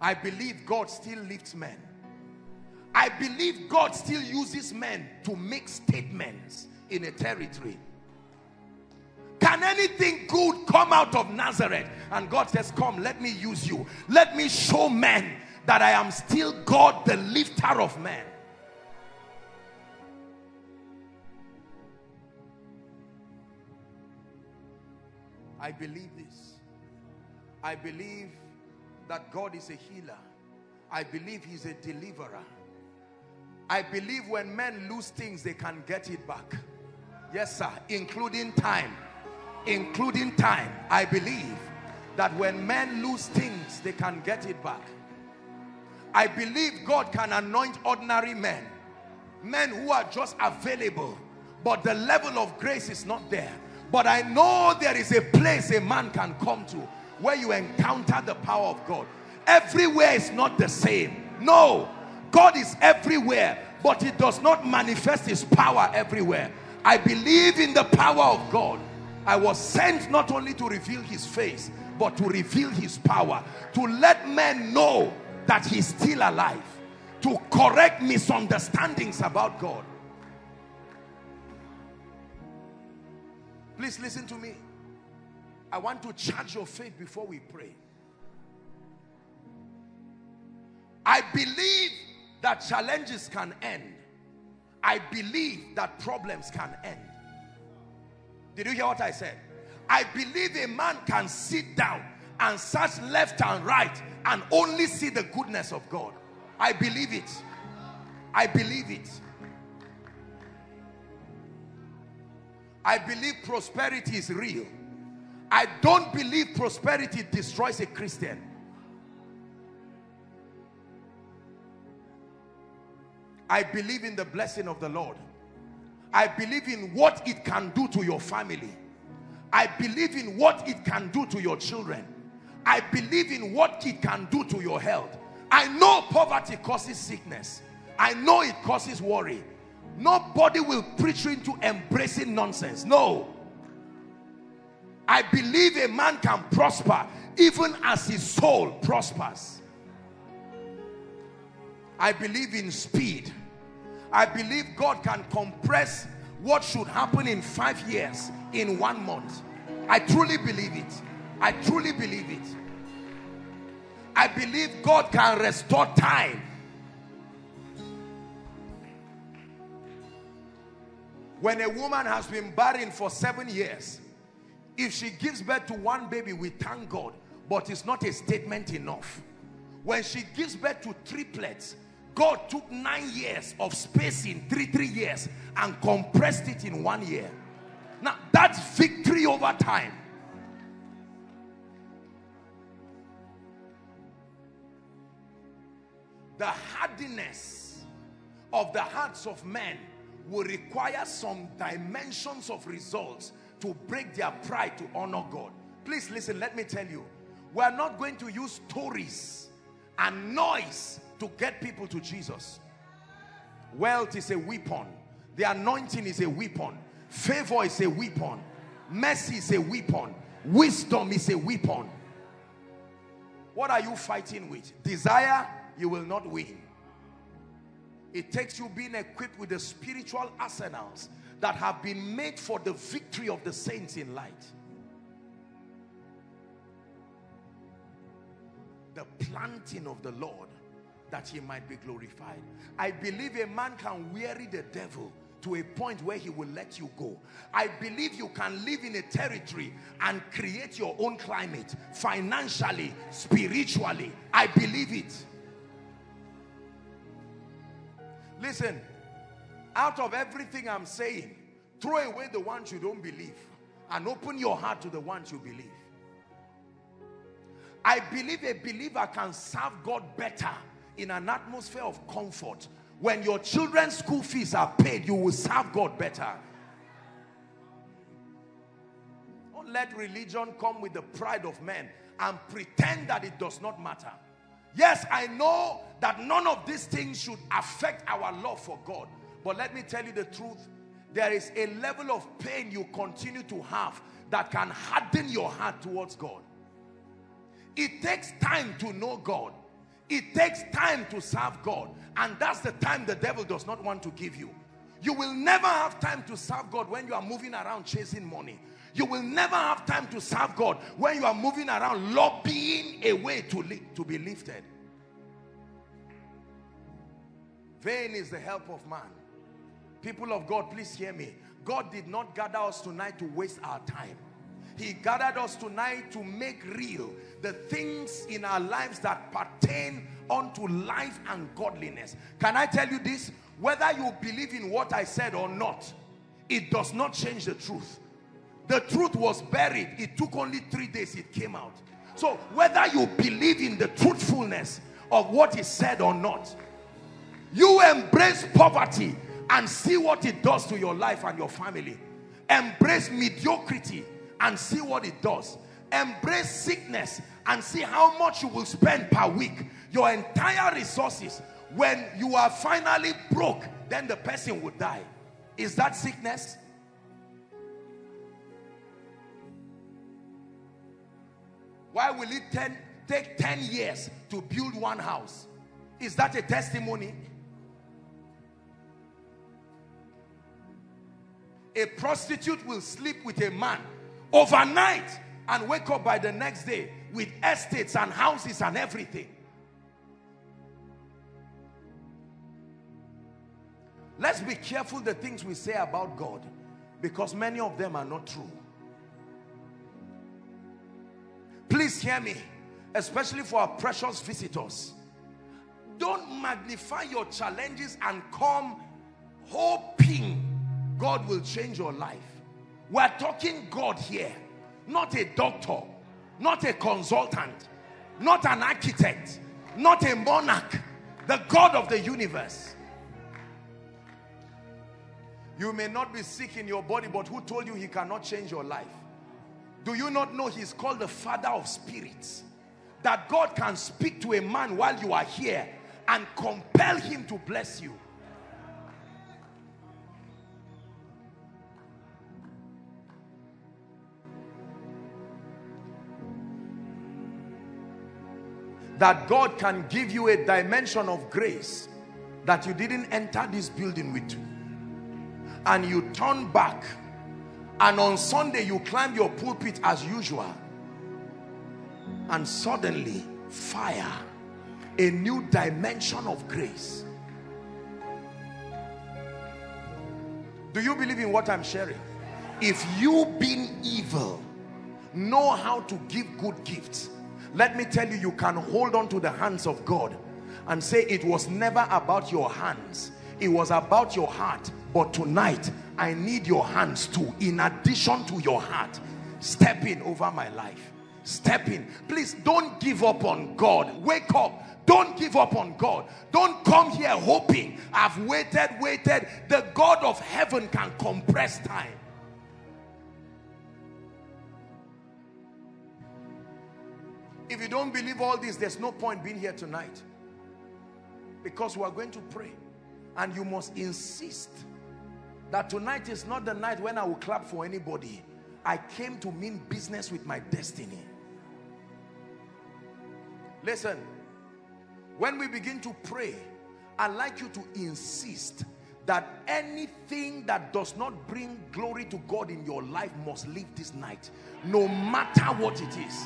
I believe God still lifts men. I believe God still uses men to make statements in a territory. Can anything good come out of Nazareth? And God says, come, let me use you. Let me show men that I am still God, the lifter of men. I believe this. I believe that God is a healer. I believe he's a deliverer. I believe when men lose things, they can get it back. Yes, sir. Including time. Including time. I believe that when men lose things, they can get it back. I believe God can anoint ordinary men. Men who are just available, but the level of grace is not there. But I know there is a place a man can come to where you encounter the power of God. Everywhere is not the same. No, God is everywhere, but it does not manifest his power everywhere. I believe in the power of God. I was sent not only to reveal his face, but to reveal his power, to let men know that he's still alive, to correct misunderstandings about God. Please listen to me. I want to charge your faith before we pray. I believe that challenges can end. I believe that problems can end. Did you hear what I said? I believe a man can sit down and search left and right and only see the goodness of God. I believe it. I believe it. I believe prosperity is real. I don't believe prosperity destroys a Christian. I believe in the blessing of the Lord. I believe in what it can do to your family. I believe in what it can do to your children. I believe in what it can do to your health. I know poverty causes sickness. I know it causes worry. Nobody will preach you into embracing nonsense. No. I believe a man can prosper even as his soul prospers. I believe in speed. I believe God can compress what should happen in 5 years in 1 month. I truly believe it. I truly believe it. I believe God can restore time. When a woman has been barren for 7 years, if she gives birth to one baby, we thank God, but it's not a statement enough. When she gives birth to triplets, God took 9 years of spacing, three years, and compressed it in 1 year. Now, that's victory over time. The hardness of the hearts of men will require some dimensions of results to break their pride to honor God. Please listen, let me tell you, we are not going to use stories and noise to get people to Jesus. Wealth is a weapon. The anointing is a weapon. Favor is a weapon. Mercy is a weapon. Wisdom is a weapon. What are you fighting with? Desire, you will not win. It takes you being equipped with the spiritual arsenals that have been made for the victory of the saints in light. The planting of the Lord, that he might be glorified. I believe a man can weary the devil to a point where he will let you go. I believe you can live in a territory and create your own climate, financially, spiritually. I believe it. Listen, out of everything I'm saying, throw away the ones you don't believe and open your heart to the ones you believe. I believe a believer can serve God better in an atmosphere of comfort. When your children's school fees are paid, you will serve God better. Don't let religion come with the pride of men and pretend that it does not matter. Yes, I know that none of these things should affect our love for God. But let me tell you the truth. There is a level of pain you continue to have that can harden your heart towards God. It takes time to know God. It takes time to serve God, and that's the time the devil does not want to give you. You will never have time to serve God when you are moving around chasing money. You will never have time to serve God when you are moving around lobbying a way to be lifted. Vain is the help of man. People of God, please hear me. God did not gather us tonight to waste our time. He gathered us tonight to make real the things in our lives that pertain unto life and godliness. Can I tell you this? Whether you believe in what I said or not, it does not change the truth. The truth was buried. It took only 3 days, it came out. So whether you believe in the truthfulness of what is said or not, you embrace poverty and see what it does to your life and your family. Embrace mediocrity and see what it does. Embrace sickness and see how much you will spend per week. Your entire resources. When you are finally broke, then the person will die. Is that sickness? Why will it take 10 years to build one house? Is that a testimony? A prostitute will sleep with a man overnight and wake up by the next day with estates and houses and everything. Let's be careful the things we say about God, because many of them are not true. Please hear me, especially for our precious visitors. Don't magnify your challenges and come hoping God will change your life. We're talking God here, not a doctor, not a consultant, not an architect, not a monarch, the God of the universe. You may not be sick in your body, but who told you he cannot change your life? Do you not know he's called the Father of spirits? That God can speak to a man while you are here and compel him to bless you. That God can give you a dimension of grace that you didn't enter this building with. And you turn back, and on Sunday you climb your pulpit as usual, and suddenly fire, a new dimension of grace. Do you believe in what I'm sharing? If you, being evil, know how to give good gifts, let me tell you, you can hold on to the hands of God and say it was never about your hands, it was about your heart. But tonight, I need your hands too, in addition to your heart. Step in over my life. Step in. Please don't give up on God. Wake up. Don't give up on God. Don't come here hoping. I've waited, waited. The God of heaven can compress time. If you don't believe all this, there's no point being here tonight. Because we are going to pray. And you must insist that tonight is not the night when I will clap for anybody. I came to mean business with my destiny. Listen, when we begin to pray, I'd like you to insist that anything that does not bring glory to God in your life must leave this night, no matter what it is.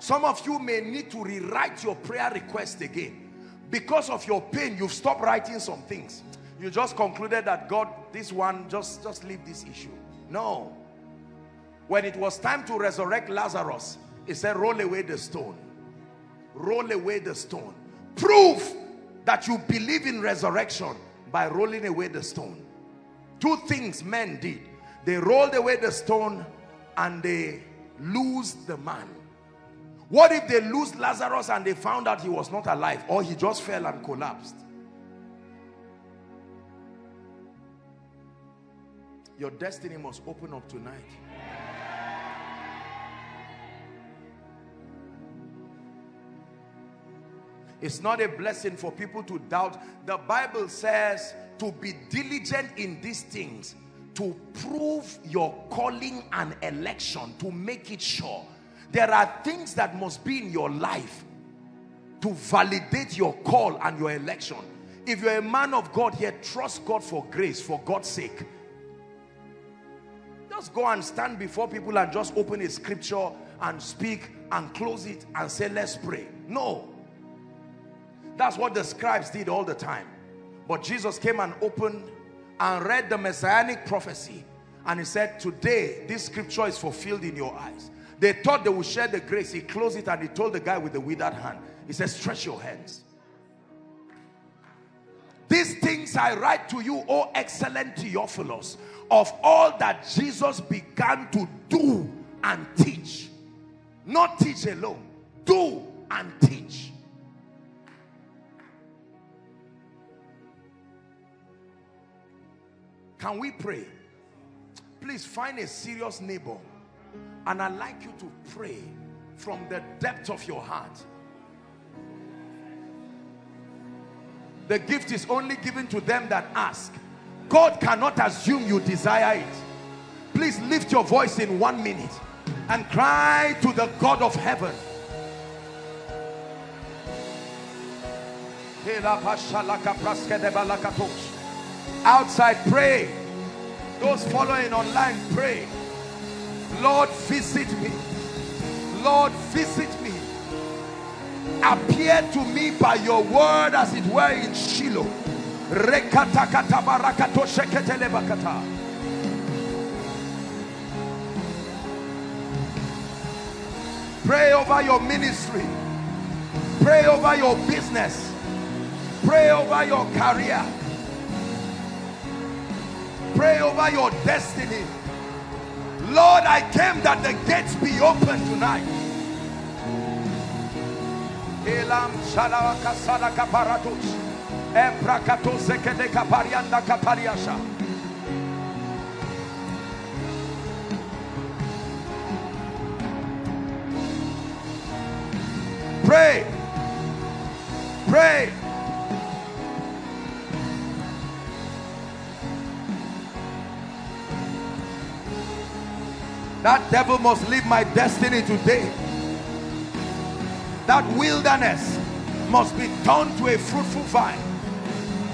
Some of you may need to rewrite your prayer request again. Because of your pain, you've stopped writing some things. You just concluded that God, this one, just leave this issue. No. When it was time to resurrect Lazarus, he said, roll away the stone. Roll away the stone. Prove that you believe in resurrection by rolling away the stone. Two things men did. They rolled away the stone and they loosed the man. What if they loosed Lazarus and they found out he was not alive, or he just fell and collapsed? Your destiny must open up tonight. It's not a blessing for people to doubt. The Bible says to be diligent in these things, to prove your calling and election, to make it sure. There are things that must be in your life to validate your call and your election. If you're a man of God here, trust God for grace, for God's sake. Just go and stand before people and just open a scripture and speak and close it and say, let's pray. No. That's what the scribes did all the time. But Jesus came and opened and read the messianic prophecy. And he said, today, this scripture is fulfilled in your eyes. They thought they would share the grace. He closed it and he told the guy with the withered hand. He said, stretch your hands. These things I write to you, O excellent Theophilus, of all that Jesus began to do and teach. Not teach alone. Do and teach. Can we pray? Please find a serious neighbor. And I'd like you to pray from the depth of your heart. The gift is only given to them that ask. God cannot assume you desire it. Please lift your voice in 1 minute. and cry to the God of heaven. Outside, pray. Those following online, pray. Lord, visit me. Lord, visit me. Appear to me by your word as it were in Shiloh. Pray over your ministry. Pray over your business. Pray over your career. Pray over your destiny. Lord, I came that the gates be open tonight. Pray. Pray. That devil must leave my destiny today. That wilderness must be turned to a fruitful vine.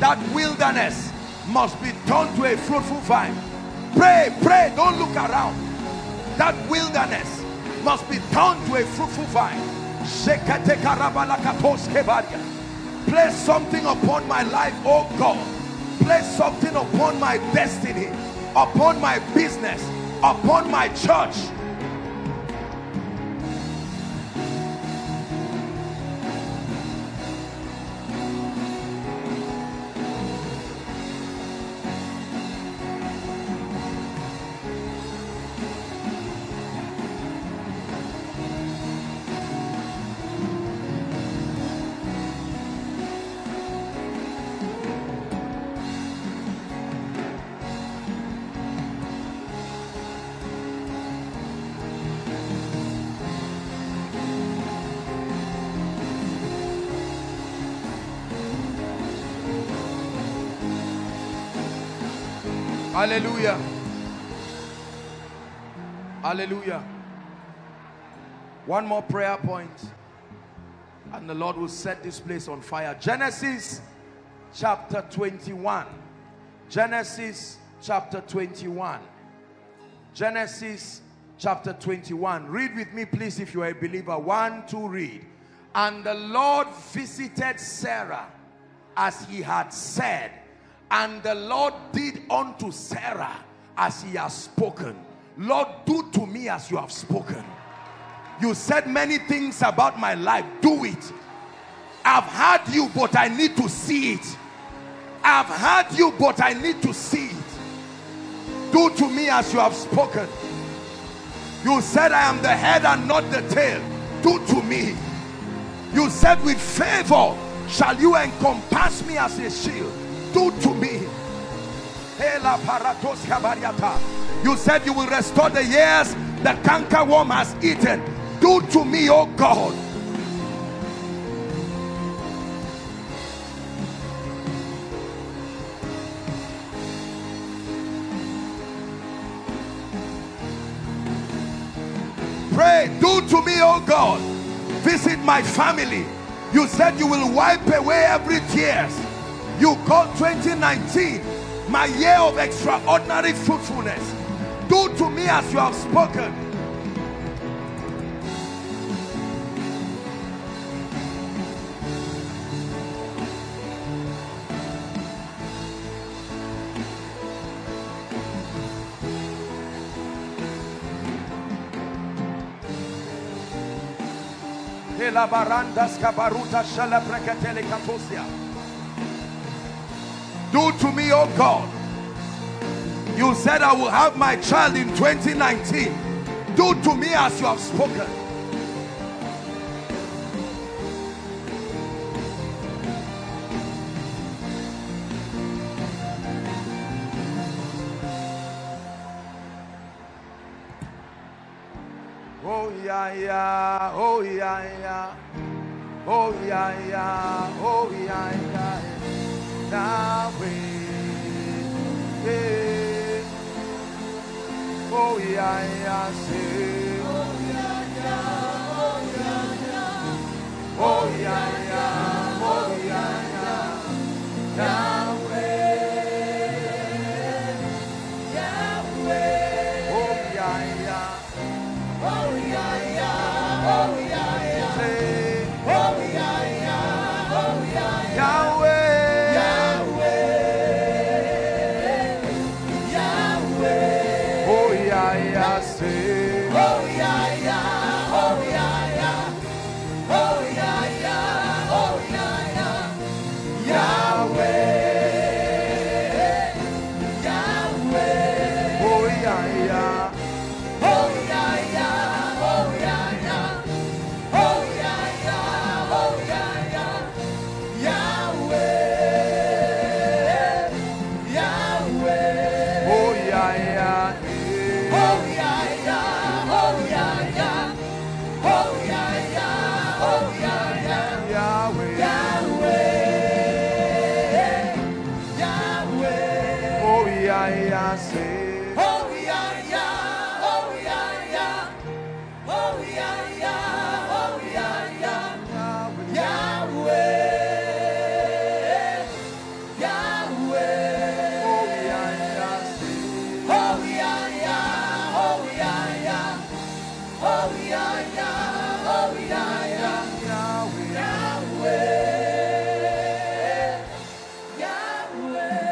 That wilderness must be turned to a fruitful vine. Pray, pray, don't look around. That wilderness must be turned to a fruitful vine. Place something upon my life, oh God. Place something upon my destiny, upon my business, upon my church. Hallelujah. Hallelujah. One more prayer point and the Lord will set this place on fire. Genesis chapter 21. Genesis chapter 21. Genesis chapter 21. Read with me, please, if you are a believer. 1, 2, read. And the Lord visited Sarah as he had said, and the Lord did unto Sarah as he has spoken. Lord, do to me as you have spoken. You said many things about my life. Do it. I've heard you, but I need to see it. I've heard you, but I need to see it. Do to me as you have spoken. You said I am the head and not the tail. Do to me. You said with favor shall you encompass me as a shield. Do to me. You said you will restore the years the cankerworm has eaten. Do to me, oh God. Pray, do to me, oh God. Visit my family. You said you will wipe away every tear. You called 2019 my year of extraordinary fruitfulness. Do to me as you have spoken. Do to me, oh God. You said I will have my child in 2019. Do to me as you have spoken. Oh yeah, yeah, oh yeah, yeah, oh yeah, yeah, oh yeah, yeah. Oh yeah, yeah,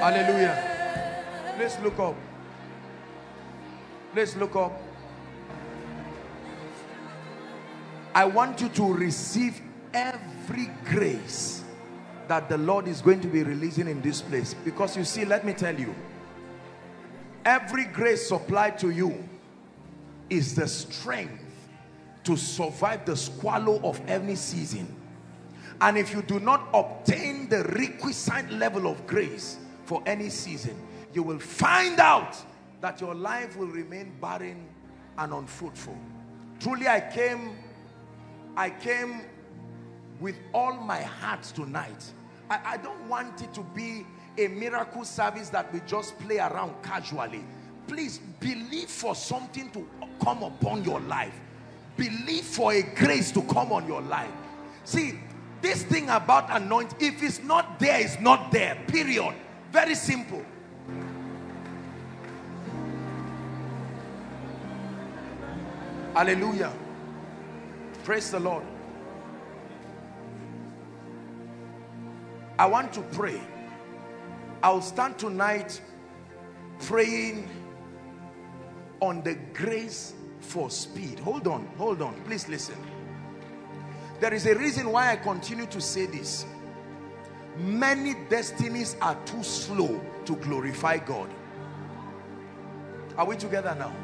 Hallelujah. Let's look up. Let's look up. I want you to receive every grace that the Lord is going to be releasing in this place. Because you see, let me tell you, every grace supplied to you is the strength to survive the squalor of any season. And if you do not obtain the requisite level of grace for any season, you will find out that your life will remain barren and unfruitful. Truly, I came with all my heart tonight. I don't want it to be a miracle service that we just play around casually. Please believe for something to come upon your life. Believe for a grace to come on your life. See, this thing about anointing, if it's not there, it's not there, period. Very simple. Hallelujah. Praise the Lord. I want to pray. I'll stand tonight praying on the grace for speed. Hold on, hold on. Please listen. There is a reason why I continue to say this. Many destinies are too slow to glorify God. Are we together now?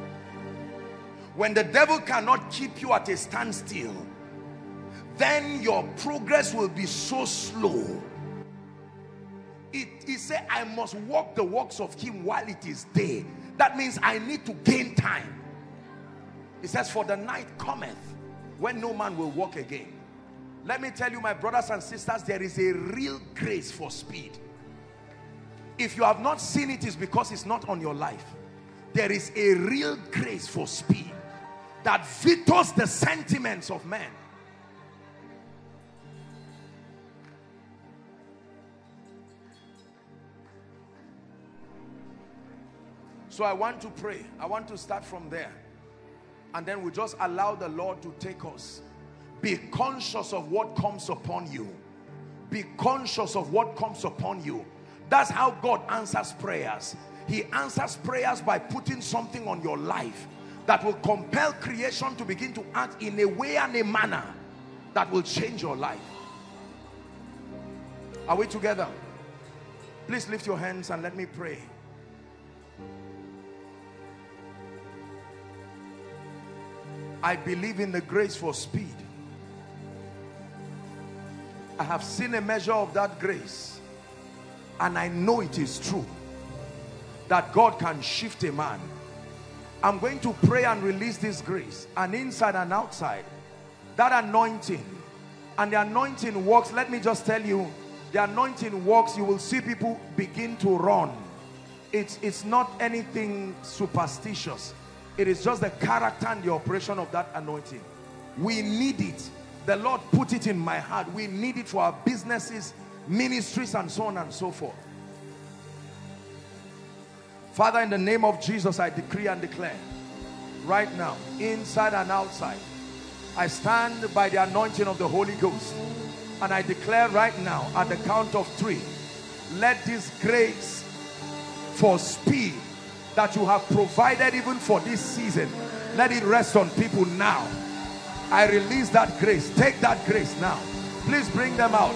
When the devil cannot keep you at a standstill, then your progress will be so slow. He said, I must walk the works of him while it is day. That means I need to gain time. He says, for the night cometh when no man will walk again. Let me tell you, my brothers and sisters, there is a real grace for speed. If you have not seen it, it's because it's not on your life. There is a real grace for speed that vetoes the sentiments of men. So I want to pray. I want to start from there. And then we just allow the Lord to take us. Be conscious of what comes upon you. Be conscious of what comes upon you. That's how God answers prayers. He answers prayers by putting something on your life that will compel creation to begin to act in a way and a manner that will change your life. Are we together? Please lift your hands and let me pray. I believe in the grace for speed. I have seen a measure of that grace, and I know it is true that God can shift a man. I'm going to pray and release this grace, and inside and outside, that anointing. And the anointing works. Let me just tell you, the anointing works. You will see people begin to run. It's not anything superstitious. It is just the character and the operation of that anointing. We need it. The Lord put it in my heart. We need it for our businesses, ministries, and so on and so forth. Father, in the name of Jesus, I decree and declare right now, inside and outside, I stand by the anointing of the Holy Ghost, and I declare right now, at the count of 3, let this grace for speed that you have provided even for this season, let it rest on people now. I release that grace. Take that grace now. Please bring them out.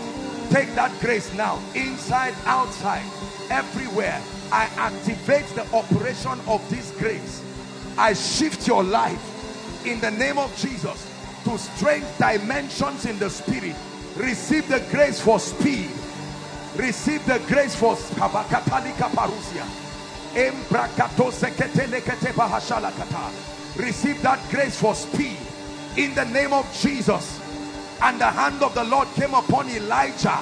Take that grace now. Inside, outside, everywhere. I activate the operation of this grace. I shift your life in the name of Jesus to strength dimensions in the spirit. Receive the grace for speed. Receive the grace for speed. Receive that grace for speed. In the name of Jesus, And the hand of the Lord came upon Elijah,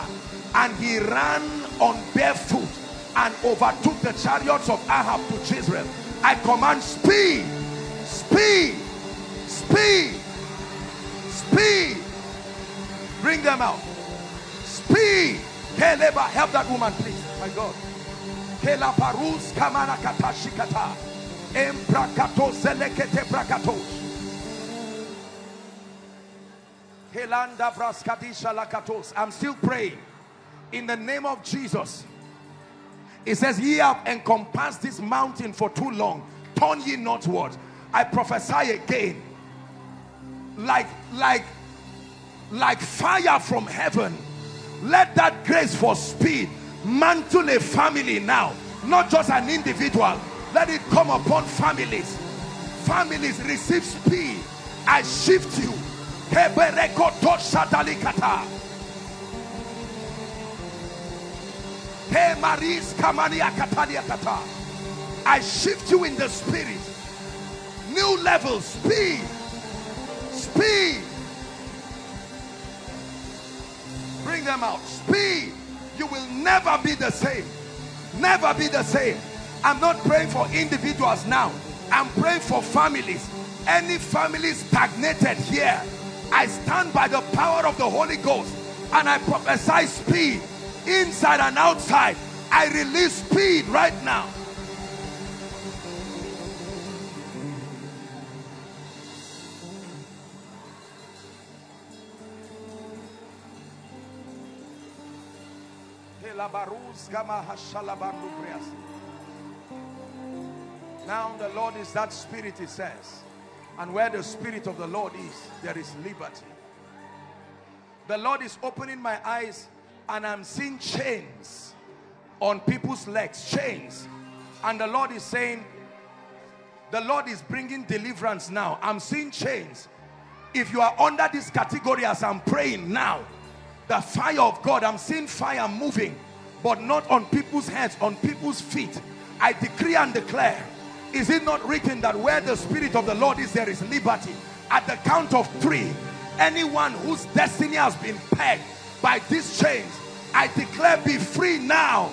and he ran on barefoot and overtook the chariots of Ahab to Jezreel. I command speed, speed, speed, speed. Bring them out. Speed. Hey, labor, help that woman, please. My God. I'm still praying in the name of Jesus. It says, ye have encompassed this mountain for too long, turn ye northward. I prophesy again, like fire from heaven, let that grace for speed mantle a family now, not just an individual. Let it come upon families. Families, receive speed. I shift you. I shift you in the spirit. New level, speed, speed. Bring them out, speed. You will never be the same. Never be the same. I'm not praying for individuals now. I'm praying for families. Any family stagnated here, I stand by the power of the Holy Ghost and I prophesy speed inside and outside. I release speed right now. Now the Lord is that spirit, he says, and where the spirit of the Lord is, there is liberty. The Lord is opening my eyes and I'm seeing chains on people's legs, chains. And the Lord is saying, the Lord is bringing deliverance now. I'm seeing chains. If you are under this category as I'm praying now, the fire of God, I'm seeing fire moving, but not on people's heads, on people's feet. I decree and declare, is it not written that where the Spirit of the Lord is, there is liberty? At the count of three, anyone whose destiny has been pegged by these chains, I declare, be free now.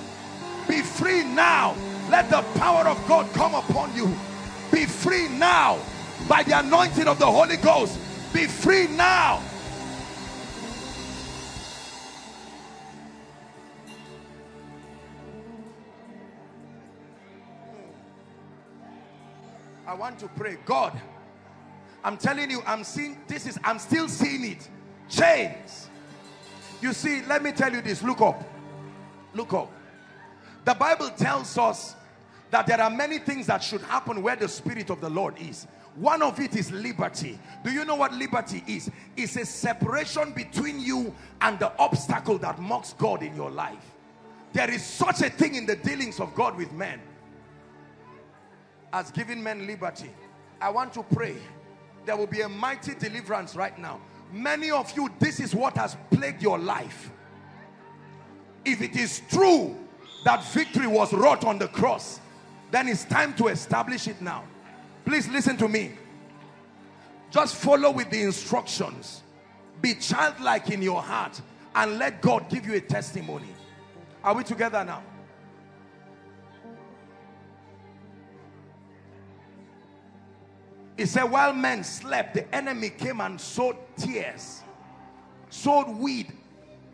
Be free now. Let the power of God come upon you. Be free now. By the anointing of the Holy Ghost, be free now. I want to pray. God, I'm telling you, I'm still seeing it. Chains. You see, let me tell you this. Look up. Look up. The Bible tells us that there are many things that should happen where the Spirit of the Lord is. One of it is liberty. Do you know what liberty is? It's a separation between you and the obstacle that mocks God in your life. There is such a thing in the dealings of God with men as giving men liberty. I want to pray there will be a mighty deliverance right now. Many of you, this is what has plagued your life. If it is true that victory was wrought on the cross, then it's time to establish it now. Please listen to me. Just follow with the instructions. Be childlike in your heart and let God give you a testimony. Are we together now? He said, while men slept, the enemy came and sowed tears, sowed weed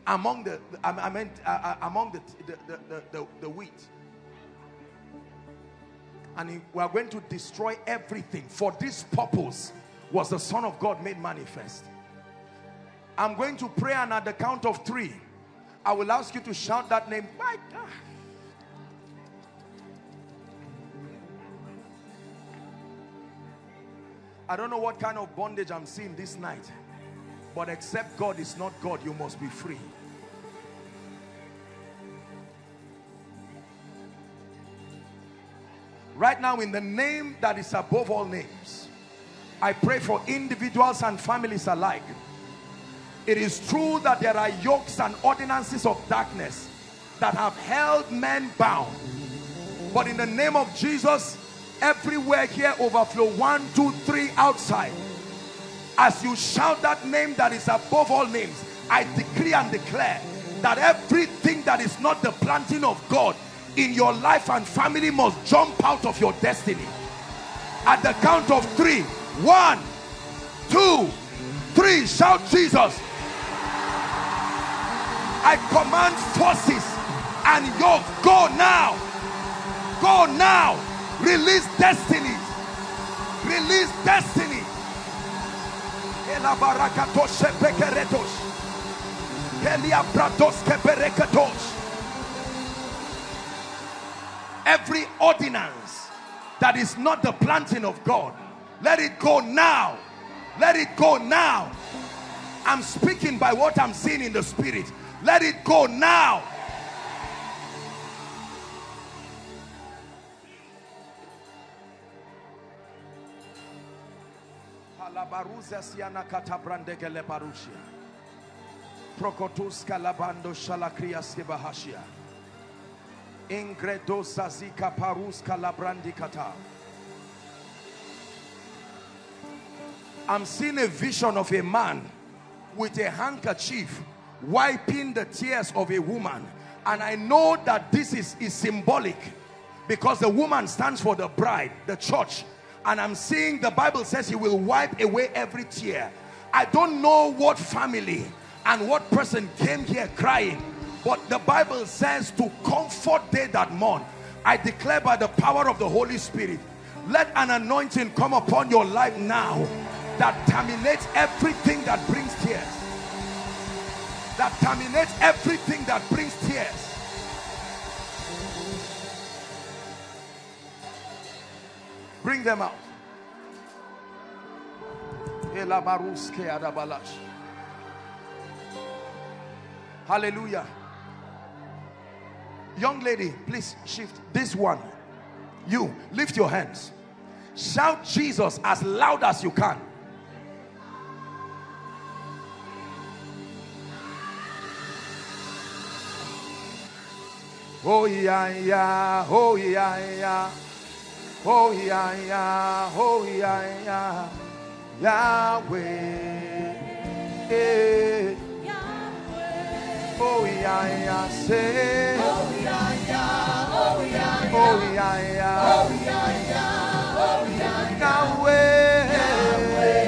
among the wheat. And we are going to destroy everything. For this purpose was the Son of God made manifest. I'm going to pray, and at the count of three, I will ask you to shout that name. My God. I don't know what kind of bondage I'm seeing this night, but except God is not God, you must be free. Right now, in the name that is above all names, I pray for individuals and families alike. It is true that there are yokes and ordinances of darkness that have held men bound. But in the name of Jesus, everywhere here, overflow. 1, 2, 3 outside. As you shout that name that is above all names, I decree and declare that everything that is not the planting of God in your life and family must jump out of your destiny. At the count of 3, 1, 2, 3, shout Jesus. I command forces and yoke, go now. Go now. Release destiny. Release destiny. Every ordinance that is not the planting of God, let it go now. Let it go now. I'm speaking by what I'm seeing in the spirit. Let it go now. I'm seeing a vision of a man with a handkerchief wiping the tears of a woman, and I know that this is symbolic, because the woman stands for the bride, the church. And I'm seeing the Bible says he will wipe away every tear. I don't know what family and what person came here crying, but the Bible says to comfort they that mourn. I declare by the power of the Holy Spirit, let an anointing come upon your life now that terminates everything that brings tears. That terminates everything that brings tears. Bring them out. Hallelujah. Young lady, please shift. This one, you lift your hands, shout Jesus as loud as you can. Oh yeah, yeah, oh yeah, yeah. Oh yeah, yeah, oh yeah, yeah. Yahweh, eh. Yahweh. Oh yeah, yeah, say. Oh yeah, yeah, oh yeah, yeah. Oh yeah, yeah, oh yeah, yeah. Oh yeah, Yahweh.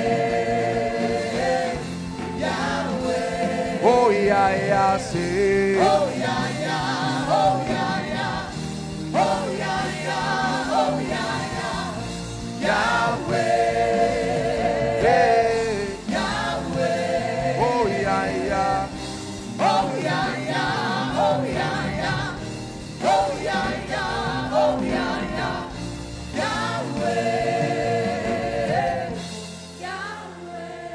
Yahweh. Yahweh. Oh yeah, yeah, say. Oh yeah, yeah, oh yeah, yeah. Oh yeah, yeah, oh yeah, yeah. Yahweh, hey. Yahweh, oh yeah, yeah, oh yeah, yeah, oh yeah, yeah, oh yeah, yeah, oh yeah, yeah. Yahweh, Yahweh.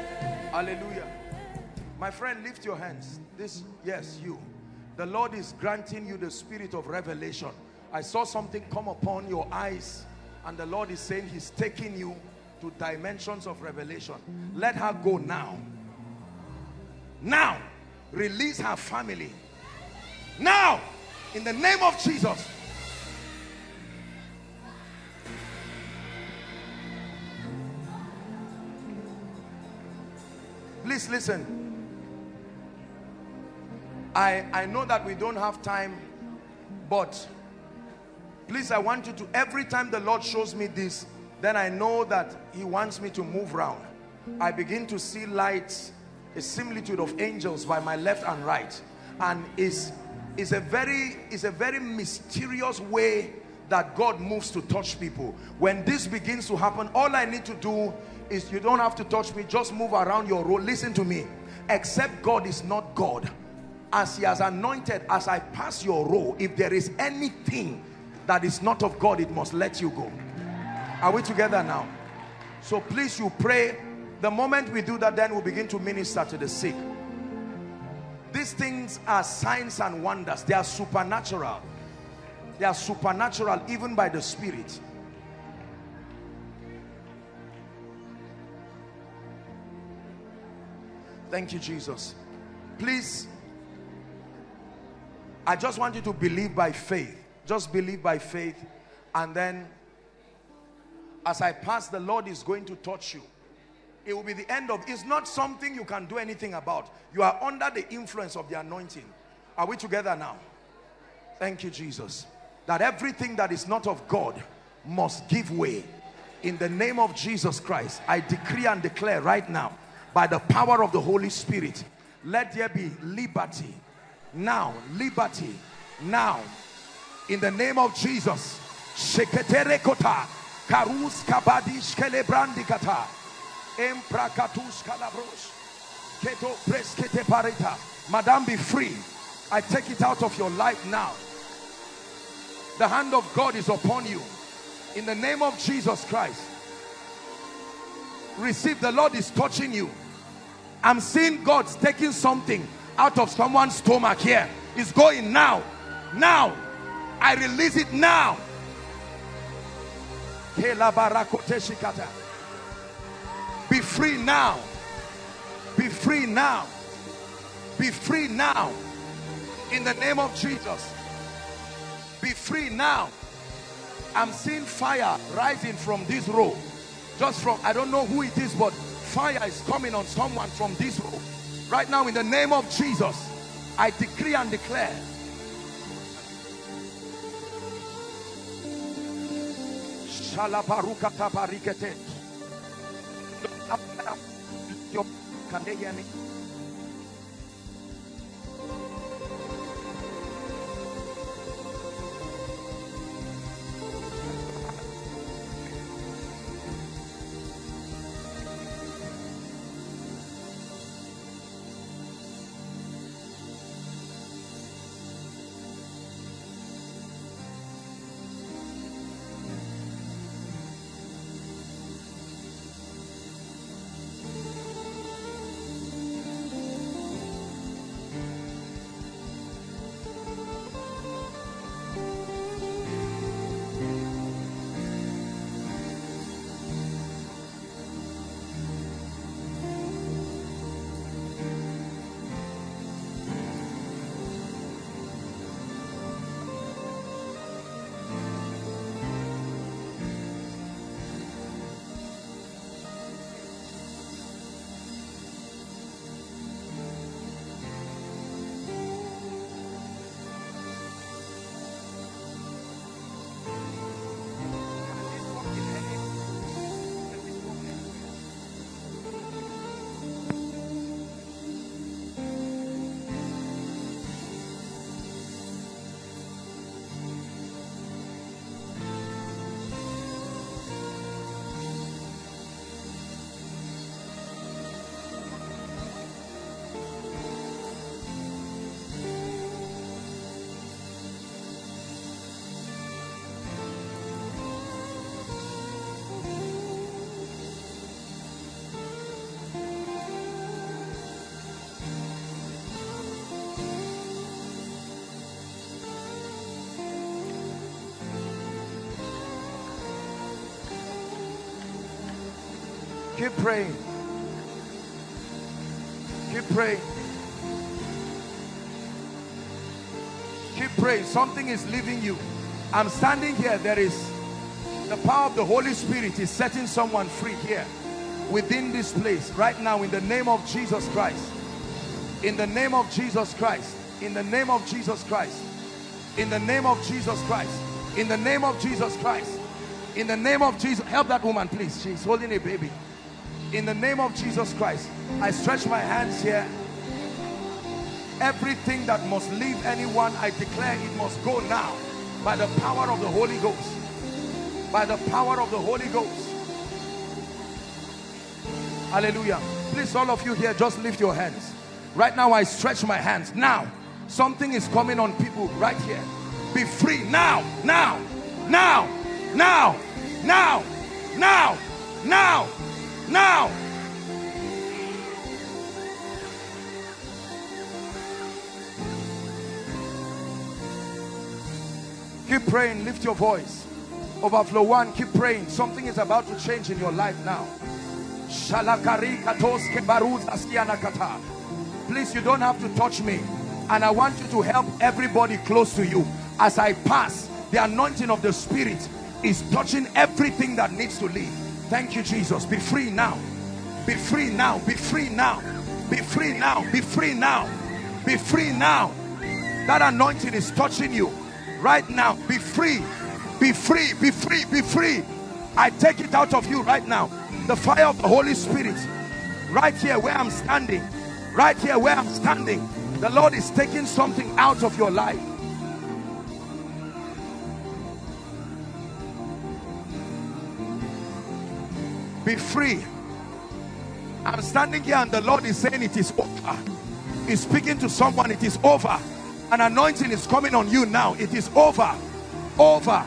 Hallelujah. My friend, lift your hands. This, yes, you. The Lord is granting you the spirit of revelation. I saw something come upon your eyes, and the Lord is saying he's taking you to dimensions of revelation. Let her go now. Now, release her family. Now, in the name of Jesus. Please listen. I know that we don't have time, but please, I want you to, every time the Lord shows me this, then I know that he wants me to move around. I begin to see lights, a similitude of angels by my left and right, and it's a very mysterious way that God moves to touch people. When this begins to happen, all I need to do is, you don't have to touch me, just move around your road. Listen to me, except God is not God. As he has anointed, as I pass your row, if there is anything that is not of God, it must let you go. Are we together now? So please, you pray. The moment we do that, then we'll begin to minister to the sick. These things are signs and wonders. They are supernatural. They are supernatural even by the Spirit. Thank you, Jesus. Please, I just want you to believe by faith. Just believe by faith. And then as I pass, the Lord is going to touch you. it will be the end of. It's not something you can do anything about. You are under the influence of the anointing. Are we together now? Thank you, Jesus. That everything that is not of God must give way. In the name of Jesus Christ, I decree and declare right now, by the power of the Holy Spirit, let there be liberty. Now, liberty. Now, in the name of Jesus. Sheketerekota, karus kabadish kelebrandikata, emprakatus kalabros, keto preskete pareta. Madam, be free. I take it out of your life now. The hand of God is upon you. In the name of Jesus Christ. Receive. The Lord is touching you. I'm seeing God's taking something out of someone's stomach here. It's going now. Now. I release it now. Be free now. Be free now. Be free now. In the name of Jesus. Be free now. I'm seeing fire rising from this row. Just from, I don't know who it is, but fire is coming on someone from this row. Right now, in the name of Jesus, I decree and declare. Can they hear me? Keep praying. Keep praying. Keep praying. Something is leaving you. I'm standing here. There is the power of the Holy Spirit is setting someone free here within this place right now, in the name of Jesus Christ. In the name of Jesus Christ. In the name of Jesus Christ. In the name of Jesus Christ. In the name of Jesus Christ. In the name of Jesus. Help that woman, please. She's holding a baby. In the name of Jesus Christ, I stretch my hands here. Everything that must leave anyone, I declare it must go now by the power of the Holy Ghost. By the power of the Holy Ghost. Hallelujah. Please, all of you here, just lift your hands. Right now, I stretch my hands. Now, something is coming on people right here. Be free now, now, now, now, now, now, now. Now, keep praying. Lift your voice. Overflow one. Keep praying. Something is about to change in your life now. Please, you don't have to touch me, and I want you to help everybody close to you. As I pass, the anointing of the Spirit is touching everything that needs to leave. Thank you, Jesus. Be free now. Be free now. Be free now. Be free now. Be free now. Be free now. That anointing is touching you right now. Be free. Be free. Be free. Be free. I take it out of you right now. The fire of the Holy Spirit. Right here where I'm standing. Right here where I'm standing. The Lord is taking something out of your life. Be free. I'm standing here and the Lord is saying it is over. He's speaking to someone. It is over. An anointing is coming on you now. It is over. Over.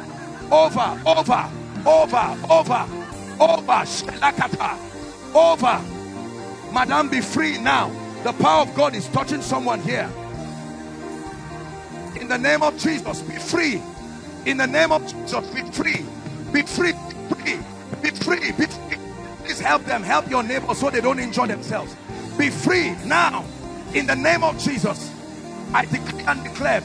Over. Over. Over. Over. Over. Shelakata. Over. Madam, be free now. The power of God is touching someone here. In the name of Jesus, be free. In the name of Jesus, be free. Be free. Be free. Be free. Please help them. Help your neighbor so they don't injure themselves. Be free now. In the name of Jesus, I decree and declare.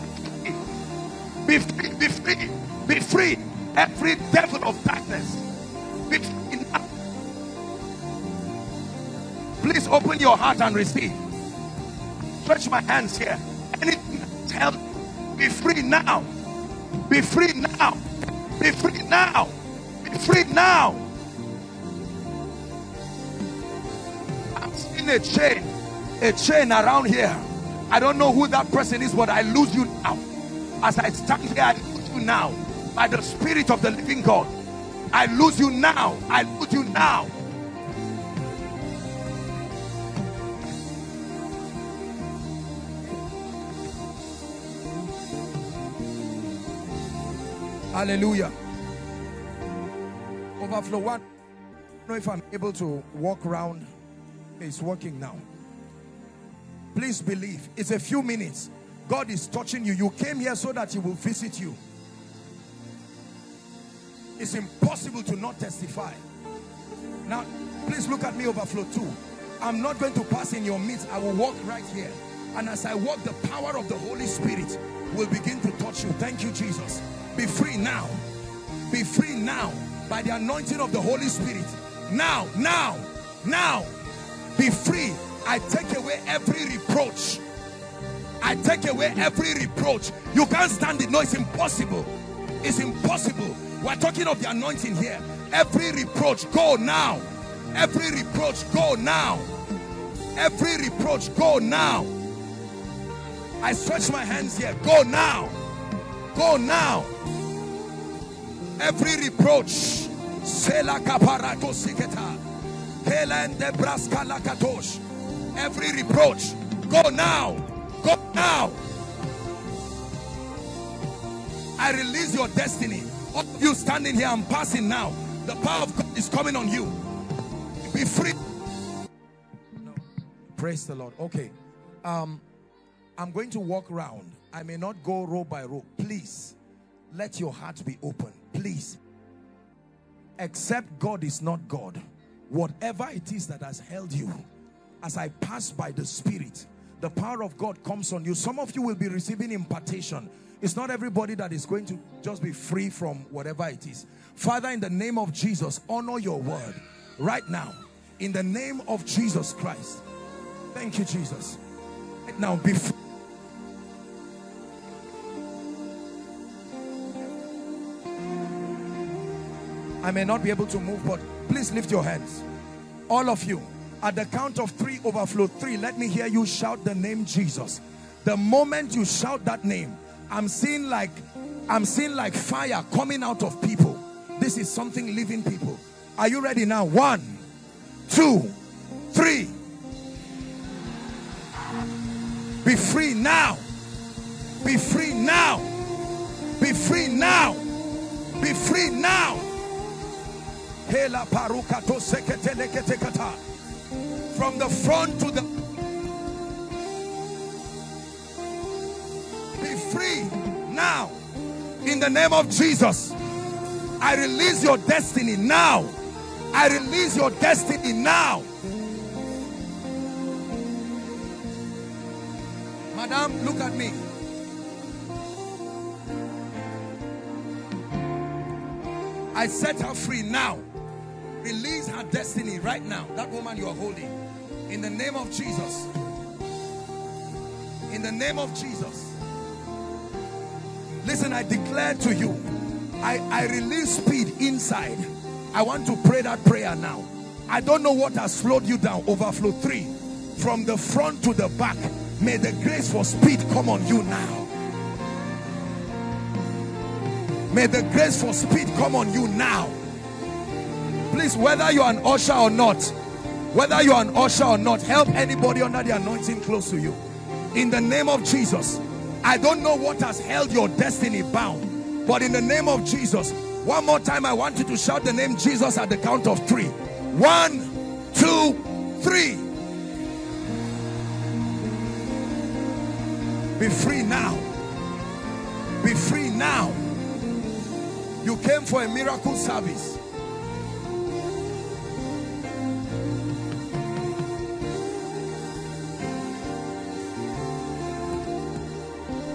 Be free. Be free. Be free. Every devil of darkness. Be free now. Please open your heart and receive. Stretch my hands here. Anything that's held, be free now. Be free now. Be free now. Be free now. I'm seeing a chain around here. I don't know who that person is, but I lose you now. As I stand here, I lose you now. By the Spirit of the living God, I lose you now. I lose you now. Hallelujah. Overflow one. I don't know if I'm able to walk around. It's working now. Please believe. It's a few minutes. God is touching you. You came here so that He will visit you. It's impossible to not testify. Now, please look at me, overflow two. I'm not going to pass in your midst. I will walk right here. And as I walk, the power of the Holy Spirit will begin to touch you. Thank you, Jesus. Be free now. Be free now. By the anointing of the Holy Spirit. Now, now, now. Be free. I take away every reproach. I take away every reproach. You can't stand it. No, it's impossible. It's impossible. We're talking of the anointing here. Every reproach, go now. Every reproach, go now. Every reproach, go now. I stretch my hands here. Go now. Go now. Every reproach. Every reproach. Go now. Go now. I release your destiny. All of you standing here and passing now. The power of God is coming on you. Be free. No. Praise the Lord. Okay. I'm going to walk around. I may not go row by row. Please, let your heart be open. Please. Except God is not God. Whatever it is that has held you, as I pass by the Spirit, the power of God comes on you. Some of you will be receiving impartation. It's not everybody that is going to just be free from whatever it is. Father, in the name of Jesus, honor your word right now. In the name of Jesus Christ. Thank you, Jesus. Right now, be free. I may not be able to move, but please lift your hands. All of you, at the count of three, overflow three, let me hear you shout the name Jesus. The moment you shout that name, I'm seeing like fire coming out of people. This is something living, people. Are you ready now? 1, 2, 3. Be free now. Be free now. Be free now. Be free now. From the front to the free now in the name of Jesus. I release your destiny now. I release your destiny now. Madam, look at me. I set her free now. Release her destiny right now. That woman you are holding. In the name of Jesus. In the name of Jesus. Listen, I declare to you, I release speed inside. I want to pray that prayer now. I don't know what has slowed you down. Overflow 3. From the front to the back, may the grace for speed come on you now. May the grace for speed come on you now. Please, whether you're an usher or not, whether you're an usher or not, help anybody under the anointing close to you. In the name of Jesus, I don't know what has held your destiny bound, but in the name of Jesus, one more time, I want you to shout the name Jesus at the count of 3. 1, 2, 3. Be free now. Be free now. You came for a miracle service.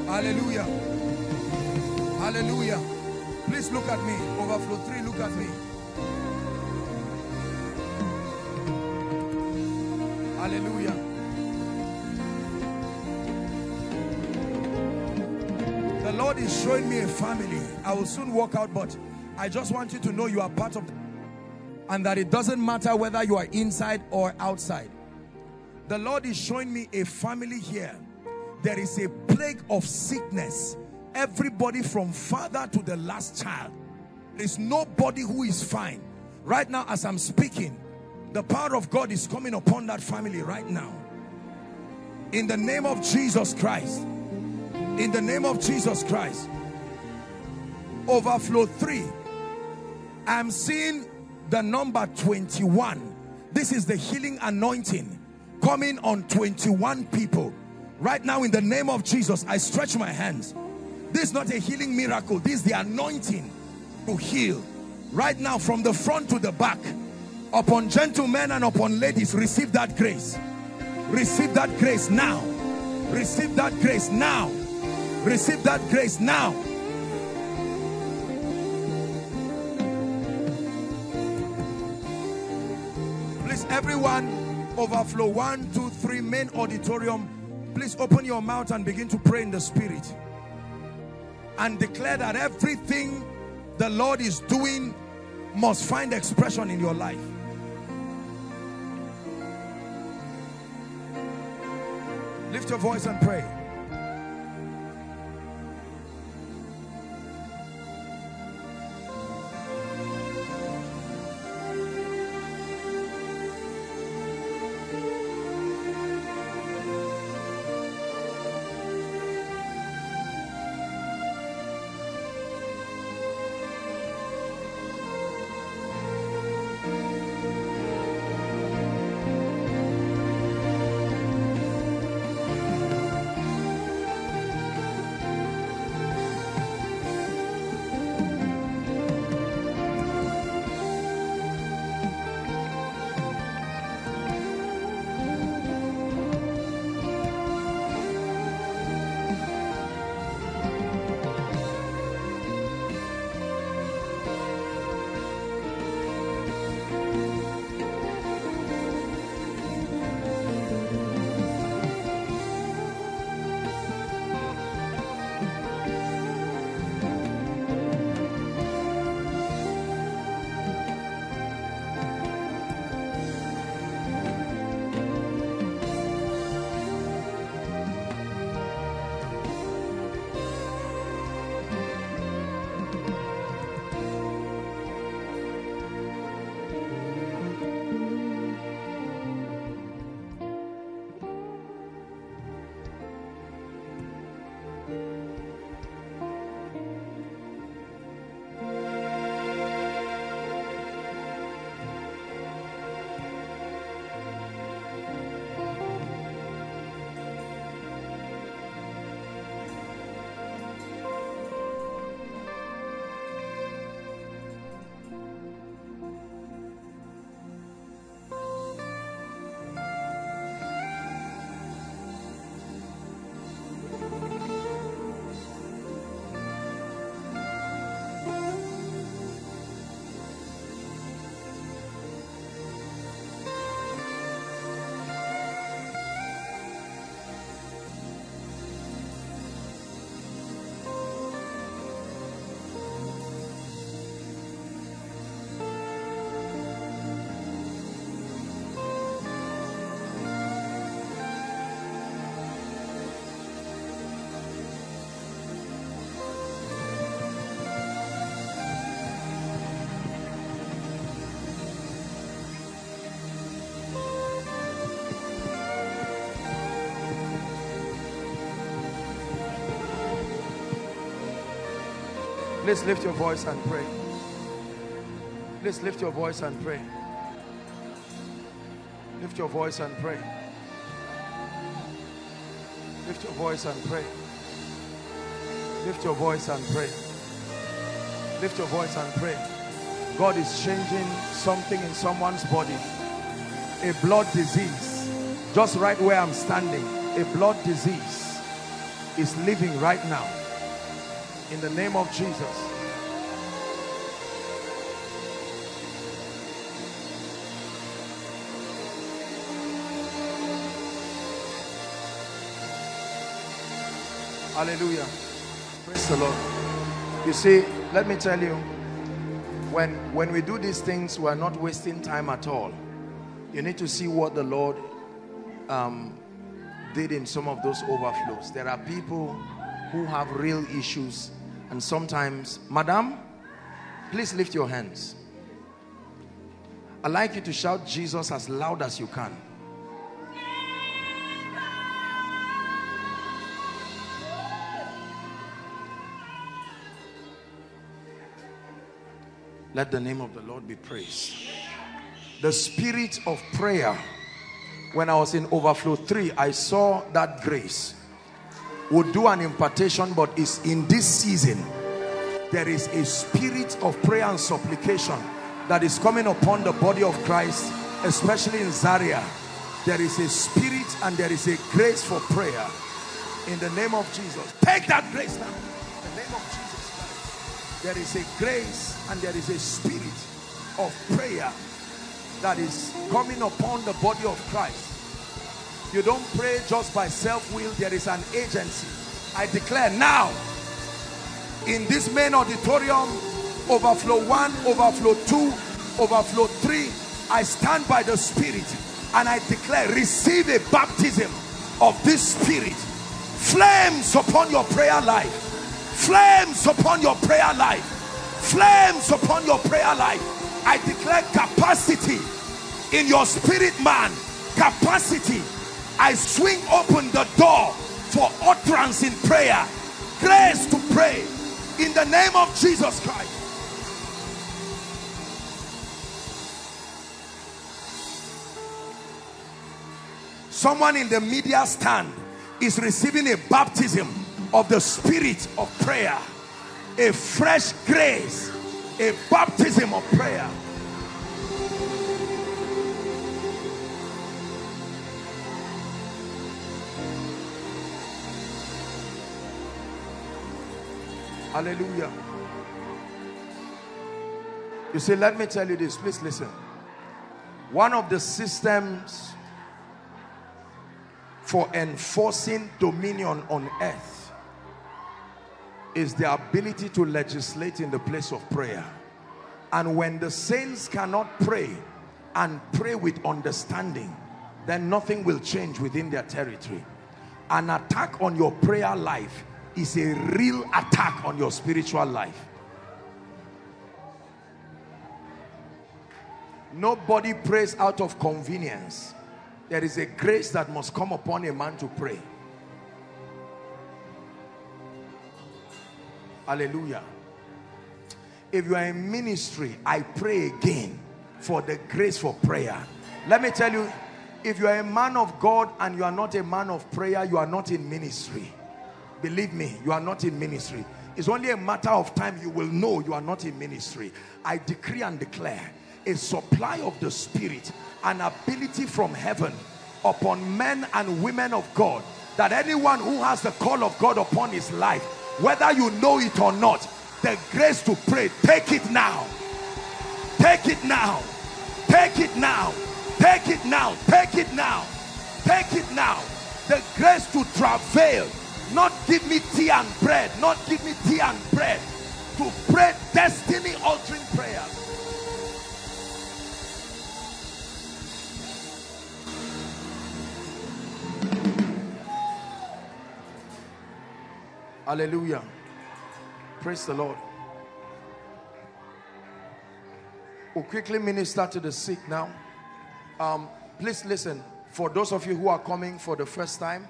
Hallelujah. Hallelujah. Please look at me. Overflow 3, look at me. Hallelujah. The Lord is showing me a family. I will soon walk out, but I just want you to know you are part of and that it doesn't matter whether you are inside or outside. The Lord is showing me a family here. There is a plague of sickness. Everybody from father to the last child. There's nobody who is fine. Right now as I'm speaking, the power of God is coming upon that family right now. In the name of Jesus Christ. In the name of Jesus Christ. Overflow 3. I'm seeing the number 21. This is the healing anointing coming on 21 people. Right now, in the name of Jesus, I stretch my hands. This is not a healing miracle. This is the anointing to heal. Right now, from the front to the back, upon gentlemen and upon ladies, receive that grace. Receive that grace now. Receive that grace now. Receive that grace now. Please, everyone, overflow 1, 2, 3, main auditorium. Please open your mouth and begin to pray in the spirit and declare that everything the Lord is doing must find expression in your life. Lift your voice and pray. Please lift your voice and pray. Please lift your voice and pray. Lift your voice and pray. Lift your voice and pray. Lift your voice and pray. Lift your voice and pray. God is changing something in someone's body. A blood disease, just right where I'm standing, a blood disease is living right now. In the name of Jesus. Hallelujah. Praise the Lord. You see, let me tell you, when we do these things, we are not wasting time at all. You need to see what the Lord did in some of those overflows. There are people who have real issues, and sometimes, Madam, please lift your hands. I'd like you to shout Jesus as loud as you can. Let the name of the Lord be praised. The spirit of prayer. When I was in Overflow 3, I saw that grace would do an impartation, but it's in this season. There is a spirit of prayer and supplication that is coming upon the body of Christ, especially in Zaria. There is a spirit and there is a grace for prayer. In the name of Jesus. Take that grace now. In the name of Jesus. There is a grace and there is a spirit of prayer that is coming upon the body of Christ. You don't pray just by self-will. There is an agency. I declare now, in this main auditorium, Overflow 1, Overflow 2, Overflow 3, I stand by the Spirit and I declare, receive a baptism of this Spirit. Flames upon your prayer life. Flames upon your prayer life. Flames upon your prayer life. I declare capacity in your spirit man. Capacity. I swing open the door for utterance in prayer. Grace to pray. In the name of Jesus Christ. Someone in the media stand is receiving a baptism of the spirit of prayer, a fresh grace, a baptism of prayer. Hallelujah. You see, let me tell you this, please listen. One of the systems for enforcing dominion on earth is the ability to legislate in the place of prayer. And when the saints cannot pray and pray with understanding, then nothing will change within their territory. An attack on your prayer life is a real attack on your spiritual life. Nobody prays out of convenience. There is a grace that must come upon a man to pray. Hallelujah. If you are in ministry, I pray again for the grace for prayer. Let me tell you, if you are a man of God and you are not a man of prayer, you are not in ministry. Believe me, you are not in ministry. It's only a matter of time you will know you are not in ministry. I decree and declare a supply of the Spirit, an ability from heaven upon men and women of God, that anyone who has the call of God upon his life, whether you know it or not, the grace to pray, take it now. Take it now. Take it now. Take it now. Take it now. Take it now. The grace to travail. Not give me tea and bread. Not give me tea and bread. To pray destiny altering prayers. Hallelujah. Praise the Lord. We'll quickly minister to the sick now. Please listen. For those of you who are coming for the first time,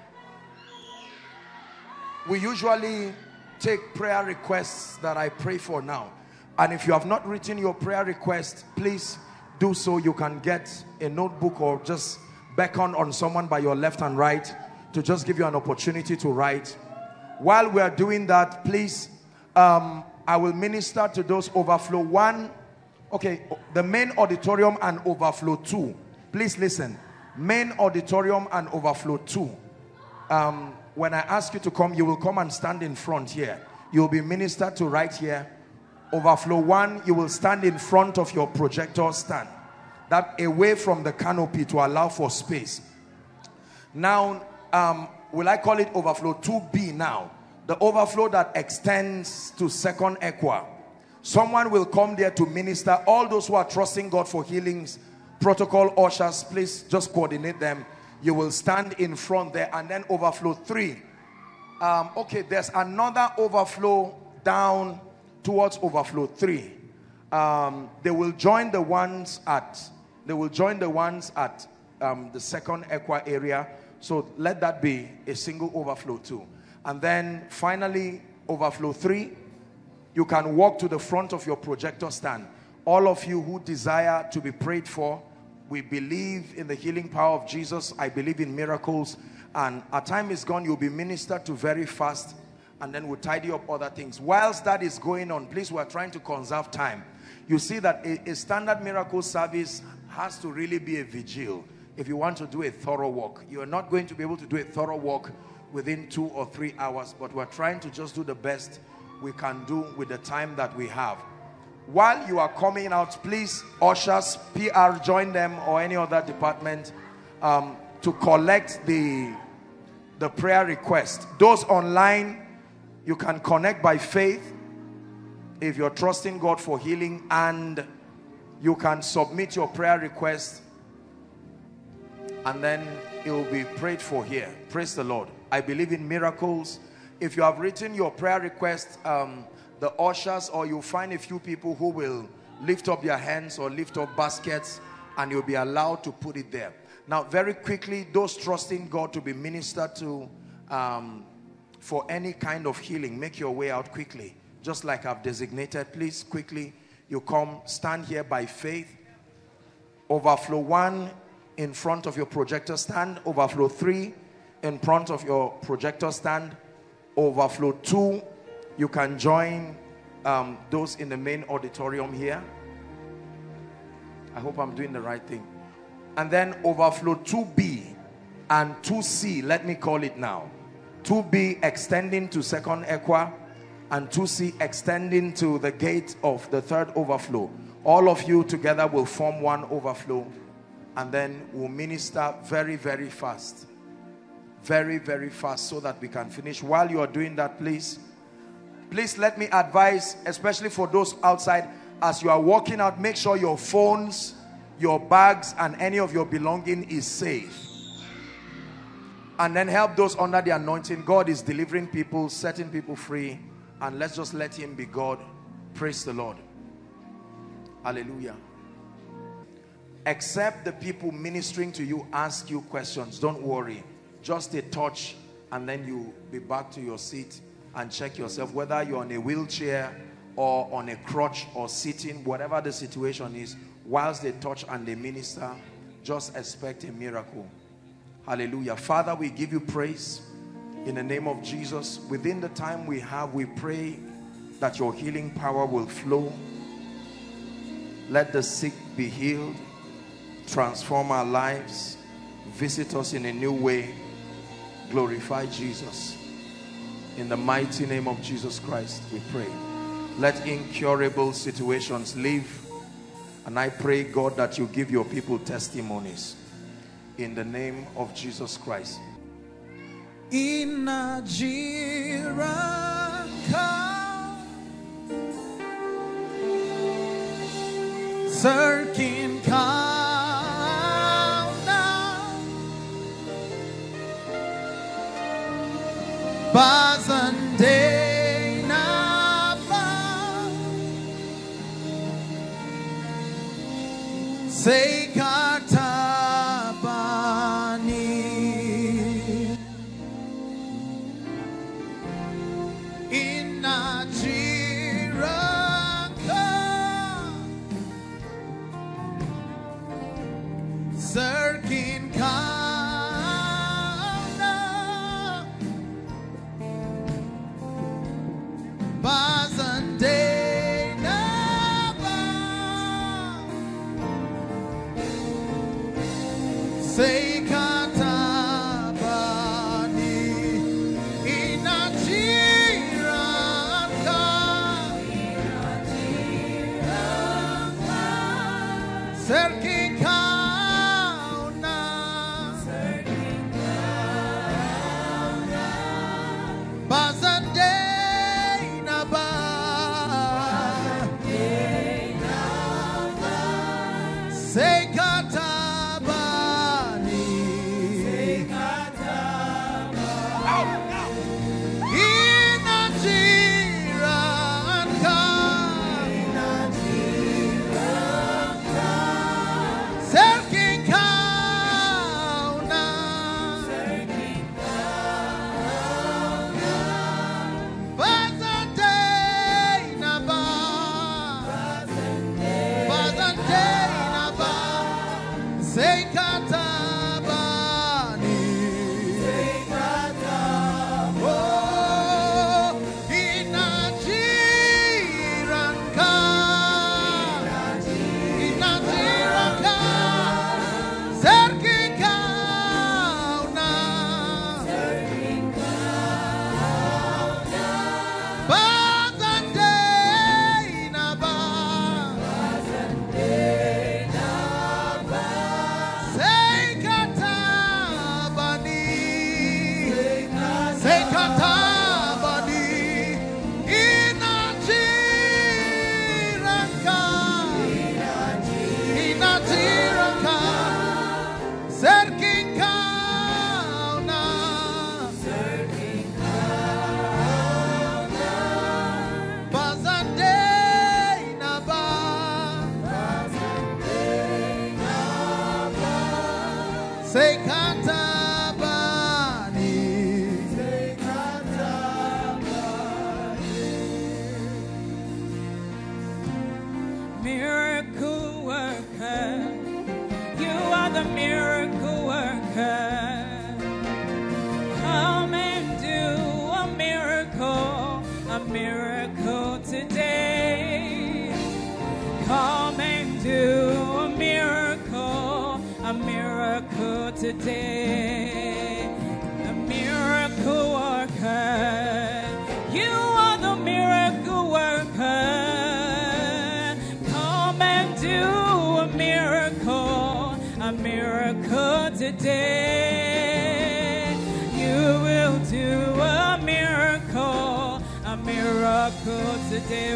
we usually take prayer requests that I pray for now. And if you have not written your prayer request, please do so. You can get a notebook or just beckon on someone by your left and right to just give you an opportunity to write. While we are doing that, please, I will minister to those overflow one. Okay, the main auditorium and overflow 2. Please listen. Main auditorium and overflow 2. When I ask you to come, you will come and stand in front here. You will be ministered to right here. Overflow 1, you will stand in front of your projector stand. That away from the canopy to allow for space. Now, will I call it overflow 2B now? The overflow that extends to second equa. Someone will come there to minister. All those who are trusting God for healings, protocol ushers, please just coordinate them. You will stand in front there. And then overflow 3. Okay, there's another overflow down towards overflow 3. They will join the ones at the second equa area. So let that be a single overflow 2. And then finally, overflow 3. You can walk to the front of your projector stand. All of you who desire to be prayed for, we believe in the healing power of Jesus. I believe in miracles. And our time is gone. You'll be ministered to very fast. And then we'll tidy up other things. Whilst that is going on, please, we're trying to conserve time. You see that a standard miracle service has to really be a vigil. If you want to do a thorough walk, you're not going to be able to do a thorough walk within 2 or 3 hours. But we're trying to just do the best we can do with the time that we have. While you are coming out, please, ushers, PR, join them or any other department to collect the prayer request. Those online, you can connect by faith if you're trusting God for healing, and you can submit your prayer request and then it will be prayed for here. Praise the Lord. I believe in miracles. If you have written your prayer request, the ushers, or you'll find a few people who will lift up their hands or lift up baskets, and you'll be allowed to put it there. Now, very quickly, those trusting God to be ministered to for any kind of healing, make your way out quickly, just like I've designated. Please, quickly, you come, stand here by faith. Overflow 1 in front of your projector stand. Overflow 3 in front of your projector stand. Overflow 2, you can join those in the main auditorium here. I hope I'm doing the right thing. And then overflow 2B and 2C, let me call it now. 2B extending to second equa and 2C extending to the gate of the third overflow. All of you together will form one overflow, and then we'll minister very, very fast. Very, very fast, so that we can finish. While you are doing that, please let me advise, especially for those outside, as you are walking out, make sure your phones, your bags, and any of your belonging is safe. And then help those under the anointing. God is delivering people, setting people free, and let's just let him be God. Praise the Lord. Hallelujah. Except the people ministering to you ask you questions, don't worry. Just a touch, and then you be back to your seat and check yourself, whether you're on a wheelchair or on a crutch or sitting, whatever the situation is. Whilst they touch and they minister, just expect a miracle. Hallelujah. Father, we give you praise in the name of Jesus. Within the time we have, we pray that your healing power will flow. Let the sick be healed. Transform our lives. Visit us in a new way. Glorify Jesus. In the mighty name of Jesus Christ, we pray. Let incurable situations leave. And I pray, God, that you give your people testimonies. In the name of Jesus Christ. In Nigeria, Zirkin, Bazande na ba, sekata bani in.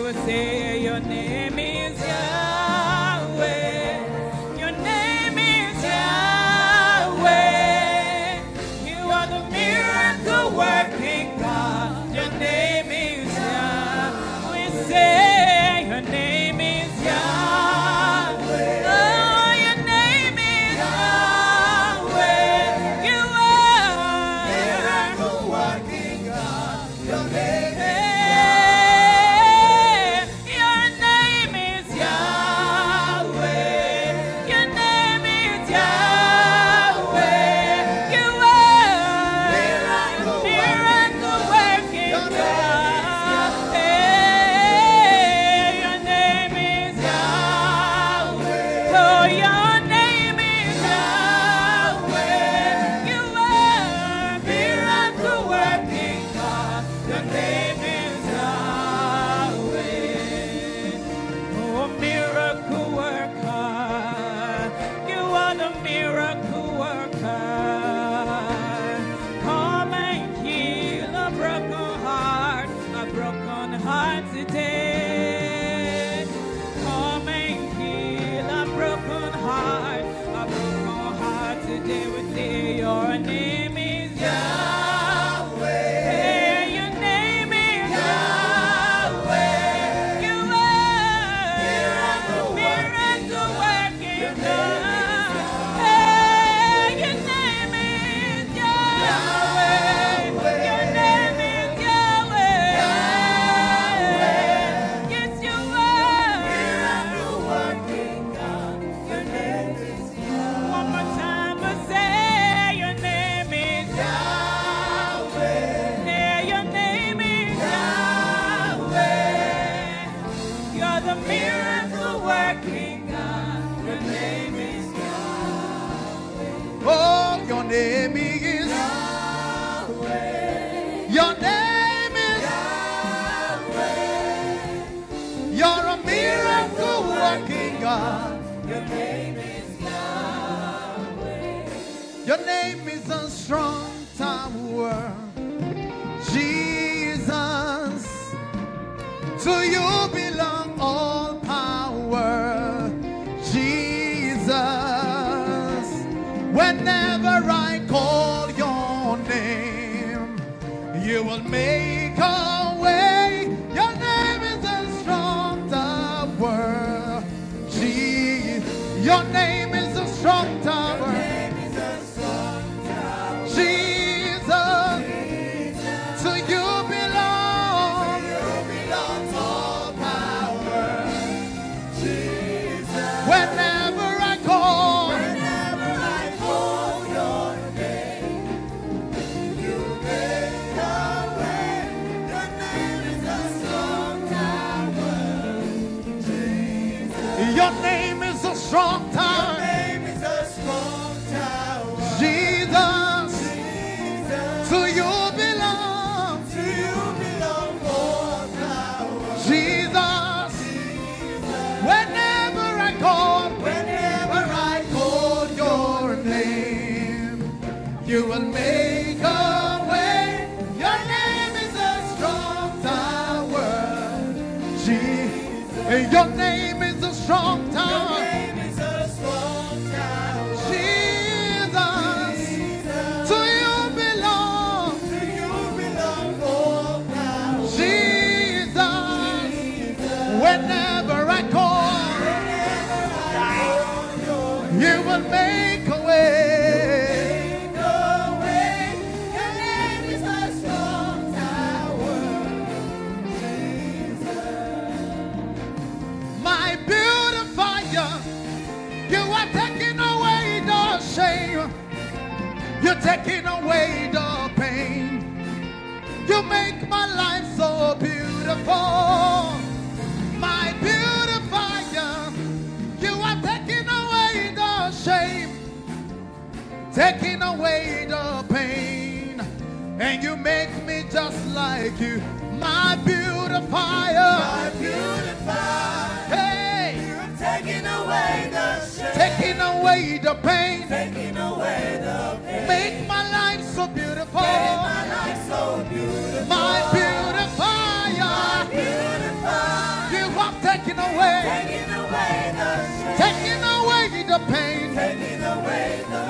Your name is Yahweh. God. Your name is Yahweh. Your name is a strong tower. Jesus, to you belong all power. Jesus, whenever I call your name, you will make a way. Your name is a strong tower. Jesus, your name is a strong tower. You will make a way. Your name is a strong tower. Jesus, your name is a strong tower. Your name is a strong tower. Jesus, Jesus, to you belong. To you belong all power. Jesus, Jesus, whenever I call, you will make a way. You're taking away the pain. You make my life so beautiful. My beautifier, you are taking away the shame, taking away the pain, and you make me just like you. My beautifier, my beautifier. Hey, you're taking away the shame, taking away the pain, taking away the pain. Make my life so beautiful. Make my life so beautiful. My beautifier. My beautifier. You have taken away. Taking away the shame. Taking away the pain. Taking away the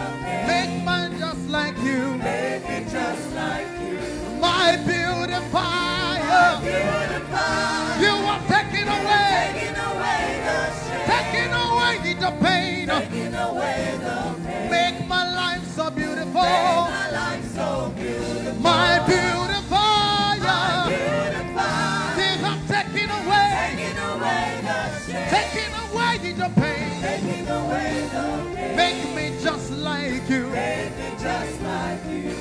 pain. Make mine just like you. Make it just like you. My beautifier. My beautifier. You have taken away. Taking away the shame. Taking away the pain. Taking away the pain. Make my life so beautiful. Make my life so beautiful. My beautifier, my beautifier. They have taken away the shame, taking away the pain, taking away the pain. Make me just like you, make me just like you.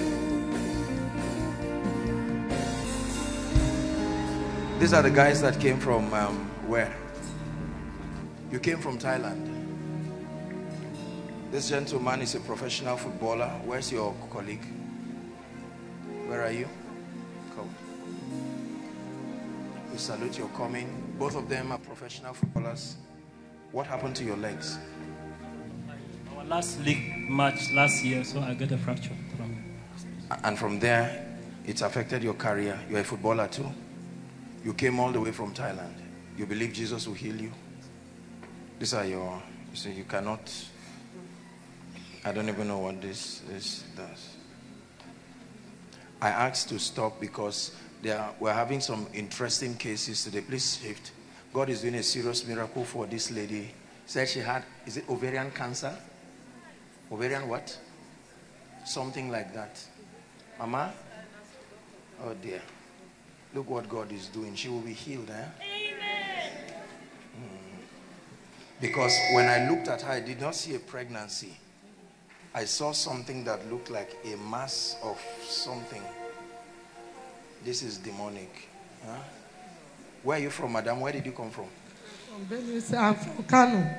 These are the guys that came from where? You came from Thailand. This gentleman is a professional footballer. Where's your colleague? Where are you? Come. We salute your coming. Both of them are professional footballers. What happened to your legs? Our last league match last year, so I got a fracture from it. And from there, it's affected your career. You're a footballer too. You came all the way from Thailand. You believe Jesus will heal you. These are your... So you cannot... I don't even know what this does. I asked to stop because we're having some interesting cases today. Please shift. God is doing a serious miracle for this lady. Said she had, is it ovarian cancer? Ovarian what? Something like that. Mama? Oh dear. Look what God is doing. She will be healed, eh? Amen. Because when I looked at her, I did not see a pregnancy. I saw something that looked like a mass of something. This is demonic. Huh? Where are you from, madam? Where did you come from? From Benue. I'm from Kano.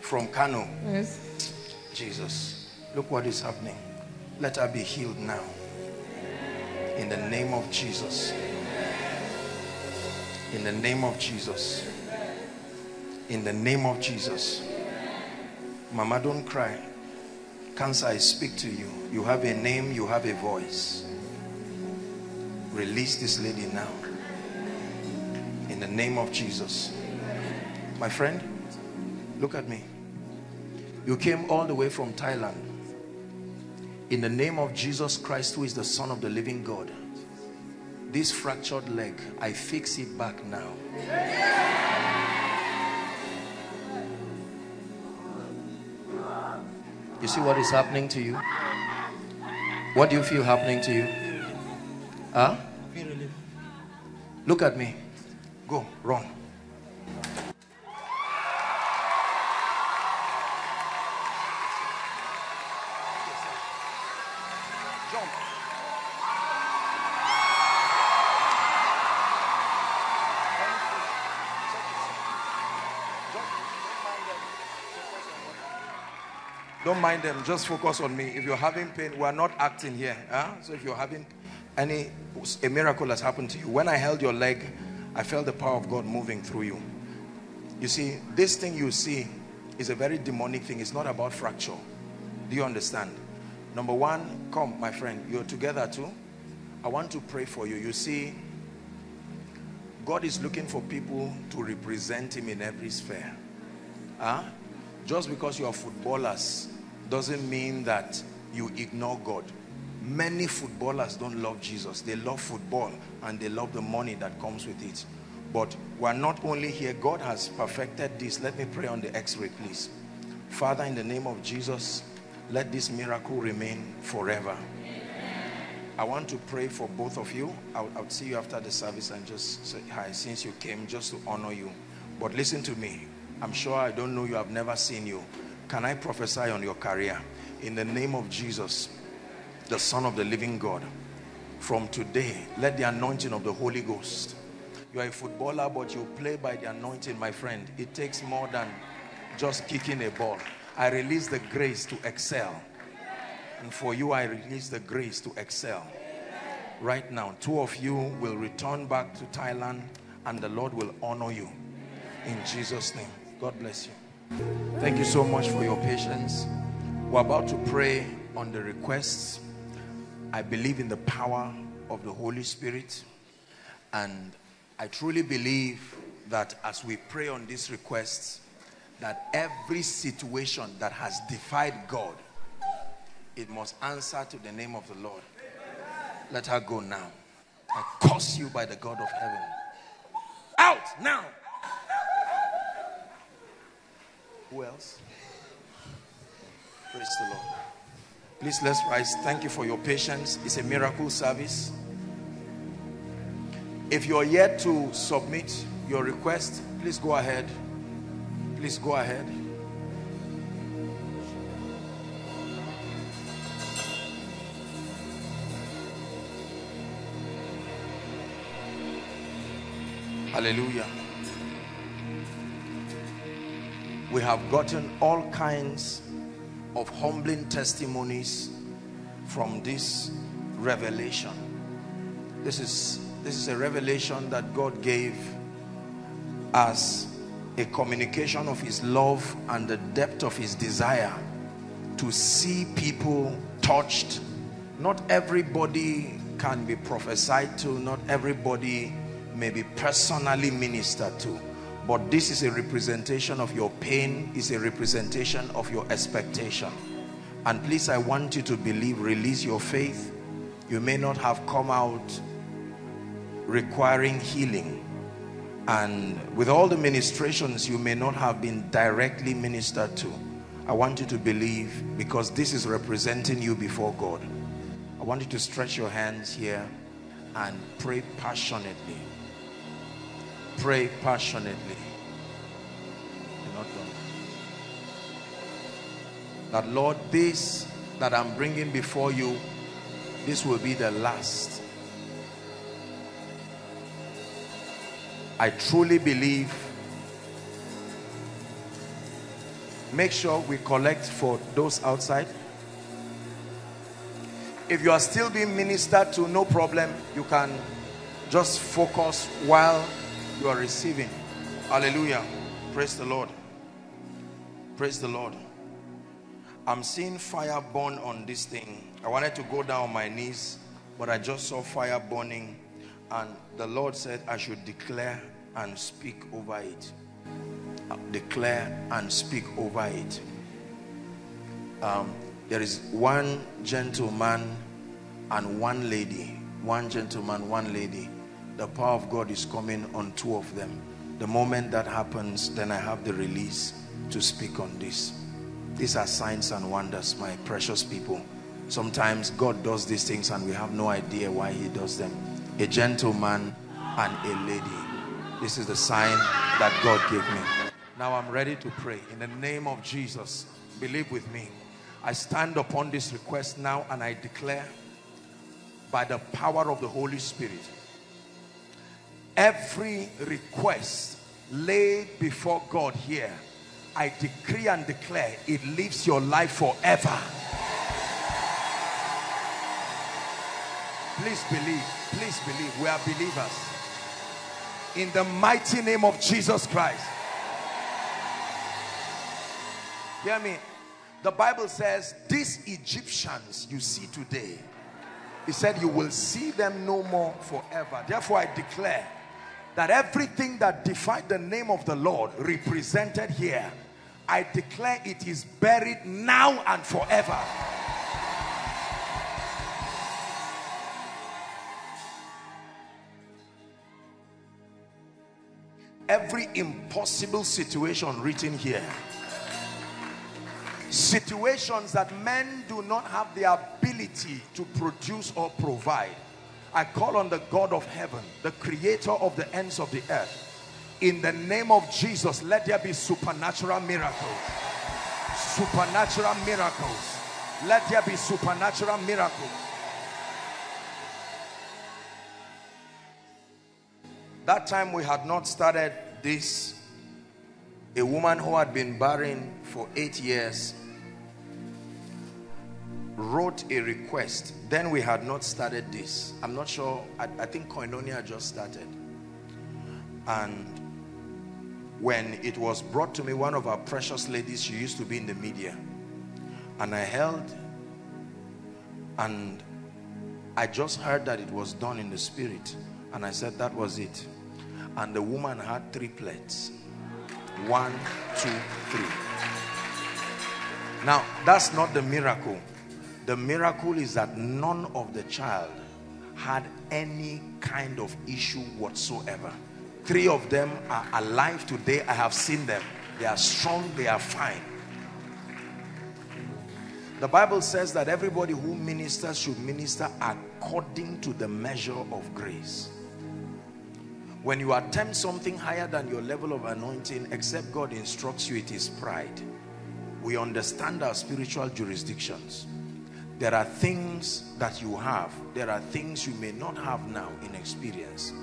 From Kano? Yes. Jesus. Look what is happening. Let her be healed now. In the name of Jesus. In the name of Jesus. in the name of Jesus. Mama, don't cry. Cancer, I speak to you. You have a name, you have a voice. Release this lady now. In the name of Jesus. My friend, look at me. You came all the way from Thailand. In the name of Jesus Christ, who is the Son of the living God, this fractured leg, I fix it back now. You see what is happening to you? What do you feel happening to you? Huh? Look at me. Go, run. Don't mind them, just focus on me. If you're having pain, we're not acting here. Huh? So if you're having any, a miracle has happened to you. When I held your leg, I felt the power of God moving through you. You see, this thing you see is a very demonic thing. It's not about fracture. Do you understand? Number one, come, my friend, you're together too. I want to pray for you. You see, God is looking for people to represent him in every sphere. Huh? Just because you are footballers doesn't mean that you ignore God. Many footballers don't love Jesus. They love football and they love the money that comes with it. But we're not only here. God has perfected this. Let me pray on the x-ray, please. Father, in the name of Jesus, let this miracle remain forever. Amen. I want to pray for both of you. I'll see you after the service and just say hi, since you came, just to honor you. But listen to me. I'm sure I don't know you, I've never seen you. Can I prophesy on your career? In the name of Jesus, the Son of the living God, from today, let the anointing of the Holy Ghost. You are a footballer, but you play by the anointing, my friend. It takes more than just kicking a ball. I release the grace to excel. And for you, I release the grace to excel. Right now, two of you will return back to Thailand and the Lord will honor you. In Jesus' name. God bless you. Thank you so much for your patience. We're about to pray on the requests. I believe in the power of the Holy Spirit. And I truly believe that as we pray on these requests, that every situation that has defied God, it must answer to the name of the Lord. Let her go now. I curse you by the God of heaven. Out now! Who else? Praise the Lord. Please, let's rise. Thank you for your patience. It's a miracle service. If you're yet to submit your request, please go ahead. Please go ahead. Hallelujah. We have gotten all kinds of humbling testimonies from this revelation. This is a revelation that God gave as a communication of his love and the depth of his desire to see people touched. Not everybody can be prophesied to, not everybody may be personally ministered to. But this is a representation of your pain, is a representation of your expectation. And please, I want you to believe, release your faith. You may not have come out requiring healing. And with all the ministrations, you may not have been directly ministered to. I want you to believe because this is representing you before God. I want you to stretch your hands here and pray passionately. Pray passionately. That Lord, this that I'm bringing before you, this will be the last. I truly believe. Make sure we collect for those outside. If you are still being ministered to, no problem. You can just focus while you are receiving. Hallelujah. Praise the Lord. Praise the Lord. I'm seeing fire burn on this thing. I wanted to go down on my knees, but I just saw fire burning, and the Lord said I should declare and speak over it. Declare and speak over it. There is one gentleman and one lady. One gentleman, one lady. The power of God is coming on two of them. The moment that happens, then I have the release to speak on this. These are signs and wonders, my precious people. Sometimes God does these things and we have no idea why he does them. A gentleman and a lady. This is the sign that God gave me. Now I'm ready to pray. In the name of Jesus, believe with me. I stand upon this request now and I declare by the power of the Holy Spirit, every request laid before God here, I decree and declare it lives your life forever. Please believe. Please believe. We are believers. In the mighty name of Jesus Christ. Hear me. The Bible says, these Egyptians you see today, he said, you will see them no more forever. Therefore, I declare that everything that defied the name of the Lord represented here, I declare it is buried now and forever. Every impossible situation written here, situations that men do not have the ability to produce or provide, I call on the God of heaven, the creator of the ends of the earth. In the name of Jesus, let there be supernatural miracles. Supernatural miracles. Let there be supernatural miracles. That time we had not started this, a woman who had been barren for 8 years wrote a request. Then we had not started this. I'm not sure. I think Koinonia just started. And when it was brought to me, one of our precious ladies, she used to be in the media. And I held, and I just heard that it was done in the spirit. And I said, that was it. And the woman had triplets. 1, 2, 3. Now, that's not the miracle. The miracle is that none of the child had any kind of issue whatsoever. 3 of them are alive today. I have seen them. They are strong. They are fine. The Bible says that everybody who ministers should minister according to the measure of grace. When you attempt something higher than your level of anointing, except God instructs you, it is pride. We understand our spiritual jurisdictions. There are things that you have. There are things you may not have now in experience.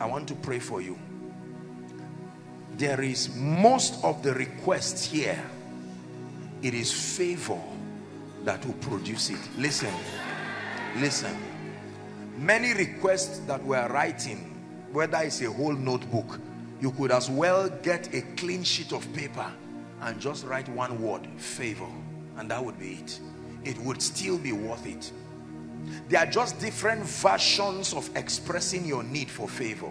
I want to pray for you. There is most of the requests here. It is favor that will produce it. Listen. Listen. Many requests that we are writing, whether it's a whole notebook, you could as well get a clean sheet of paper and just write one word, favor, and that would be it. It would still be worth it. There are just different versions of expressing your need for favor.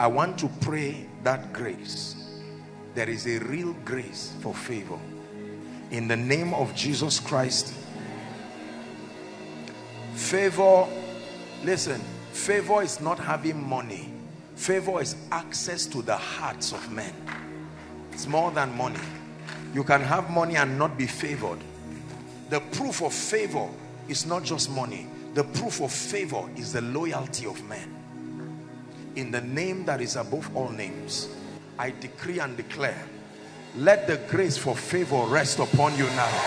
I want to pray that grace. There is a real grace for favor. In the name of Jesus Christ, favor, listen, favor is not having money. Favor is access to the hearts of men. It's more than money. You can have money and not be favored. The proof of favor is not just money. The proof of favor is the loyalty of men. In the name that is above all names, I decree and declare, let the grace for favor rest upon you now.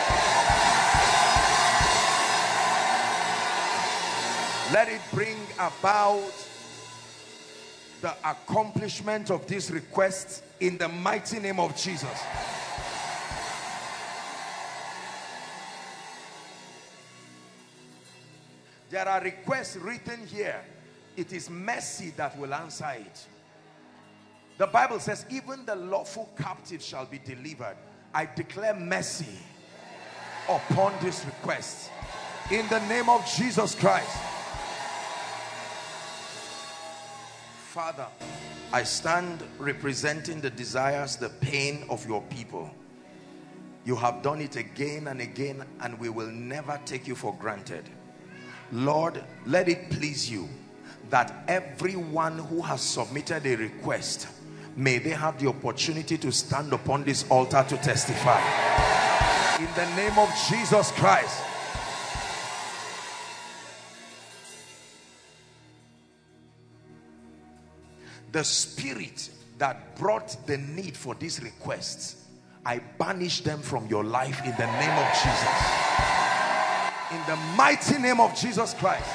Let it bring about the accomplishment of this request in the mighty name of Jesus. There are requests written here it is mercy that will answer it. The Bible says, even the lawful captive shall be delivered. I declare mercy upon this request. In the name of Jesus Christ. Father, I stand representing the desires, the pain of your people. You have done it again and again, and we will never take you for granted. Lord, let it please you that everyone who has submitted a request, may they have the opportunity to stand upon this altar to testify. In the name of Jesus Christ. The spirit that brought the need for these requests, I banish them from your life in the name of Jesus. In the mighty name of Jesus Christ.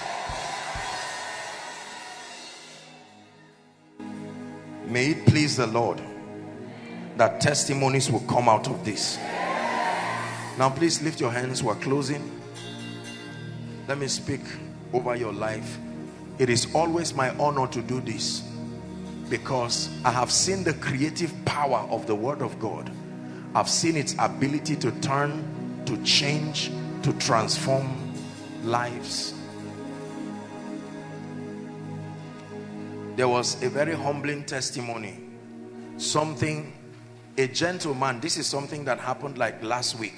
May it please the Lord that testimonies will come out of this. Now please lift your hands. We're closing. Let me speak over your life. It is always my honor to do this, because I have seen the creative power of the Word of God. I've seen its ability to turn, to change, to transform lives. There was a very humbling testimony. A gentleman, this is something that happened like last week.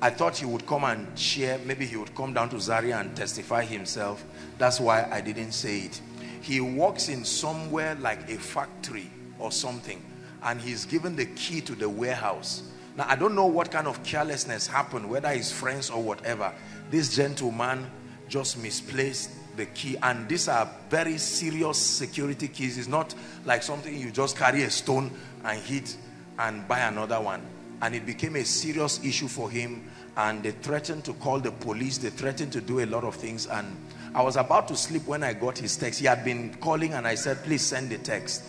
I thought he would come and share, maybe he would come down to Zaria and testify himself. That's why I didn't say it. He works in somewhere like a factory or something, and he's given the key to the warehouse. Now, I don't know what kind of carelessness happened, whether his friends or whatever. This gentleman just misplaced the key, and these are very serious security keys. It's not like something you just carry a stone and hit and buy another one. And it became a serious issue for him, and they threatened to call the police. They threatened to do a lot of things, and I was about to sleep when I got his text. He had been calling, and I said, please send the text.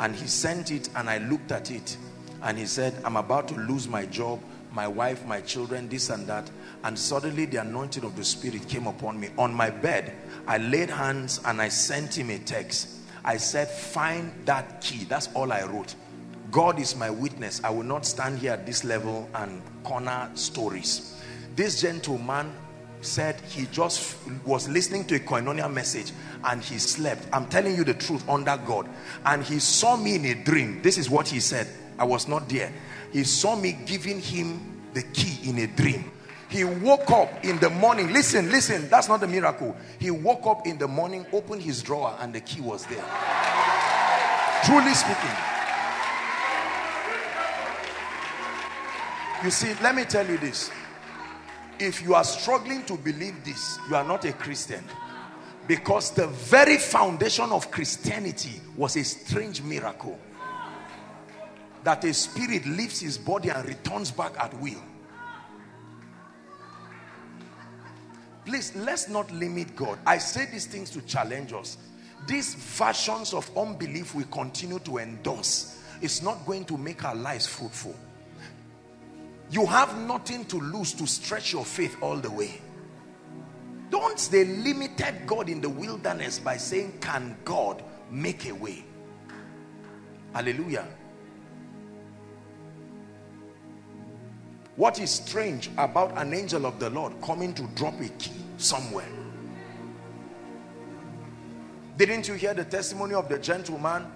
And he sent it, and I looked at it, and he said, I'm about to lose my job, my wife, my children, this and that. And suddenly the anointing of the Spirit came upon me. On my bed, I laid hands and I sent him a text. I said, find that key. That's all I wrote. God is my witness. I will not stand here at this level and corner stories. This gentleman said he just was listening to a Koinonia message and he slept. I'm telling you the truth under God. And he saw me in a dream. This is what he said. I was not there. He saw me giving him the key in a dream. He woke up in the morning. Listen, listen, that's not the miracle. He woke up in the morning, opened his drawer, and the key was there. Truly speaking. You see, let me tell you this. If you are struggling to believe this, you are not a Christian. Because the very foundation of Christianity was a strange miracle. That a spirit leaves his body and returns back at will. Please, let's not limit God. I say these things to challenge us. These versions of unbelief we continue to endorse. It's not going to make our lives fruitful. You have nothing to lose to stretch your faith all the way. Don't they limited God in the wilderness by saying, can God make a way? Hallelujah. What is strange about an angel of the Lord coming to drop a key somewhere? Didn't you hear the testimony of the gentleman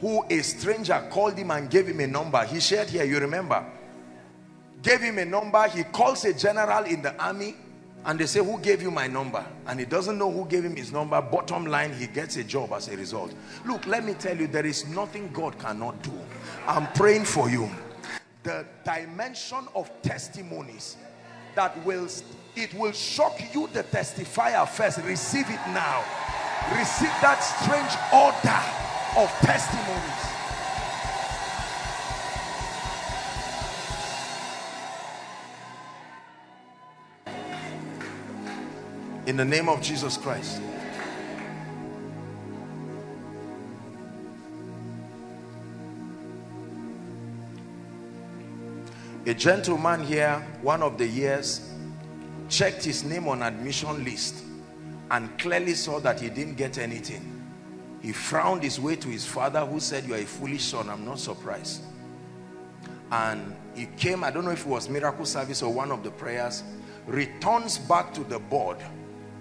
who a stranger called him and gave him a number? He shared here, you remember? Gave him a number. He calls a general in the army and they say, who gave you my number? And he doesn't know who gave him his number. Bottom line, he gets a job as a result. Look, let me tell you, there is nothing God cannot do. I'm praying for you. The dimension of testimonies that will, it will shock you, the testifier first. Receive it now. Receive that strange order of testimonies. In the name of Jesus Christ. A gentleman here, one of the years, checked his name on admission list and clearly saw that he didn't get anything. He frowned his way to his father, who said, "You are a foolish son, I'm not surprised." And he came, I don't know if it was miracle service or one of the prayers, returns back to the board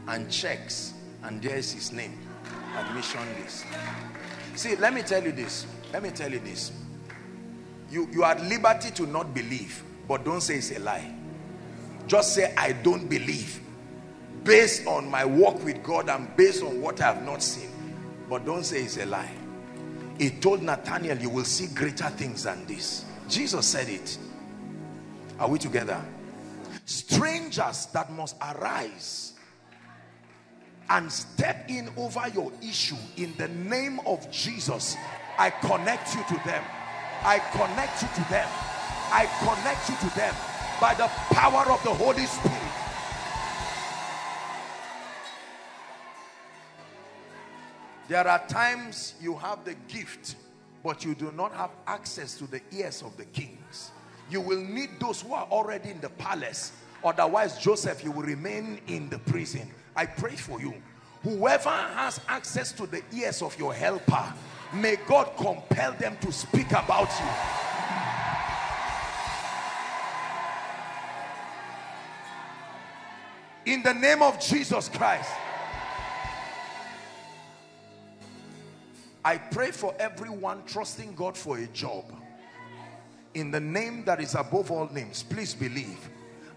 and checks, and there is his name, admission list. See, let me tell you this, you are at liberty to not believe, but don't say it's a lie. Just say, I don't believe based on my walk with God and based on what I have not seen. But don't say it's a lie. He told Nathaniel, you will see greater things than this. Jesus said it. Are we together? Strangers that must arise and step in over your issue in the name of Jesus. I connect you to them. I connect you to them. I connect you to them by the power of the Holy Spirit. There are times you have the gift, but you do not have access to the ears of the kings. You will need those who are already in the palace. Otherwise, Joseph, you will remain in the prison. I pray for you. Whoever has access to the ears of your helper, may God compel them to speak about you. In the name of Jesus Christ. I pray for everyone trusting God for a job. In the name that is above all names, please believe.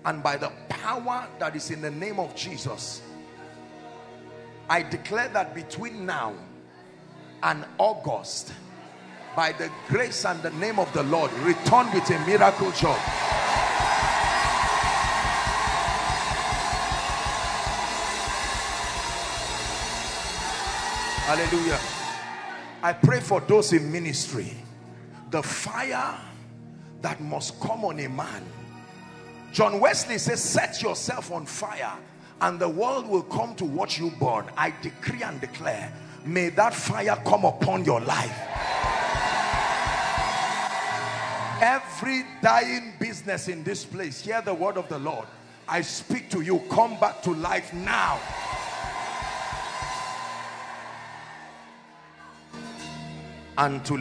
And by the power that is in the name of Jesus, I declare that between now and August, by the grace and the name of the Lord, return with a miracle job. Hallelujah. I pray for those in ministry, the fire that must come on a man. John Wesley says, set yourself on fire and the world will come to watch you burn. I decree and declare, may that fire come upon your life. Every dying business in this place, hear the word of the Lord. I speak to you, come back to life now. And to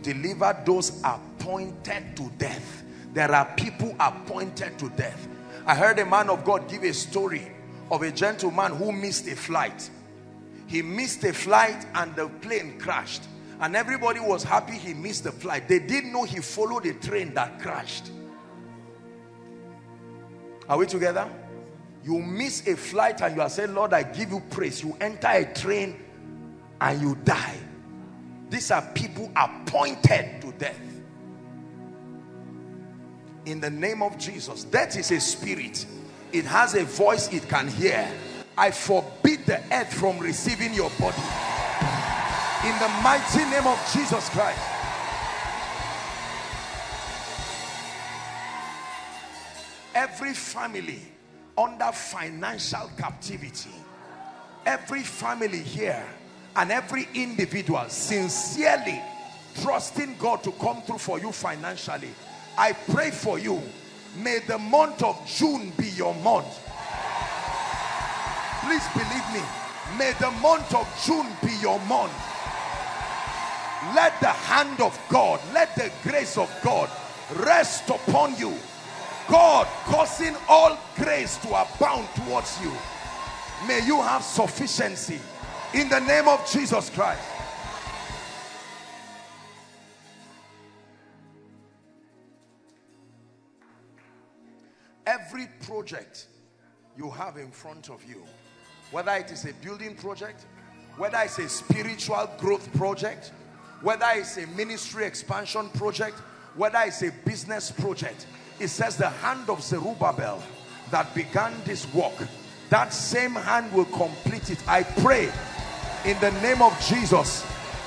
deliver those appointed to death. There are people appointed to death. I heard a man of God give a story of a gentleman who missed a flight. He missed a flight and the plane crashed. And everybody was happy he missed the flight. They didn't know he followed a train that crashed. Are we together? You miss a flight and you are saying, Lord, I give you praise. You enter a train and you die. These are people appointed to death. In the name of Jesus, death is a spirit. It has a voice it can hear. I forbid the earth from receiving your body. In the mighty name of Jesus Christ. Every family under financial captivity. Every family here. And every individual sincerely trusting God to come through for you financially. I pray for you. May the month of June be your month. Please believe me. May the month of June be your month. Let the hand of God, let the grace of God rest upon you. God causing all grace to abound towards you. May you have sufficiency. In the name of Jesus Christ. Every project you have in front of you, whether it is a building project, whether it's a spiritual growth project, whether it's a ministry expansion project, whether it's a business project, it says the hand of Zerubbabel that began this work, that same hand will complete it. I pray in the name of Jesus,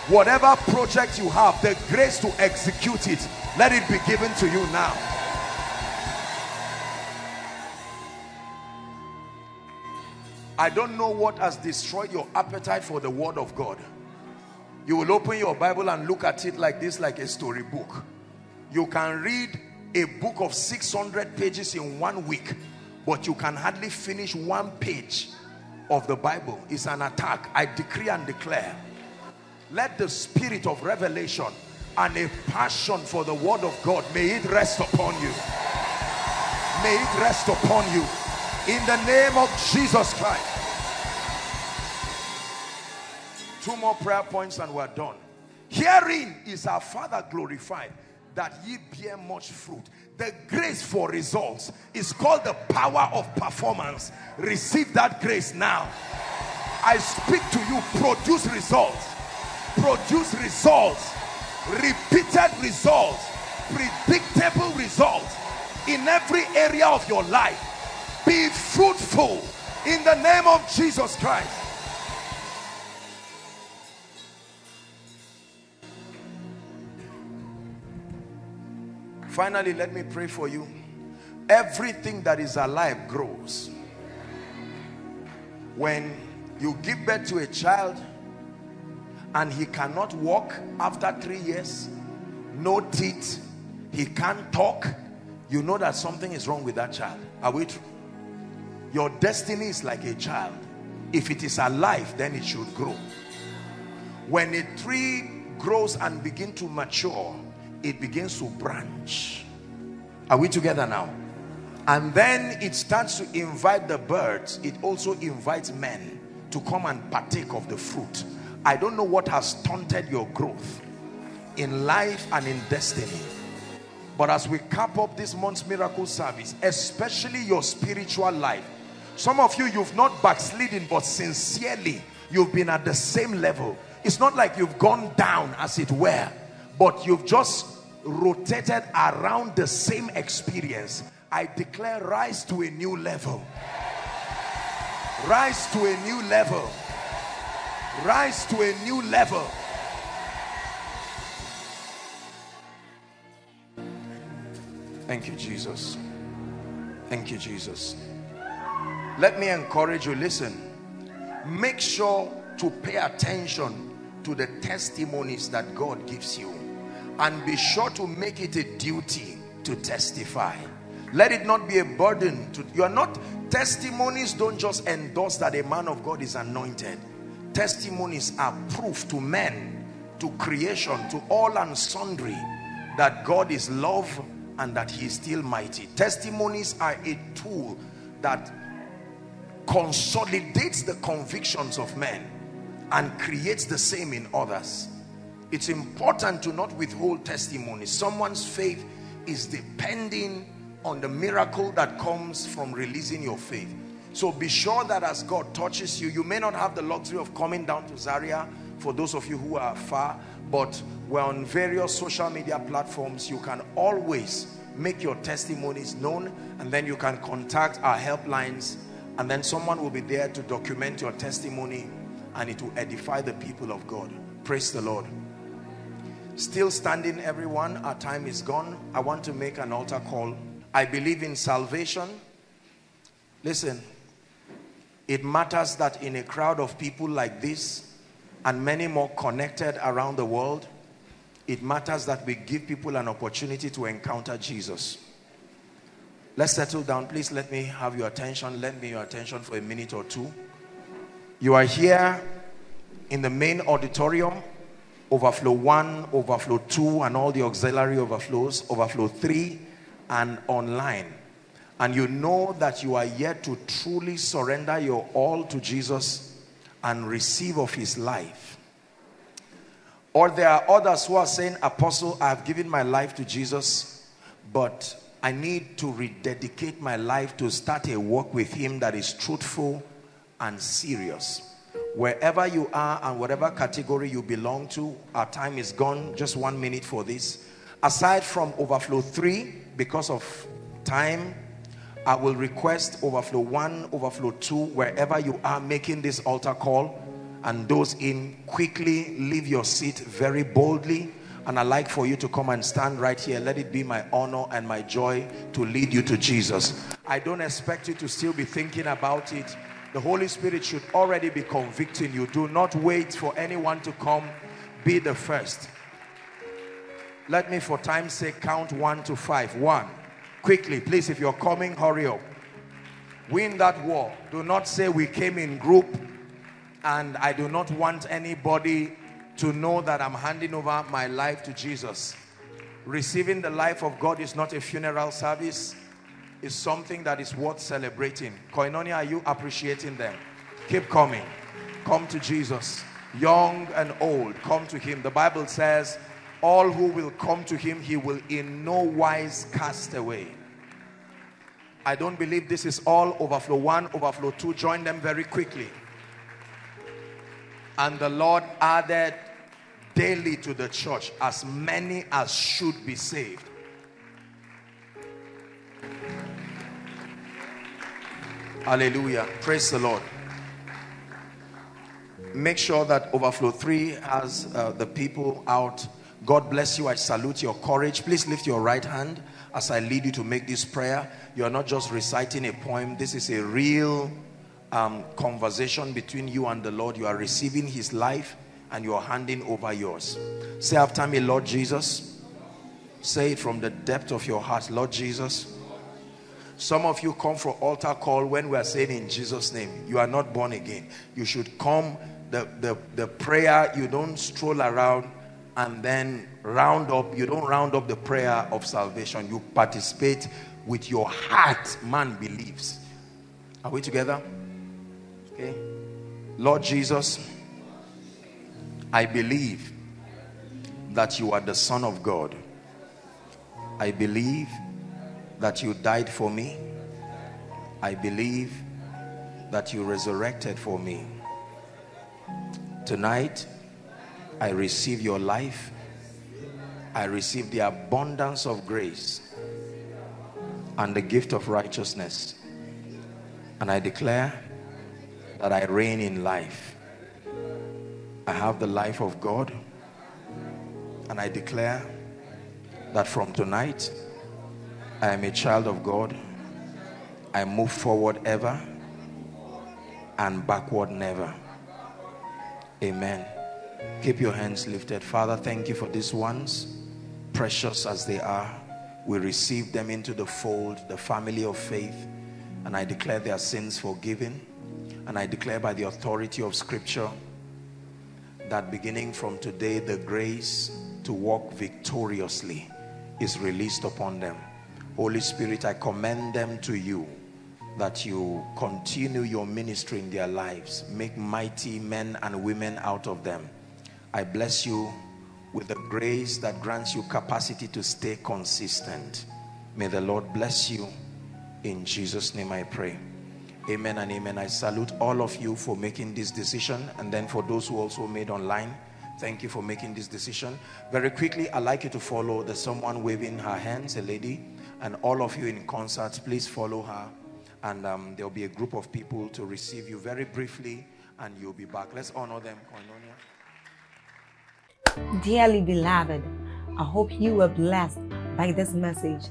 whatever project you have, the grace to execute it, let it be given to you now. I don't know what has destroyed your appetite for the word of God. You will open your Bible and look at it like this, like a storybook. You can read a book of 600 pages in 1 week, but you can hardly finish one page of the Bible. It's an attack. I decree and declare, let the spirit of revelation and a passion for the word of God, may it rest upon you. May it rest upon you. In the name of Jesus Christ. Two more prayer points and we're done. Herein is our Father glorified, that ye bear much fruit. The grace for results is called the power of performance. Receive that grace now. I speak to you, produce results. Produce results. Repeated results. Predictable results. In every area of your life. Be fruitful in the name of Jesus Christ. Finally, let me pray for you. Everything that is alive grows. When you give birth to a child and he cannot walk after 3 years, no teeth, he can't talk, you know that something is wrong with that child. Are we true? Your destiny is like a child. If it is alive, then it should grow. When a tree grows and begins to mature, it begins to branch. Are we together now? And then it starts to invite the birds. It also invites men to come and partake of the fruit. I don't know what has stunted your growth in life and in destiny, but as we cap up this month's miracle service, especially your spiritual life, some of you, you've not backslidden, but sincerely you've been at the same level. It's not like you've gone down, as it were, but you've just rotated around the same experience. I declare, rise to a new level. Rise to a new level. Rise to a new level. Thank you, Jesus. Thank you, Jesus. Let me encourage you, listen. Make sure to pay attention to the testimonies that God gives you. And be sure to make it a duty to testify. Let it not be a burden. Testimonies don't just endorse that a man of God is anointed. Testimonies are proof to men, to creation, to all and sundry, that God is love and that he is still mighty. Testimonies are a tool that consolidates the convictions of men and creates the same in others. It's important to not withhold testimony. Someone's faith is depending on the miracle that comes from releasing your faith. So be sure that as God touches you, you may not have the luxury of coming down to Zaria, for those of you who are far, but we're on various social media platforms. You can always make your testimonies known, and then you can contact our helplines, and then someone will be there to document your testimony, and it will edify the people of God. Praise the Lord. Still standing, everyone, our time is gone. I want to make an altar call. I believe in salvation. Listen, it matters that in a crowd of people like this, and many more connected around the world, it matters that we give people an opportunity to encounter Jesus. Let's settle down. Please let me have your attention. Lend me your attention for a minute or two. You are here in the main auditorium, overflow 1, overflow 2, and all the auxiliary overflows, overflow 3, and online. And you know that you are yet to truly surrender your all to Jesus and receive of his life. Or there are others who are saying, Apostle, I have given my life to Jesus, but I need to rededicate my life to start a walk with him that is truthful and serious. Wherever you are and whatever category you belong to, our time is gone. Just 1 minute for this. Aside from overflow 3, because of time, I will request overflow 1, overflow 2, wherever you are making this altar call, and those in, quickly leave your seat very boldly, and I'd like for you to come and stand right here. Let it be my honor and my joy to lead you to Jesus. I don't expect you to still be thinking about it. The Holy Spirit should already be convicting you. Do not wait for anyone to come. Be the first. Let me, for time's sake, count 1 to 5. 1. Quickly, please, if you're coming, hurry up. win that war. Do not say we came in group and I do not want anybody to know that I'm handing over my life to Jesus. Receiving the life of God is not a funeral service. It's something that is worth celebrating. Koinonia, are you appreciating them? Keep coming. Come to Jesus. Young and old, come to him. The Bible says, all who will come to him, he will in no wise cast away. I don't believe this is all. Overflow 1, overflow 2. Join them very quickly. And the Lord added daily to the church as many as should be saved. Hallelujah. Praise the Lord. Make sure that overflow 3 has the people out. God bless you. I salute your courage. Please lift your right hand as I lead you to make this prayer. You are not just reciting a poem. This is a real conversation between you and the Lord. You are receiving his life and you are handing over yours. Say after me, Lord Jesus. Say it from the depth of your heart. Lord Jesus. Some of you come for altar call when we are saying in Jesus' name. You are not born again. You should come. The prayer, you don't stroll around and then round up. You don't round up the prayer of salvation. You participate with your heart. Man believes. Are we together? Okay. Lord Jesus, I believe that you are the Son of God. I believe that you died for me. I believe that you resurrected for me. Tonight, I receive your life. I receive the abundance of grace and the gift of righteousness. And I declare that I reign in life. I have the life of God. And I declare that from tonight, I am a child of God. I move forward ever and backward never. Amen. Keep your hands lifted. Father, thank you for these ones. Precious as they are, we receive them into the fold, the family of faith. And I declare their sins forgiven. And I declare by the authority of Scripture that beginning from today, the grace to walk victoriously is released upon them. Holy Spirit, I commend them to you, that you continue your ministry in their lives. Make mighty men and women out of them. I bless you with the grace that grants you capacity to stay consistent. May the Lord bless you. In Jesus' name I pray. Amen and amen. I salute all of you for making this decision. And then for those who also made online, thank you for making this decision. Very quickly, I'd like you to follow. There's someone waving her hands, a lady. And all of you in concert, please follow her. And there will be a group of people to receive you very briefly. And you'll be back. Let's honor them. Koinonia. Dearly beloved, I hope you were blessed by this message.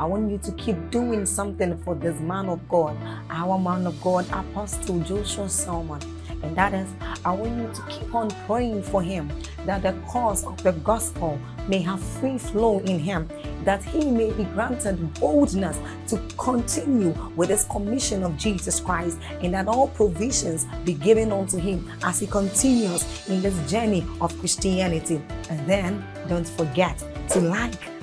I want you to keep doing something for this man of God, our man of God, Apostle Joshua Selman. And that is, I want you to keep on praying for him, that the cause of the gospel may have free flow in him, that he may be granted boldness to continue with his commission of Jesus Christ, and that all provisions be given unto him as he continues in this journey of Christianity. And then, don't forget to like